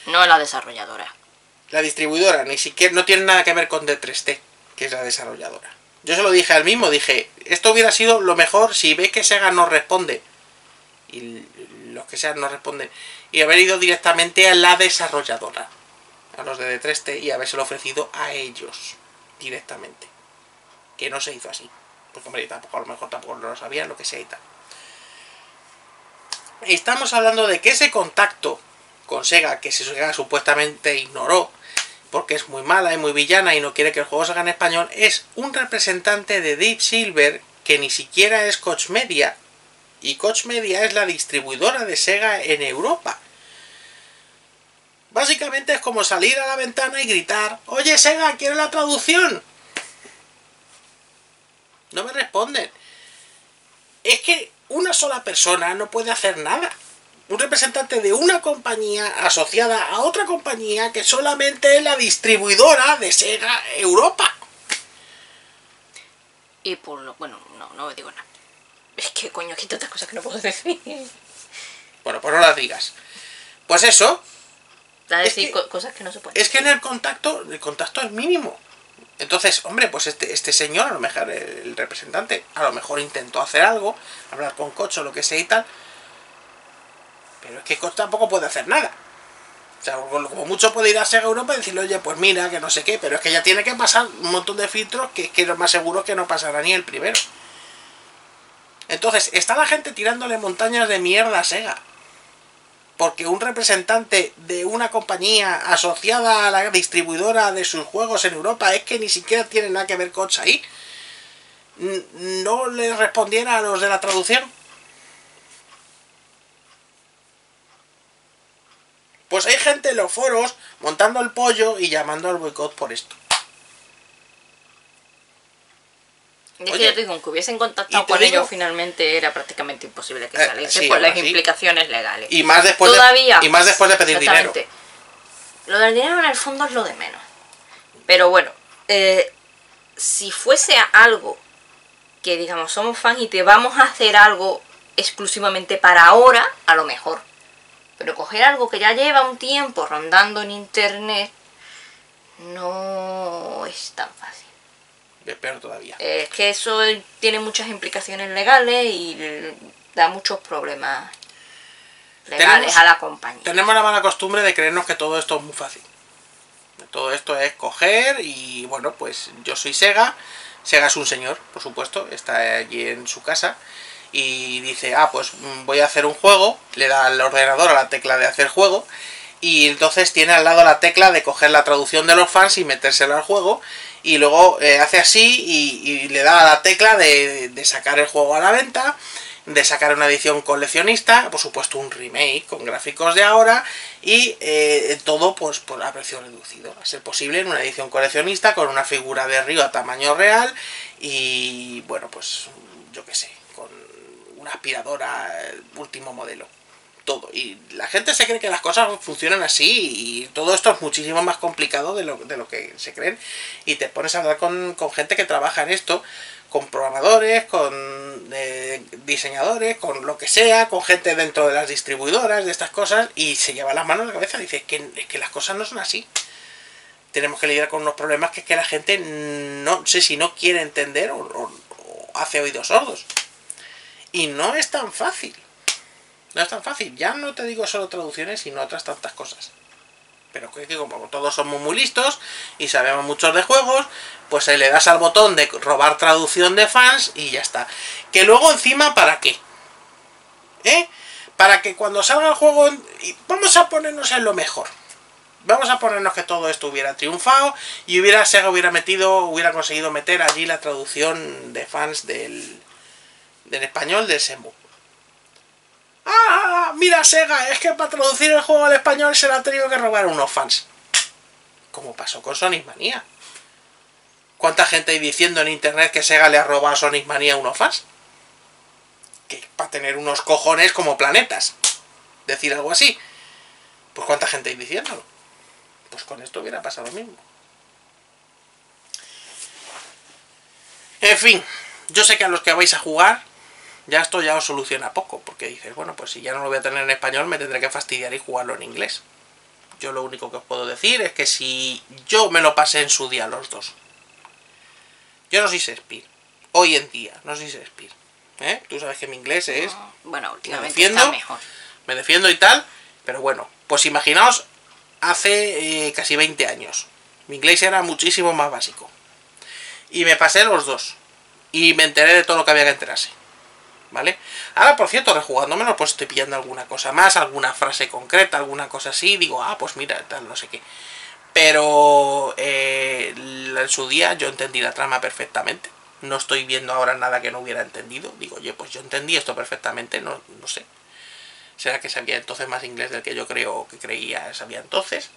No la desarrolladora. La distribuidora, ni siquiera, no tiene nada que ver con D3T, que es la desarrolladora. Yo se lo dije al mismo, dije, esto hubiera sido lo mejor si ves que Sega no responde. Y los que sean no responden. Y haber ido directamente a la desarrolladora, a los de D3T, y habérselo ofrecido a ellos directamente. Que no se hizo así. Porque hombre, tampoco, a lo mejor tampoco lo sabían, lo que sea y tal. Estamos hablando de que ese contacto con Sega, que Sega supuestamente ignoró, porque es muy mala y muy villana y no quiere que el juego salga en español, es un representante de Deep Silver, que ni siquiera es Koch Media. Y Koch Media es la distribuidora de Sega en Europa. Básicamente es como salir a la ventana y gritar, oye Sega, quiero la traducción. No me responden. Es que una sola persona no puede hacer nada. Un representante de una compañía asociada a otra compañía que solamente es la distribuidora de Sega Europa. Y por lo... bueno, no digo nada. Es que coño, aquí hay tantas cosas que no puedo decir. Bueno, pues no las digas. Pues eso. A decir es que, cosas que no se pueden decir. Es que en el contacto es mínimo. Entonces, hombre, pues este señor, a lo mejor el representante, a lo mejor intentó hacer algo, hablar con Koch o lo que sea y tal. Pero es que Koch tampoco puede hacer nada. O sea, como mucho puede ir a Sega Europa y decirle, oye, pues mira, que no sé qué. Pero es que ya tiene que pasar un montón de filtros que lo más seguro es que no pasará ni el primero. Entonces, está la gente tirándole montañas de mierda a Sega. Porque un representante de una compañía asociada a la distribuidora de sus juegos en Europa es que ni siquiera tiene nada que ver con Koch ahí. No le respondiera a los de la traducción. Pues hay gente en los foros montando el pollo y llamando al boicot por esto. Es que yo te digo, aunque hubiesen contactado con ellos finalmente era prácticamente imposible que saliese, sí, por las implicaciones legales. Y más después todavía, y más después de pedir dinero. Lo del dinero en el fondo es lo de menos. Pero bueno, si fuese algo que digamos somos fans y te vamos a hacer algo exclusivamente para ahora, a lo mejor. Pero coger algo que ya lleva un tiempo rondando en internet no es tan fácil. Peor todavía. Es que eso tiene muchas implicaciones legales y da muchos problemas legales a la compañía. Tenemos la mala costumbre de creernos que todo esto es muy fácil. Todo esto es coger y bueno, pues yo soy Sega. Sega es un señor, por supuesto, está allí en su casa y dice, ah, pues voy a hacer un juego, le da al ordenador a la tecla de hacer juego y entonces tiene al lado la tecla de coger la traducción de los fans y metérsela al juego. Y luego hace así y le da a la tecla de sacar el juego a la venta, de sacar una edición coleccionista, por supuesto un remake con gráficos de ahora y todo pues por a precio reducido, a ser posible en una edición coleccionista con una figura de Ryo a tamaño real y bueno pues yo qué sé, con una aspiradora último modelo, todo. Y la gente se cree que las cosas funcionan así y todo esto es muchísimo más complicado de lo que se creen. Y te pones a hablar con gente que trabaja en esto, con programadores, con diseñadores, con lo que sea, con gente dentro de las distribuidoras, de estas cosas, y se lleva las manos a la cabeza y dice, es que las cosas no son así. Tenemos que lidiar con unos problemas que es que la gente no sé si no quiere entender o hace oídos sordos. Y no es tan fácil. No es tan fácil. Ya no te digo solo traducciones, sino otras tantas cosas. Pero es que como todos somos muy listos y sabemos muchos de juegos, pues le das al botón de robar traducción de fans y ya está. Que luego encima, ¿para qué? ¿Eh? Para que cuando salga el juego... Vamos a ponernos en lo mejor. Vamos a ponernos que todo esto hubiera triunfado y Sega hubiera conseguido meter allí la traducción de fans del español del Shenmue. ¡Ah! Mira, Sega, es que para traducir el juego al español se lo ha tenido que robar unos fans. Como pasó con Sonic Mania. ¿Cuánta gente hay diciendo en internet que Sega le ha robado a Sonic Mania unos fans? Que para tener unos cojones como planetas. Decir algo así. Pues cuánta gente hay diciéndolo. Pues con esto hubiera pasado lo mismo. En fin, yo sé que a los que vais a jugar, ya esto ya os soluciona poco, porque dices, bueno, pues si ya no lo voy a tener en español, me tendré que fastidiar y jugarlo en inglés. Yo lo único que os puedo decir es que si yo me lo pasé en su día los dos. Yo no soy Shakespeare, hoy en día, no soy Shakespeare. ¿Eh? Tú sabes que mi inglés es... Bueno, últimamente está mejor. Me defiendo y tal, pero bueno, pues imaginaos... Hace casi 20 años. Mi inglés era muchísimo más básico. Y me pasé los dos. Y me enteré de todo lo que había que enterarse. ¿Vale? Ahora, por cierto, rejugándomelo, pues estoy pillando alguna cosa más, alguna frase concreta, alguna cosa así. Digo, ah, pues mira, tal, no sé qué. Pero en su día yo entendí la trama perfectamente. No estoy viendo ahora nada que no hubiera entendido. Digo, oye, pues yo entendí esto perfectamente, no sé. ¿Será que sabía entonces más inglés del que yo creo que creía sabía entonces?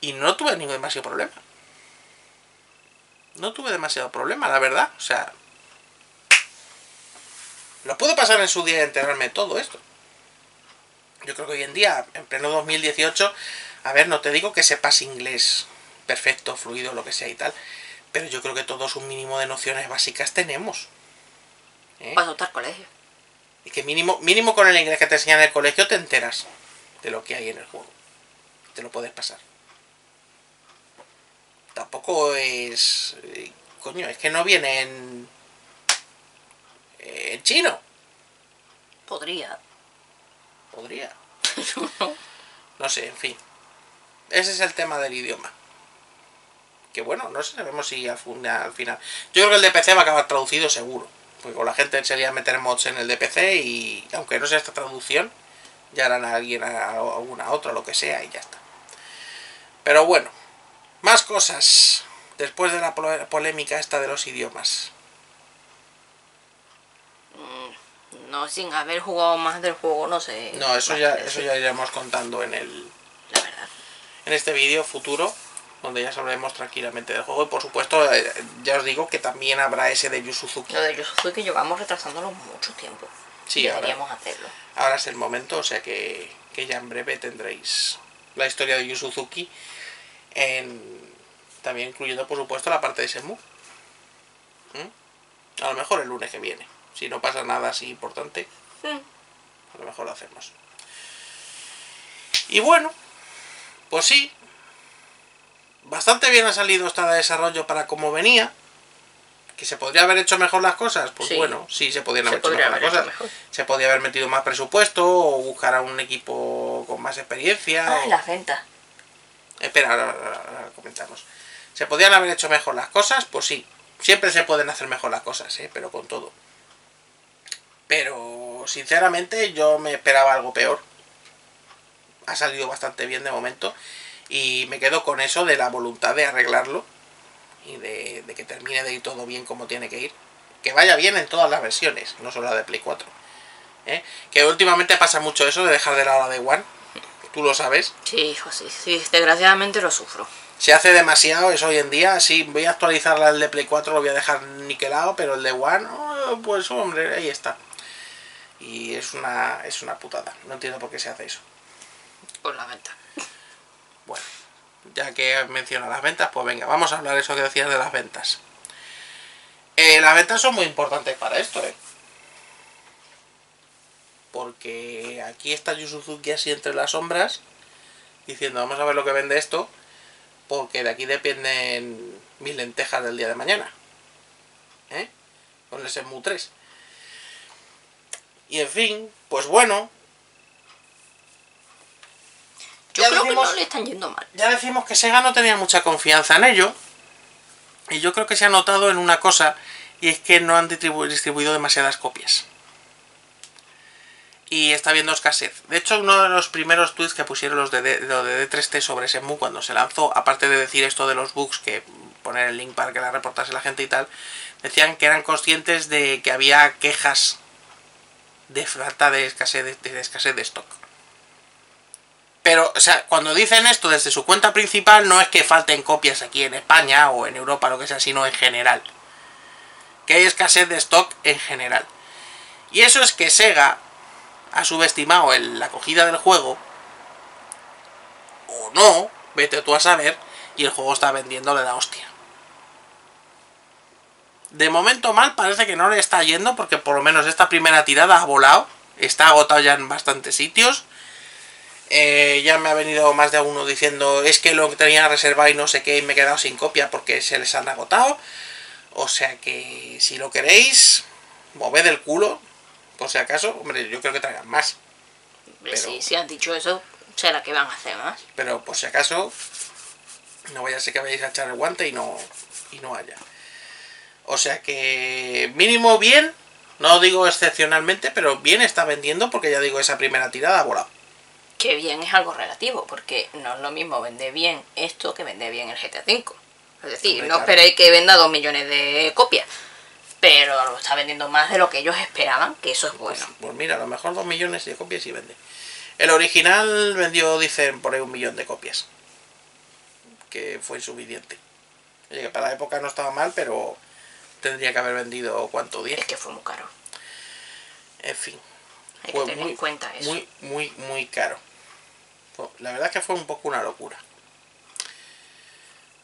Y no tuve ningún demasiado problema. No tuve demasiado problema, la verdad. O sea, lo puedo pasar en su día y enterarme de todo esto. Yo creo que hoy en día, en pleno 2018, a ver, no te digo que sepas inglés perfecto, fluido, lo que sea y tal, pero yo creo que todos un mínimo de nociones básicas tenemos. Para adoptar colegio. Y que mínimo con el inglés que te enseñan en el colegio te enteras de lo que hay en el juego. Te lo puedes pasar. Tampoco es... Coño, es que no viene en chino. Podría. No sé, en fin. Ese es el tema del idioma. Que bueno, no sé, sabemos si al final... Yo creo que el de PC va a acabar traducido seguro. Porque con la gente sería meter mods en el de PC y aunque no sea esta traducción, ya harán a alguien, a una otra, lo que sea, y ya está. Pero bueno, más cosas después de la polémica esta de los idiomas. No, sin haber jugado más del juego, no sé. No, eso ya iremos contando en la verdad. En este vídeo futuro, donde ya hablaremos tranquilamente del juego. Y por supuesto, ya os digo que también habrá ese de Yu Suzuki. Lo de Yu Suzuki llevamos retrasándolo mucho tiempo. Sí, deberíamos hacerlo. Ahora es el momento, o sea que ya en breve tendréis la historia de Yu Suzuki. También incluyendo, por supuesto, la parte de Shenmue. A lo mejor el lunes que viene. Si no pasa nada así importante, a lo mejor lo hacemos. Y bueno, pues sí. Bastante bien ha salido este desarrollo para como venía. Que se podría haber hecho mejor las cosas. Pues sí. Bueno, sí, se podrían haber hecho mejor las cosas. Se podría haber metido más presupuesto o buscar a un equipo con más experiencia. Ah, o... la venta. Espera, ahora comentamos. ¿Se podrían haber hecho mejor las cosas? Pues sí. Siempre se pueden hacer mejor las cosas, pero con todo. Pero, sinceramente, yo me esperaba algo peor. Ha salido bastante bien de momento. Y me quedo con eso de la voluntad de arreglarlo y de que termine de ir todo bien como tiene que ir. Que vaya bien en todas las versiones, no solo la de Play 4. Que últimamente pasa mucho eso de dejar de lado la de One. ¿Tú lo sabes? Sí, hijo, sí. Desgraciadamente lo sufro. Se hace demasiado eso hoy en día. Sí, voy a actualizar la de Play 4, lo voy a dejar niquelado, pero el de One, pues hombre, ahí está. Y es una putada. No entiendo por qué se hace eso. Con la venta. Bueno, ya que menciona las ventas, pues venga, vamos a hablar de eso que decías de las ventas. Las ventas son muy importantes para esto, porque aquí está Yu Suzuki así entre las sombras, diciendo, vamos a ver lo que vende esto, porque de aquí dependen mis lentejas del día de mañana. Con el Shenmue 3. Y en fin, pues bueno. Yo creo que no le están yendo mal. Ya decimos que Sega no tenía mucha confianza en ello. Y yo creo que se ha notado en una cosa, y es que no han distribuido demasiadas copias. Y está viendo escasez. De hecho, uno de los primeros tweets que pusieron los de D3T sobre Shenmue cuando se lanzó, aparte de decir esto de los bugs, que poner el link para que la reportase la gente y tal, decían que eran conscientes de que había quejas de falta de escasez de stock. Pero, o sea, cuando dicen esto desde su cuenta principal, no es que falten copias aquí en España o en Europa, lo que sea, sino en general. Que hay escasez de stock en general. Y eso es que Sega ha subestimado la acogida del juego, o no, vete tú a saber, y el juego está vendiéndole la hostia. De momento mal, parece que no le está yendo, porque por lo menos esta primera tirada ha volado, está agotado ya en bastantes sitios. Ya me ha venido más de uno diciendo, es que lo tenía reservado y no sé qué, y me he quedado sin copia porque se les han agotado. O sea que, si lo queréis, moved el culo. Por si acaso, hombre, yo creo que traigan más. Hombre, pero, sí, si han dicho eso, será que van a hacer más. Pero por si acaso, no vaya a ser que vayáis a echar el guante y no haya. O sea que, mínimo bien, no digo excepcionalmente, pero bien está vendiendo, porque ya digo, esa primera tirada ha volado. Que bien es algo relativo, porque no es lo mismo vender bien esto que vender bien el GTA V. Es decir, hombre, no esperéis que venda 2 millones de copias. Pero lo está vendiendo más de lo que ellos esperaban, que eso es bueno. Pues mira, a lo mejor 2 millones de copias sí vende. El original vendió, dicen, por ahí 1 millón de copias. Que fue insuficiente. Oye, que para la época no estaba mal, pero tendría que haber vendido, ¿cuánto? 10. Es que fue muy caro. En fin. Hay que tener en cuenta eso. Muy, muy, muy caro. La verdad es que fue un poco una locura.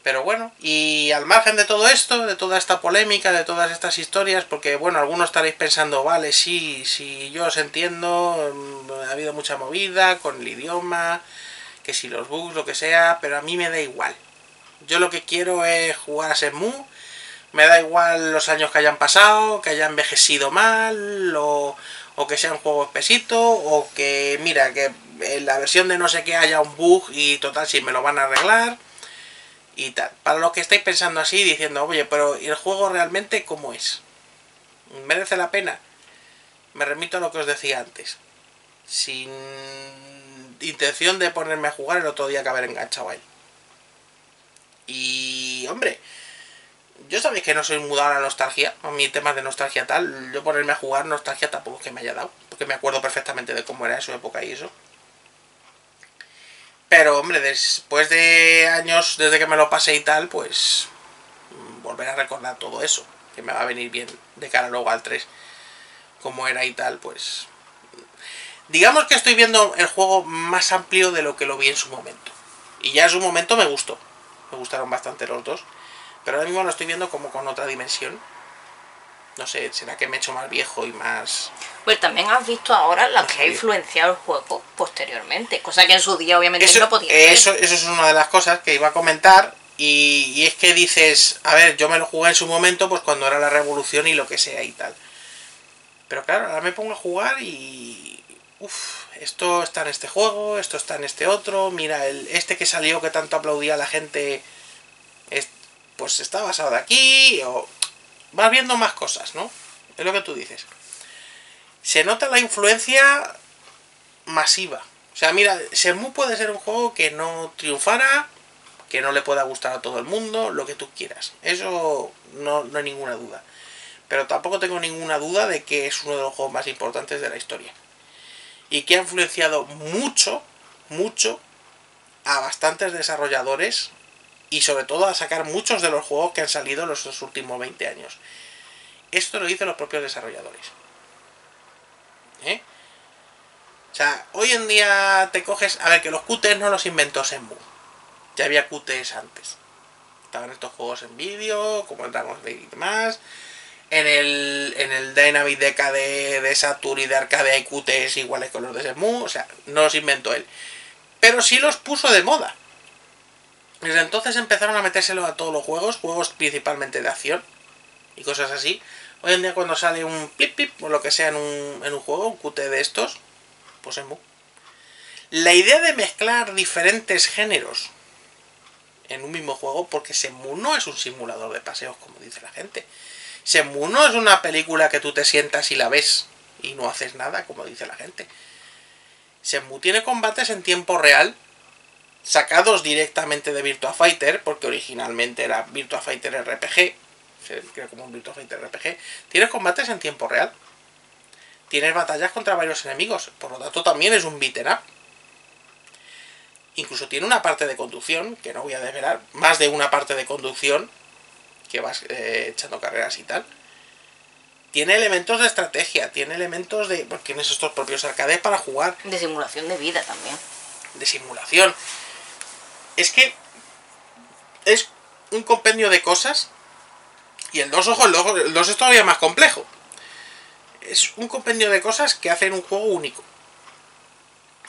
Pero bueno, y al margen de todo esto, de toda esta polémica, de todas estas historias, porque bueno, algunos estaréis pensando, vale, sí, yo os entiendo, ha habido mucha movida con el idioma, que si los bugs, lo que sea, pero a mí me da igual. Yo lo que quiero es jugar a Shenmue, me da igual los años que hayan pasado, que haya envejecido mal, o que sea un juego espesito, o que, mira, que en la versión de no sé qué haya un bug y total, si me lo van a arreglar. Y tal. Para los que estáis pensando así, diciendo, oye, pero ¿y el juego realmente cómo es? ¿Merece la pena? Me remito a lo que os decía antes. Sin intención de ponerme a jugar el otro día que haber enganchado a él. Y, hombre, yo sabéis que no soy mudado a la nostalgia, a mi tema de nostalgia tal. Yo ponerme a jugar nostalgia tampoco es que me haya dado, porque me acuerdo perfectamente de cómo era en su época y eso. Pero, hombre, después de años, desde que me lo pasé y tal, pues volver a recordar todo eso, que me va a venir bien de cara luego al 3, como era y tal, pues digamos que estoy viendo el juego más amplio de lo que lo vi en su momento. Y ya en su momento me gustó, me gustaron bastante los dos, pero ahora mismo lo estoy viendo como con otra dimensión. No sé, ¿será que me he hecho más viejo y más...? Pues también has visto ahora lo que ha influenciado el juego posteriormente, cosa que en su día obviamente eso, no podía hacer. Eso es una de las cosas que iba a comentar, y es que dices, a ver, yo me lo jugué en su momento, pues cuando era la revolución y lo que sea y tal. Pero claro, ahora me pongo a jugar y... Uff, esto está en este juego, esto está en este otro, mira, este que salió que tanto aplaudía a la gente, pues está basado de aquí, o... Vas viendo más cosas, ¿no? Es lo que tú dices. Se nota la influencia masiva. O sea, mira, Shenmue puede ser un juego que no triunfara, que no le pueda gustar a todo el mundo, lo que tú quieras. Eso no hay ninguna duda. Pero tampoco tengo ninguna duda de que es uno de los juegos más importantes de la historia. Y que ha influenciado mucho, mucho, a bastantes desarrolladores... Y sobre todo a sacar muchos de los juegos que han salido en los últimos 20 años. Esto lo dicen los propios desarrolladores. O sea, hoy en día te coges... A ver, que los QTEs no los inventó Shenmue. Ya había QTEs antes. Estaban estos juegos en vídeo, como el Dragon's Lair y demás. En el Dynamic Deca de Saturn y de Arcade hay QTEs iguales que los de Shenmue. O sea, no los inventó él. Pero sí los puso de moda. Desde entonces empezaron a metérselo a todos los juegos. Juegos principalmente de acción y cosas así. Hoy en día cuando sale un plip plip o lo que sea en un juego, un QTE de estos... La idea de mezclar diferentes géneros en un mismo juego, porque Shenmue no es un simulador de paseos, como dice la gente. Shenmue no es una película que tú te sientas y la ves y no haces nada, como dice la gente. Shenmue tiene combates en tiempo real, sacados directamente de Virtua Fighter, porque originalmente era Virtua Fighter RPG, creo como un Virtua Fighter RPG. Tiene combates en tiempo real. Tienes batallas contra varios enemigos, por lo tanto también es un beat'em up. Incluso tiene una parte de conducción, que no voy a desvelar, más de una parte de conducción, que vas echando carreras y tal. Tiene elementos de estrategia, tiene elementos de... Porque tienes estos propios arcades para jugar. De simulación de vida también. De simulación. Es que es un compendio de cosas, y el dos ojos, el dos es todavía más complejo. Es un compendio de cosas que hacen un juego único.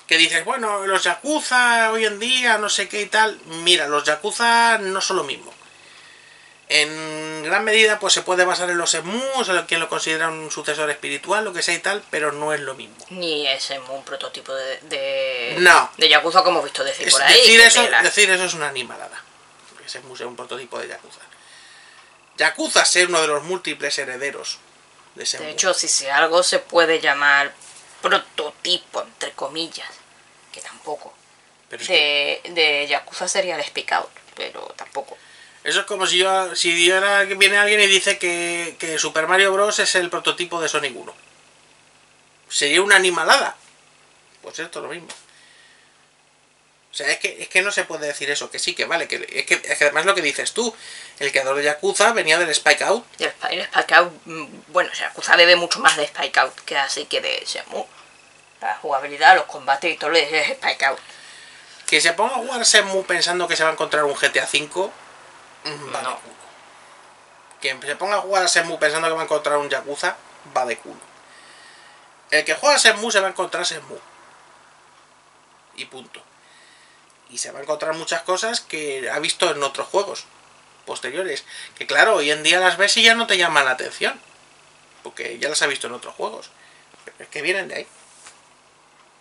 Que dices, bueno, los Yakuza hoy en día, no sé qué y tal. Mira, los Yakuza no son lo mismo. En gran medida pues se puede basar en los Shenmue, en quien lo considera un sucesor espiritual, lo que sea y tal, pero no es lo mismo. Ni es Shenmue un prototipo no. De Yakuza, como he visto decir por ahí. Decir eso es una animalada. Porque Shenmue es un prototipo de Yakuza. Yakuza es uno de los múltiples herederos. De hecho, si algo se puede llamar prototipo, entre comillas, que tampoco, pero de Yakuza sería el Spike Out, pero tampoco. Eso es como si yo ahora viene alguien y dice que Super Mario Bros. Es el prototipo de Sonic 1. ¿Sería una animalada? Pues esto es lo mismo. O sea, es que no se puede decir eso, que sí, que vale, que además lo que dices tú, el creador de Yakuza venía del Spike Out. El Spike Out, bueno, Yakuza bebe mucho más de Spike Out que así que de Shenmue. La jugabilidad, los combates y todo es Spike Out. Que se ponga a jugar Shenmue pensando que se va a encontrar un GTA V, va de culo. Que se ponga a jugar Shenmue pensando que va a encontrar un Yakuza, va de culo. El que juega Shenmue se va a encontrar Shenmue. Y punto. Y se va a encontrar muchas cosas que ha visto en otros juegos posteriores. Que claro, hoy en día las ves y ya no te llaman la atención. Porque ya las ha visto en otros juegos. Pero es que vienen de ahí.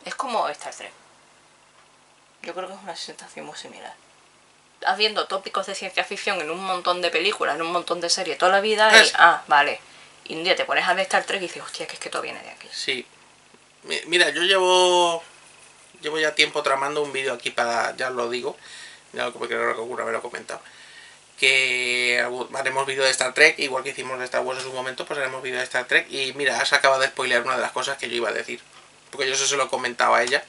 Es como Star Trek. Yo creo que es una sensación muy similar. Estás viendo tópicos de ciencia ficción en un montón de películas, en un montón de series toda la vida. Y, ah, vale. Y un día te pones a ver Star Trek y dices, hostia, que es que todo viene de aquí. Sí. Mira, yo llevo ya tiempo tramando un vídeo aquí para, ya lo digo, ya lo creo que alguna vez lo he comentado, que haremos vídeo de Star Trek, igual que hicimos de Star Wars en su momento, pues haremos vídeo de Star Trek. Y mira, has acabado de spoilear una de las cosas que yo iba a decir, porque yo eso se lo comentaba a ella.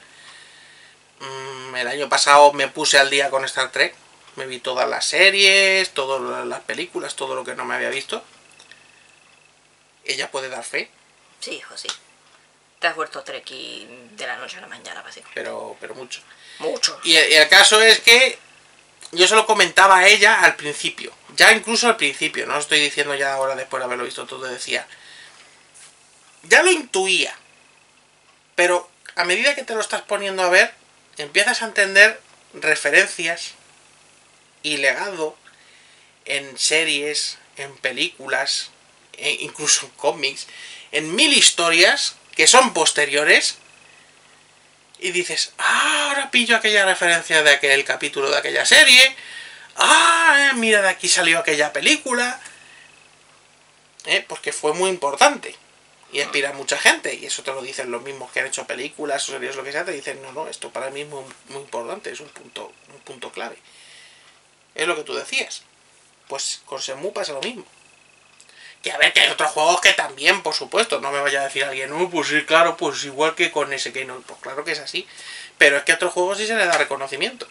El año pasado me puse al día con Star Trek, me vi todas las series, todas las películas, todo lo que no me había visto. ¿Ella puede dar fe? Sí, hijo, sí. Te has vuelto Treki de la noche a la mañana, básicamente. Pero mucho. Mucho. Y el caso es que yo se lo comentaba a ella al principio. Ya incluso al principio. No estoy diciendo ya ahora después de haberlo visto todo. Decía. Ya lo intuía. Pero a medida que te lo estás poniendo a ver, empiezas a entender referencias y legado en series, en películas, incluso en cómics, en mil historias que son posteriores, y dices, ah, ahora pillo aquella referencia de aquel capítulo de aquella serie, ah, mira, de aquí salió aquella película, porque fue muy importante, y inspira a mucha gente, y eso te lo dicen los mismos que han hecho películas o series, lo que sea, te dicen, no, esto para mí es muy importante, es un punto clave. Es lo que tú decías, pues con Shenmue pasa lo mismo. Que a ver, que hay otros juegos que también, por supuesto, no me vaya a decir alguien, no, pues sí, claro, pues igual que con ese que no, pues claro que es así. Pero es que a otros juegos sí se le da reconocimiento.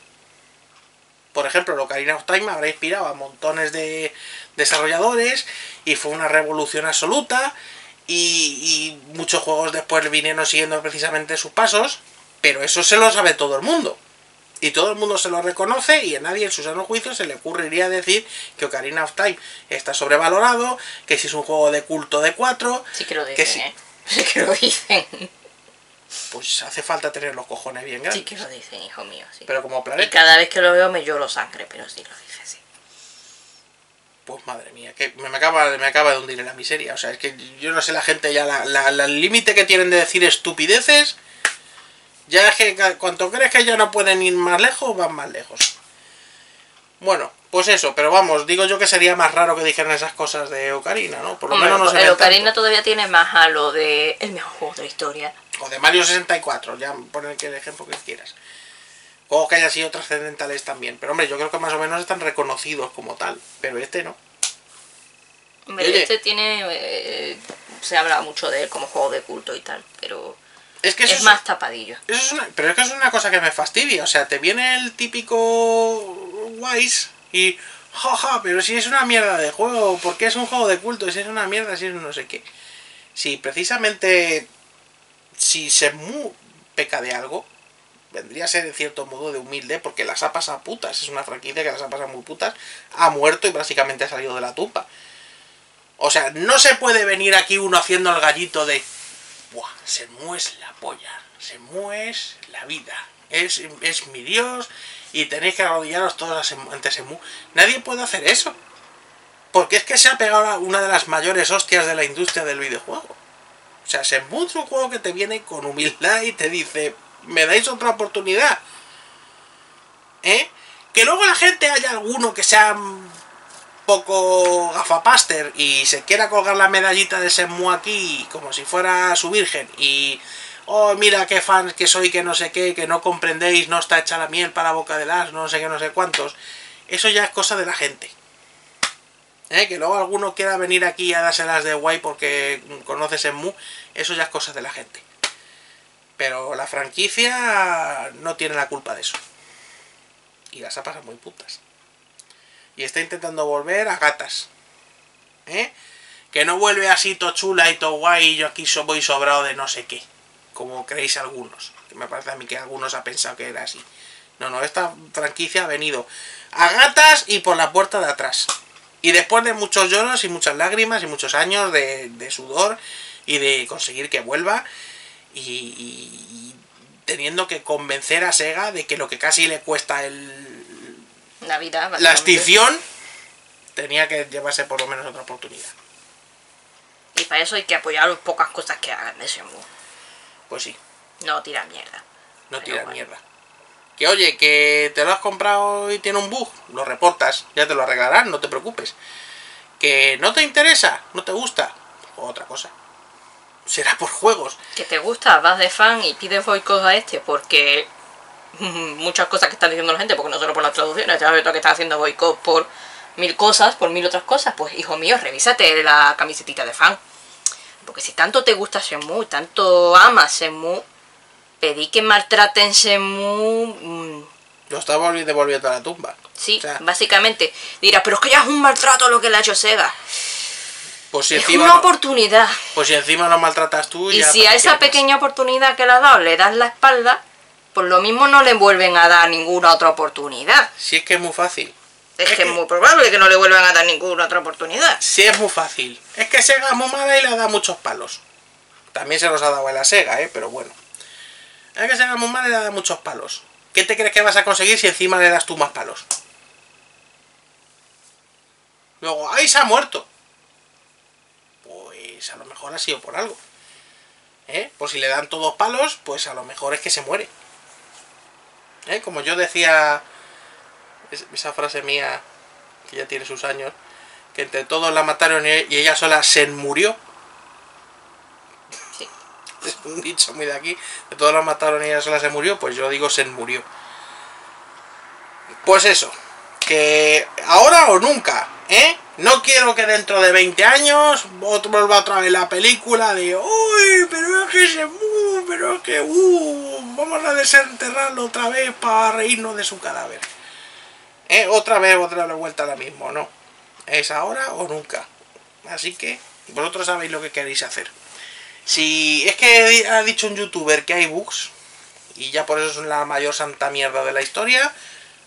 Por ejemplo, el Ocarina of Time habrá inspirado a montones de desarrolladores y fue una revolución absoluta y muchos juegos después vinieron siguiendo precisamente sus pasos, pero eso se lo sabe todo el mundo. Y todo el mundo se lo reconoce y a nadie en su sano juicio se le ocurriría decir que Ocarina of Time está sobrevalorado, que si es un juego de culto de 4... Sí que lo dicen, que si... Sí que lo dicen. Pues hace falta tener los cojones bien grandes. Sí que lo dicen, hijo mío, sí. Pero como planeta... Y cada vez que lo veo me lloro sangre, pero sí lo dice, sí. Pues madre mía, que me acaba de hundir en la miseria. O sea, es que yo no sé la gente ya, el límite que tienen de decir estupideces... Ya es que cuanto crees que ya no pueden ir más lejos, van más lejos. Bueno, pues eso, pero vamos, digo yo que sería más raro que dijeran esas cosas de Ocarina, ¿no? Por lo menos no se ve Ocarina todavía tiene más halo de el mejor juego de la historia. O de Mario 64, ya poner el ejemplo que quieras. O que haya sido trascendentales también. Pero hombre, yo creo que más o menos están reconocidos como tal, pero este no. Hombre, oye, este tiene... se habla mucho de él como juego de culto y tal, pero... Es que eso es más tapadillo. Eso es una, pero es que es una cosa que me fastidia. O sea, te viene el típico Wise y... Jaja, pero si es una mierda de juego. ¿Por qué es un juego de culto? Si es una mierda, si es un no sé qué. Si precisamente... Si Shenmue peca de algo... Vendría a ser en cierto modo de humilde. Porque las ha pasado a putas. Es una franquicia que las ha pasado muy putas. Ha muerto y básicamente ha salido de la tumba. O sea, no se puede venir aquí uno haciendo el gallito de... Buah, Shenmue es la polla, Shenmue es la vida, es mi dios y tenéis que arrodillaros todos ante Shenmue. Nadie puede hacer eso, porque es que se ha pegado una de las mayores hostias de la industria del videojuego. O sea, Shenmue es un juego que te viene con humildad y te dice, me dais otra oportunidad. ¿Eh? Que luego la gente haya alguno que sea... poco gafapaster y se quiera colgar la medallita de Shenmue aquí como si fuera su virgen y oh mira qué fans que soy, que no sé qué, que no comprendéis, no está hecha la miel para boca de las, no sé qué, no sé cuántos. Eso ya es cosa de la gente, ¿eh? Que luego alguno quiera venir aquí a dárselas de guay porque conoce Shenmue, eso ya es cosa de la gente, pero la franquicia no tiene la culpa de eso y las ha pasado muy putas. Y está intentando volver a gatas. ¿Eh? Que no vuelve así to chula y to guay y yo aquí voy sobrado de no sé qué. Como creéis algunos. Que me parece a mí que algunos han pensado que era así. No, no, esta franquicia ha venido a gatas y por la puerta de atrás. Y después de muchos lloros y muchas lágrimas y muchos años de sudor y de conseguir que vuelva y teniendo que convencer a Sega de que lo que casi le cuesta la extinción tenía que llevarse por lo menos otra oportunidad. Y para eso hay que apoyar las pocas cosas que hagan de Shenmue. Pues sí. No tira mierda. No tira mierda. Que oye, que te lo has comprado y tiene un bug, lo reportas, ya te lo arreglarán, no te preocupes. Que no te interesa, no te gusta, o otra cosa. Será por juegos. Que te gusta, vas de fan y pides boicot a este porque... muchas cosas que están diciendo la gente, porque no solo por las traducciones, ya ves que están haciendo boicot por mil cosas, por mil otras cosas, pues hijo mío, revísate la camisetita de fan. Porque si tanto te gusta Shenmue, tanto amas Shenmue, pedí que maltraten Shenmue. Lo está devolviendo a la tumba. Sí, o sea, básicamente. Dirás, pero es que ya es un maltrato lo que le ha hecho Sega. Pues si es una oportunidad. Pues si encima lo maltratas tú. Y ya si a esa pequeña oportunidad que le has dado le das la espalda, pues lo mismo no le vuelven a dar ninguna otra oportunidad. Si es que es muy fácil. Es que es muy probable que no le vuelvan a dar ninguna otra oportunidad. Si es muy fácil. Es que Sega es muy mala y le da muchos palos. También se los ha dado a la Sega, pero bueno. Es que Sega es muy mala y le da muchos palos. ¿Qué te crees que vas a conseguir si encima le das tú más palos? Luego, ¡ay, se ha muerto! Pues a lo mejor ha sido por algo. Por si le dan todos palos, pues a lo mejor es que se muere. Como yo decía, esa frase mía, que ya tiene sus años, que entre todos la mataron y ella sola se murió. Sí. Es un dicho muy de aquí, que todos la mataron y ella sola se murió, pues yo digo se murió. Pues eso, que ahora o nunca, No quiero que dentro de 20 años vuelva otra vez la película de ¡uy! Pero es que Shenmue, pero es que vamos a desenterrarlo otra vez para reírnos de su cadáver. Otra vez, otra vuelta a la misma, no. Es ahora o nunca. Así que Vosotros sabéis lo que queréis hacer. Si es que ha dicho un youtuber que hay bugs, y ya por eso es la mayor santa mierda de la historia,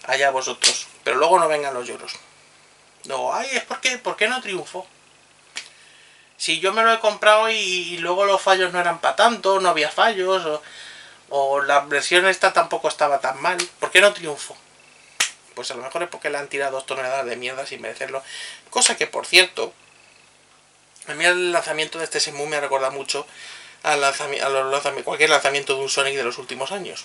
allá vosotros. Pero luego no vengan los lloros. Luego, ay, es porque, ¿por qué no triunfó? Si yo me lo he comprado y luego los fallos no eran para tanto, no había fallos, o la versión esta tampoco estaba tan mal, ¿por qué no triunfó? Pues a lo mejor es porque le han tirado 2 toneladas de mierda sin merecerlo. Cosa que, por cierto, a mí el lanzamiento de este Shenmue me recuerda mucho a cualquier lanzamiento de un Sonic de los últimos años.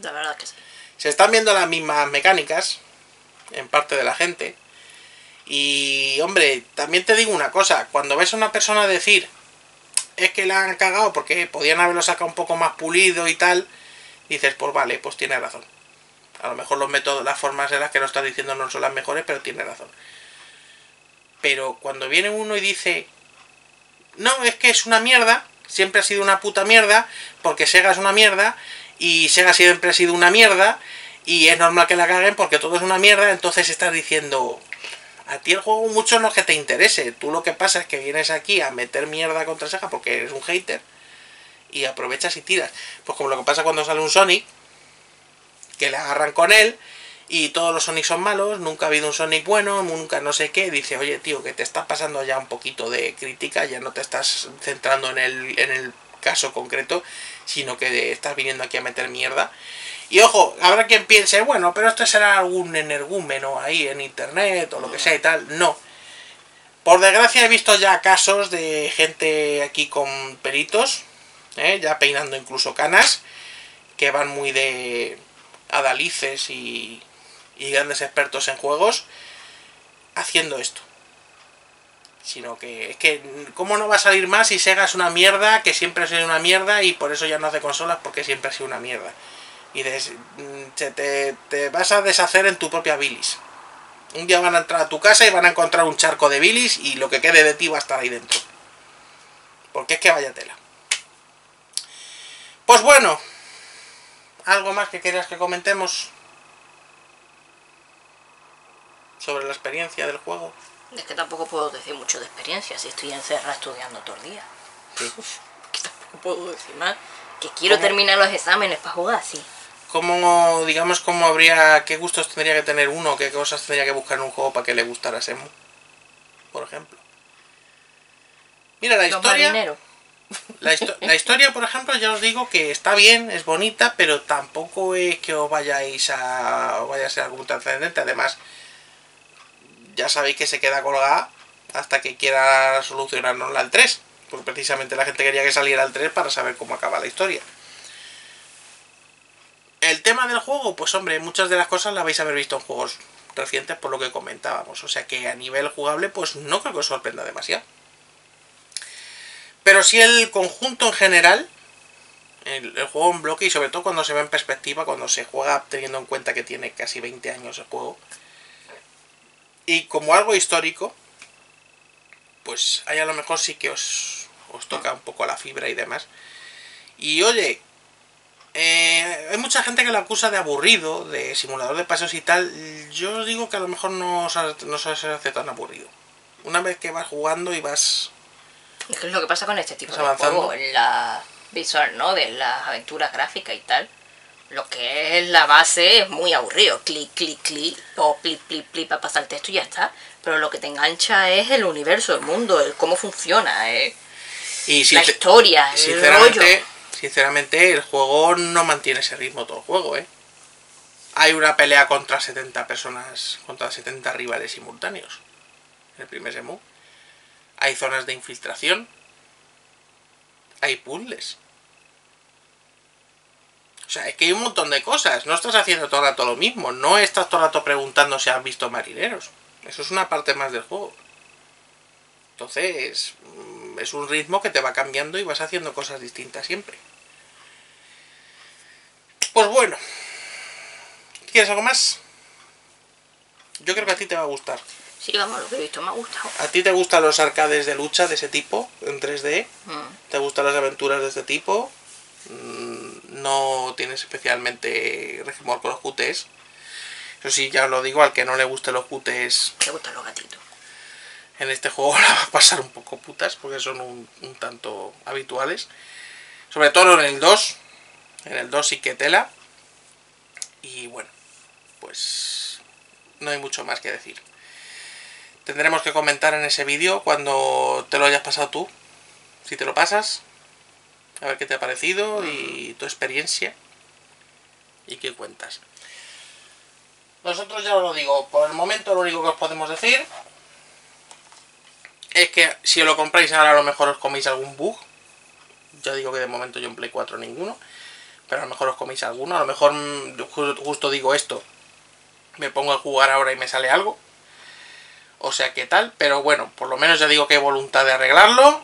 La verdad que sí. Se están viendo las mismas mecánicas en parte de la gente. Y, hombre, también te digo una cosa. Cuando ves a una persona decir es que la han cagado porque podían haberlo sacado un poco más pulido y tal, dices, pues vale, pues tiene razón. A lo mejor los métodos, las formas en las que lo estás diciendo no son las mejores, pero tiene razón. Pero cuando viene uno y dice, no, es que es una mierda, siempre ha sido una puta mierda, porque Sega es una mierda, y Sega siempre ha sido una mierda, y es normal que la caguen porque todo es una mierda, entonces estás diciendo, a ti el juego mucho no es que te interese, tú lo que pasa es que vienes aquí a meter mierda contra Sega porque eres un hater, y aprovechas y tiras. Pues como lo que pasa cuando sale un Sonic, que le agarran con él, y todos los Sonic son malos, nunca ha habido un Sonic bueno, nunca no sé qué, dice, oye tío, que te estás pasando ya un poquito de crítica, ya no te estás centrando en el caso concreto, sino que estás viniendo aquí a meter mierda. Y ojo, habrá quien piense, bueno, pero esto será algún energúmeno ahí en internet, o lo que sea y tal, no. Por desgracia he visto ya casos de gente aquí con peritos, ya peinando incluso canas, que van muy de adalices y grandes expertos en juegos haciendo esto. Sino que es que, ¿cómo no va a salir más si Sega es una mierda, que siempre ha sido una mierda y por eso ya no hace consolas porque siempre ha sido una mierda? Y te vas a deshacer en tu propia bilis. Un día van a entrar a tu casa y van a encontrar un charco de bilis y lo que quede de ti va a estar ahí dentro. Porque es que vaya tela. Pues bueno. ¿Algo más que querías que comentemos sobre la experiencia del juego? Es que tampoco puedo decir mucho de experiencia si estoy encerrado estudiando todo el día. Sí. Que tampoco puedo decir más. Que quiero terminar los exámenes para jugar, sí. ¿Cómo, digamos, cómo habría, qué gustos tendría que tener uno, qué cosas tendría que buscar en un juego para que le gustara a Shenmue, por ejemplo? Mira, la historia. La historia, por ejemplo, ya os digo que está bien, es bonita, pero tampoco es que os vaya a ser algún trascendente. Además, ya sabéis que se queda colgada hasta que quiera solucionárnosla al 3. Pues precisamente la gente quería que saliera al 3 para saber cómo acaba la historia. El tema del juego, pues hombre, muchas de las cosas las vais a haber visto en juegos recientes por lo que comentábamos. O sea que a nivel jugable, pues no creo que os sorprenda demasiado. Pero sí el conjunto en general, el juego en bloque, y sobre todo cuando se ve en perspectiva, cuando se juega teniendo en cuenta que tiene casi 20 años el juego, y como algo histórico, pues ahí a lo mejor sí que os toca un poco la fibra y demás. Y oye, hay mucha gente que lo acusa de aburrido, de simulador de paseos y tal. Yo os digo que a lo mejor no se hace tan aburrido. Una vez que vas jugando y vas... Es que es lo que pasa con este tipo de juegos, la visual, ¿no? De las aventuras gráficas y tal. Lo que es la base es muy aburrido. Clic, clic, clic, o clic, clic, clic, para pasar el texto y ya está. Pero lo que te engancha es el universo, el mundo, el cómo funciona, y la historia, el rollo. Sinceramente, el juego no mantiene ese ritmo todo el juego, ¿eh? Hay una pelea contra 70 personas, contra 70 rivales simultáneos. En el primer Shenmue. Hay zonas de infiltración. Hay puzzles. O sea, es que hay un montón de cosas. No estás haciendo todo el rato lo mismo. No estás todo el rato preguntando si has visto marineros. Eso es una parte más del juego. Entonces, es un ritmo que te va cambiando y vas haciendo cosas distintas siempre. Pues bueno. ¿Quieres algo más? Yo creo que a ti te va a gustar. Sí, vamos, lo que he visto me ha gustado. ¿A ti te gustan los arcades de lucha de ese tipo, en 3D? ¿Te gustan las aventuras de este tipo? No tienes especialmente resquemor con los QTs. Eso sí, ya os lo digo, al que no le gusten los QTs... Le gustan los gatitos. en este juego la va a pasar un poco putas, porque son un tanto habituales. Sobre todo en el 2. En el 2 sí que tela. Y bueno, pues no hay mucho más que decir. Tendremos que comentar en ese vídeo cuando te lo hayas pasado tú. Si te lo pasas, a ver qué te ha parecido y tu experiencia y qué cuentas. Nosotros ya os lo digo, por el momento lo único que os podemos decir es que si os lo compráis ahora a lo mejor os coméis algún bug. Ya digo que de momento yo en Play 4 ninguno, pero a lo mejor os coméis alguno. A lo mejor justo digo esto, me pongo a jugar ahora y me sale algo. O sea que tal, pero bueno, por lo menos ya digo que hay voluntad de arreglarlo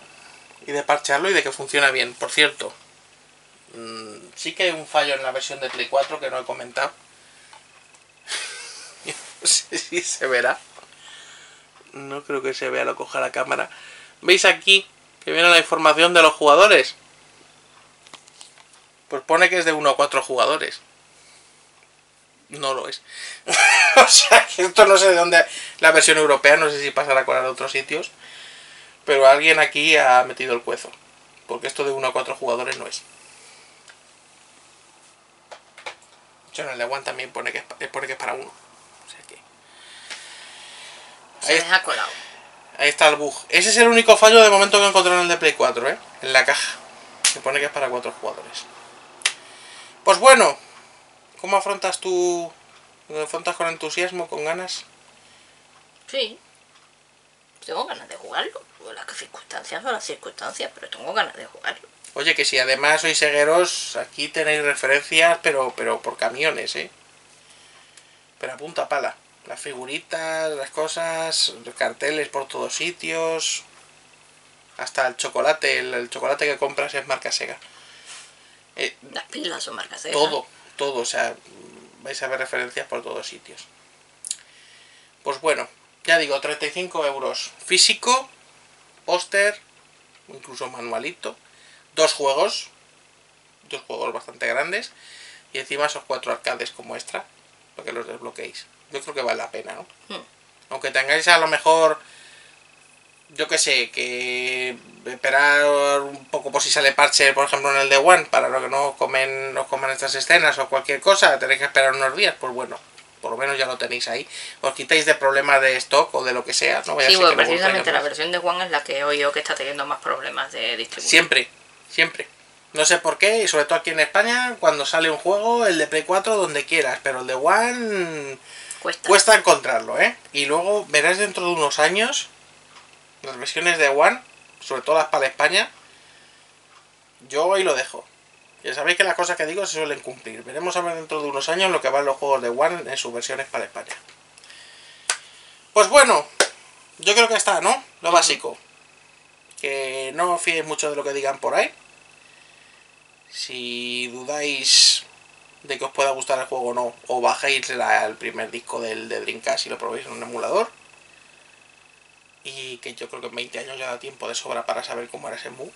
y de parchearlo y de que funciona bien. Por cierto, sí que hay un fallo en la versión de Play 4 que no he comentado. No sé si se verá. No creo que se vea, lo coja la cámara. ¿Veis aquí que viene la información de los jugadores? Pues pone que es de 1 a 4 jugadores. No lo es. O sea, que esto no sé de dónde... La versión europea, no sé si pasará con la de otros sitios. Pero alguien aquí ha metido el cuezo. Porque esto de 1 a 4 jugadores no es. Yo en el de One también pone que es para 1. O sea que... Se les ha colado. Ahí está el bug. Ese es el único fallo de momento que encontraron en el de Play 4, ¿eh? En la caja. Se pone que es para 4 jugadores. Pues bueno. ¿Cómo afrontas tú? ¿Lo afrontas con entusiasmo, con ganas? Sí. Tengo ganas de jugarlo. Las circunstancias son las circunstancias, pero tengo ganas de jugarlo. Oye, que si además sois cegueros, aquí tenéis referencias, pero por camiones, ¿eh? Pero a punta pala. Las figuritas, las cosas, los carteles por todos sitios. Hasta el chocolate. El chocolate que compras es marca Sega. Las pilas son marca Sega. Todo. Todo, o sea, vais a ver referencias por todos sitios. Pues bueno, ya digo, 35 euros, físico, póster, incluso manualito, 2 juegos bastante grandes, y encima esos 4 arcades como extra, para que los desbloqueéis. Yo creo que vale la pena, ¿no? Aunque tengáis a lo mejor, yo que sé, que esperar un poco por si sale parche, por ejemplo en el de One, para que no os coman estas escenas o cualquier cosa, tenéis que esperar unos días, pues bueno, por lo menos ya lo tenéis ahí. Os quitáis de problemas de stock o de lo que sea. No vaya a ser bueno, que precisamente la versión de One es la que he oído que está teniendo más problemas de distribución. Siempre, siempre. No sé por qué, y sobre todo aquí en España, cuando sale un juego, el de Play 4 donde quieras, pero el de One cuesta encontrarlo, ¿eh? Y luego verás dentro de unos años... Las versiones de One, sobre todo las para España, yo ahí lo dejo. Ya sabéis que las cosas que digo se suelen cumplir. Veremos a ver dentro de unos años lo que van los juegos de One en sus versiones para España. Pues bueno, yo creo que está, ¿no? Lo básico. Que no os fiéis mucho de lo que digan por ahí. Si dudáis de que os pueda gustar el juego o no, o bajéis el primer disco de Dreamcast y lo probéis en un emulador. Y que yo creo que en 20 años ya da tiempo de sobra para saber cómo era Shenmue,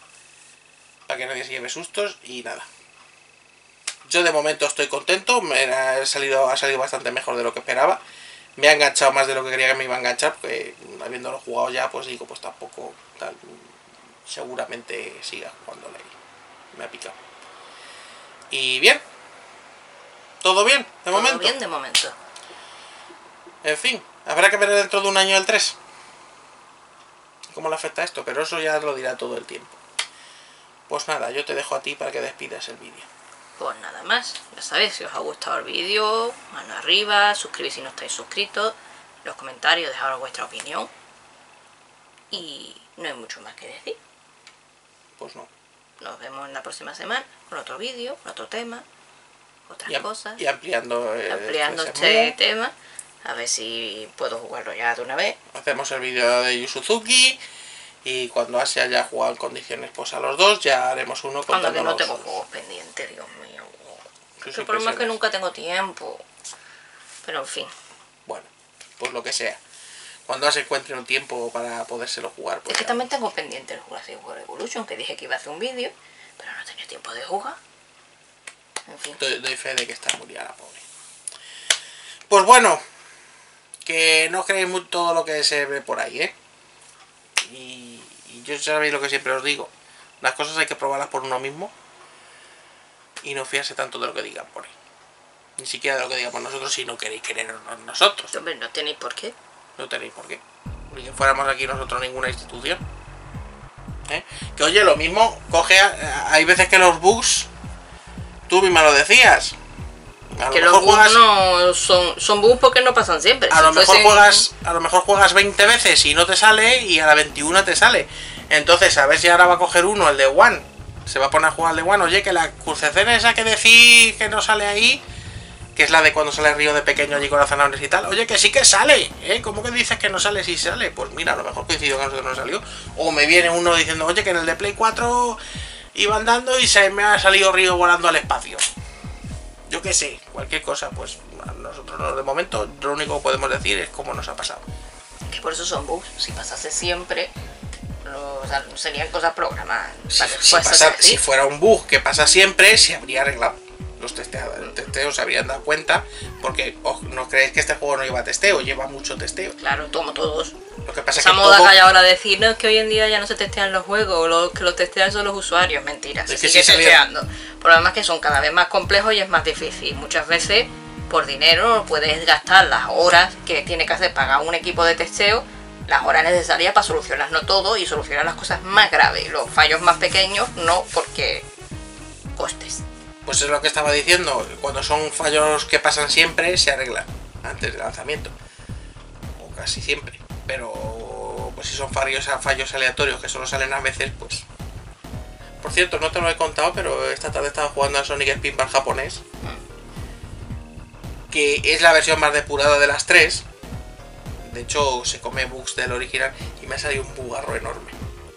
para que nadie se lleve sustos y nada. Yo de momento estoy contento, ha salido bastante mejor de lo que esperaba. Me ha enganchado más de lo que creía que me iba a enganchar, porque habiéndolo jugado ya, pues digo, pues tampoco tal, seguramente siga jugándole ahí. Me ha picado. Y bien. ¿Todo bien? ¿De momento? Todo bien de momento. En fin, habrá que ver dentro de un año el 3. Cómo le afecta esto, pero eso ya lo dirá todo el tiempo. Pues nada, yo te dejo a ti para que despidas el vídeo. Pues nada más, ya sabéis, si os ha gustado el vídeo, mano arriba, suscribís si no estáis suscritos, en los comentarios dejad vuestra opinión y no hay mucho más que decir. Pues no. Nos vemos en la próxima semana con otro vídeo, con otro tema, otras cosas. Y ampliando este tema. A ver si puedo jugarlo ya de una vez. Hacemos el vídeo de Yu Suzuki. Y cuando se haya jugado en condiciones, pues a los dos, ya haremos uno con los... no tengo juegos pendientes, Dios mío. El problema es que nunca tengo tiempo. Pero en fin. Bueno, pues lo que sea. Cuando se encuentre un tiempo para podérselo jugar. Pues es que también tengo pendiente el Jurassic World Evolution, que dije que iba a hacer un vídeo, pero no tenía tiempo de jugar. En fin. Doy fe de que está muy liada, pobre. Pues bueno. Que no creéis mucho todo lo que se ve por ahí, ¿eh? y yo sabéis lo que siempre os digo, las cosas hay que probarlas por uno mismo y no fiarse tanto de lo que digan por ahí. Ni siquiera de lo que digamos nosotros si no queréis querernos nosotros. Hombre, no tenéis por qué. No tenéis por qué. Ni que fuéramos aquí nosotros ninguna institución. ¿Eh? Que oye, lo mismo, coge... hay veces que los bugs... Tú misma lo decías. Que los bugs no son bugs porque no pasan siempre. A lo mejor juegas 20 veces y no te sale y a la 21 te sale. Entonces, a ver si ahora va a coger uno, el de One. Se va a poner a jugar el de One. Oye, que la cursecena esa que decís que no sale ahí... que es la de cuando sale Río de pequeño allí con las zanahorias y tal. Oye, que sí que sale, ¿eh? ¿Cómo que dices que no sale si sale? Pues mira, a lo mejor coincidió que a nosotros no salió. O me viene uno diciendo, oye, que en el de Play 4 iba andando y se me ha salido Río volando al espacio. Yo qué sé, cualquier cosa, pues nosotros de momento lo único que podemos decir es cómo nos ha pasado. Que por eso son bugs, si pasase siempre... O sea, serían cosas programadas. Si fuera un bug que pasa siempre, se habría arreglado. Los testeos se habrían dado cuenta, porque no creéis que este juego no lleva testeo, lleva mucho testeo. Claro, como todos. Lo que pasa es que moda que hay ahora decir, no, es que hoy en día ya no se testean los juegos, los que los testean son los usuarios, mentira, se sigue testeando. Problemas que son cada vez más complejos y es más difícil. Muchas veces, por dinero, puedes gastar las horas que tiene que hacer pagar un equipo de testeo, las horas necesarias para solucionar no todo y solucionar las cosas más graves. Los fallos más pequeños, no, porque costes. Pues es lo que estaba diciendo, cuando son fallos que pasan siempre, se arreglan antes del lanzamiento, o casi siempre, pero pues si son fallos aleatorios que solo salen a veces, pues... Por cierto, no te lo he contado, pero esta tarde estaba jugando a Sonic Spinball japonés, que es la versión más depurada de las tres, de hecho se come bugs del original y me ha salido un bugarro enorme.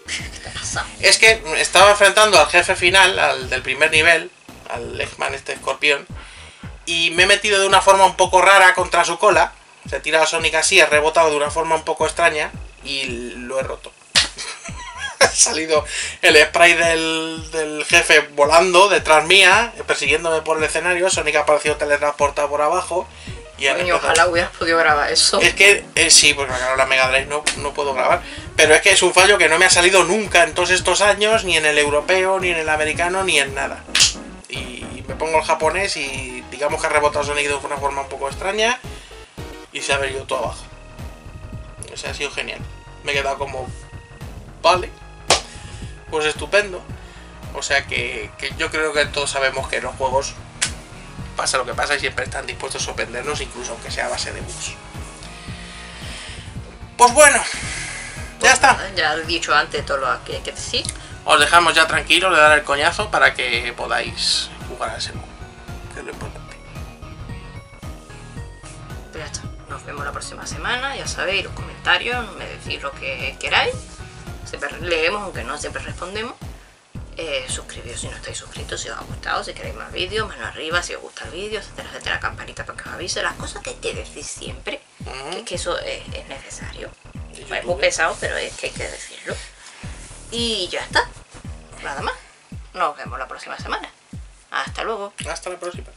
¿Qué te pasa? Es que estaba enfrentando al jefe final, al del primer nivel, al Eggman, este escorpión, y me he metido de una forma un poco rara contra su cola, se ha tirado Sonic así, he rebotado de una forma un poco extraña y lo he roto. Ha salido el spray del jefe volando detrás mía, persiguiéndome por el escenario, Sonic ha aparecido teletransportado por abajo y han empezado... Ojalá hubieras podido grabar eso. Es que, sí, porque claro, la Mega Drive no puedo grabar, pero es que es un fallo que no me ha salido nunca en todos estos años, ni en el europeo, ni en el americano, ni en nada. Me pongo el japonés y digamos que ha rebotado Sonic de una forma un poco extraña y se ha venido todo abajo. O sea, ha sido genial. Me he quedado como... Vale. Pues estupendo. O sea que yo creo que todos sabemos que en los juegos pasa lo que pasa y siempre están dispuestos a sorprendernos, incluso aunque sea a base de bugs. Pues bueno, ya está. Ya he dicho antes todo lo que hay que decir. Os dejamos ya tranquilos de dar el coñazo para que podáis... jugar a Shenmue, que es lo importante. Pero ya está, nos vemos la próxima semana, ya sabéis, los comentarios, me decís lo que queráis, siempre leemos, aunque no siempre respondemos. Suscribiros si no estáis suscritos, si os ha gustado, si queréis más vídeos, mano arriba, si os gusta el vídeo, etcétera, etcétera, campanita para que os avise, las cosas que hay que decir siempre, que eso es necesario. Bueno, es muy pesado, pero es que hay que decirlo. Y ya está, nada más, nos vemos la próxima semana. Hasta luego. Hasta la próxima.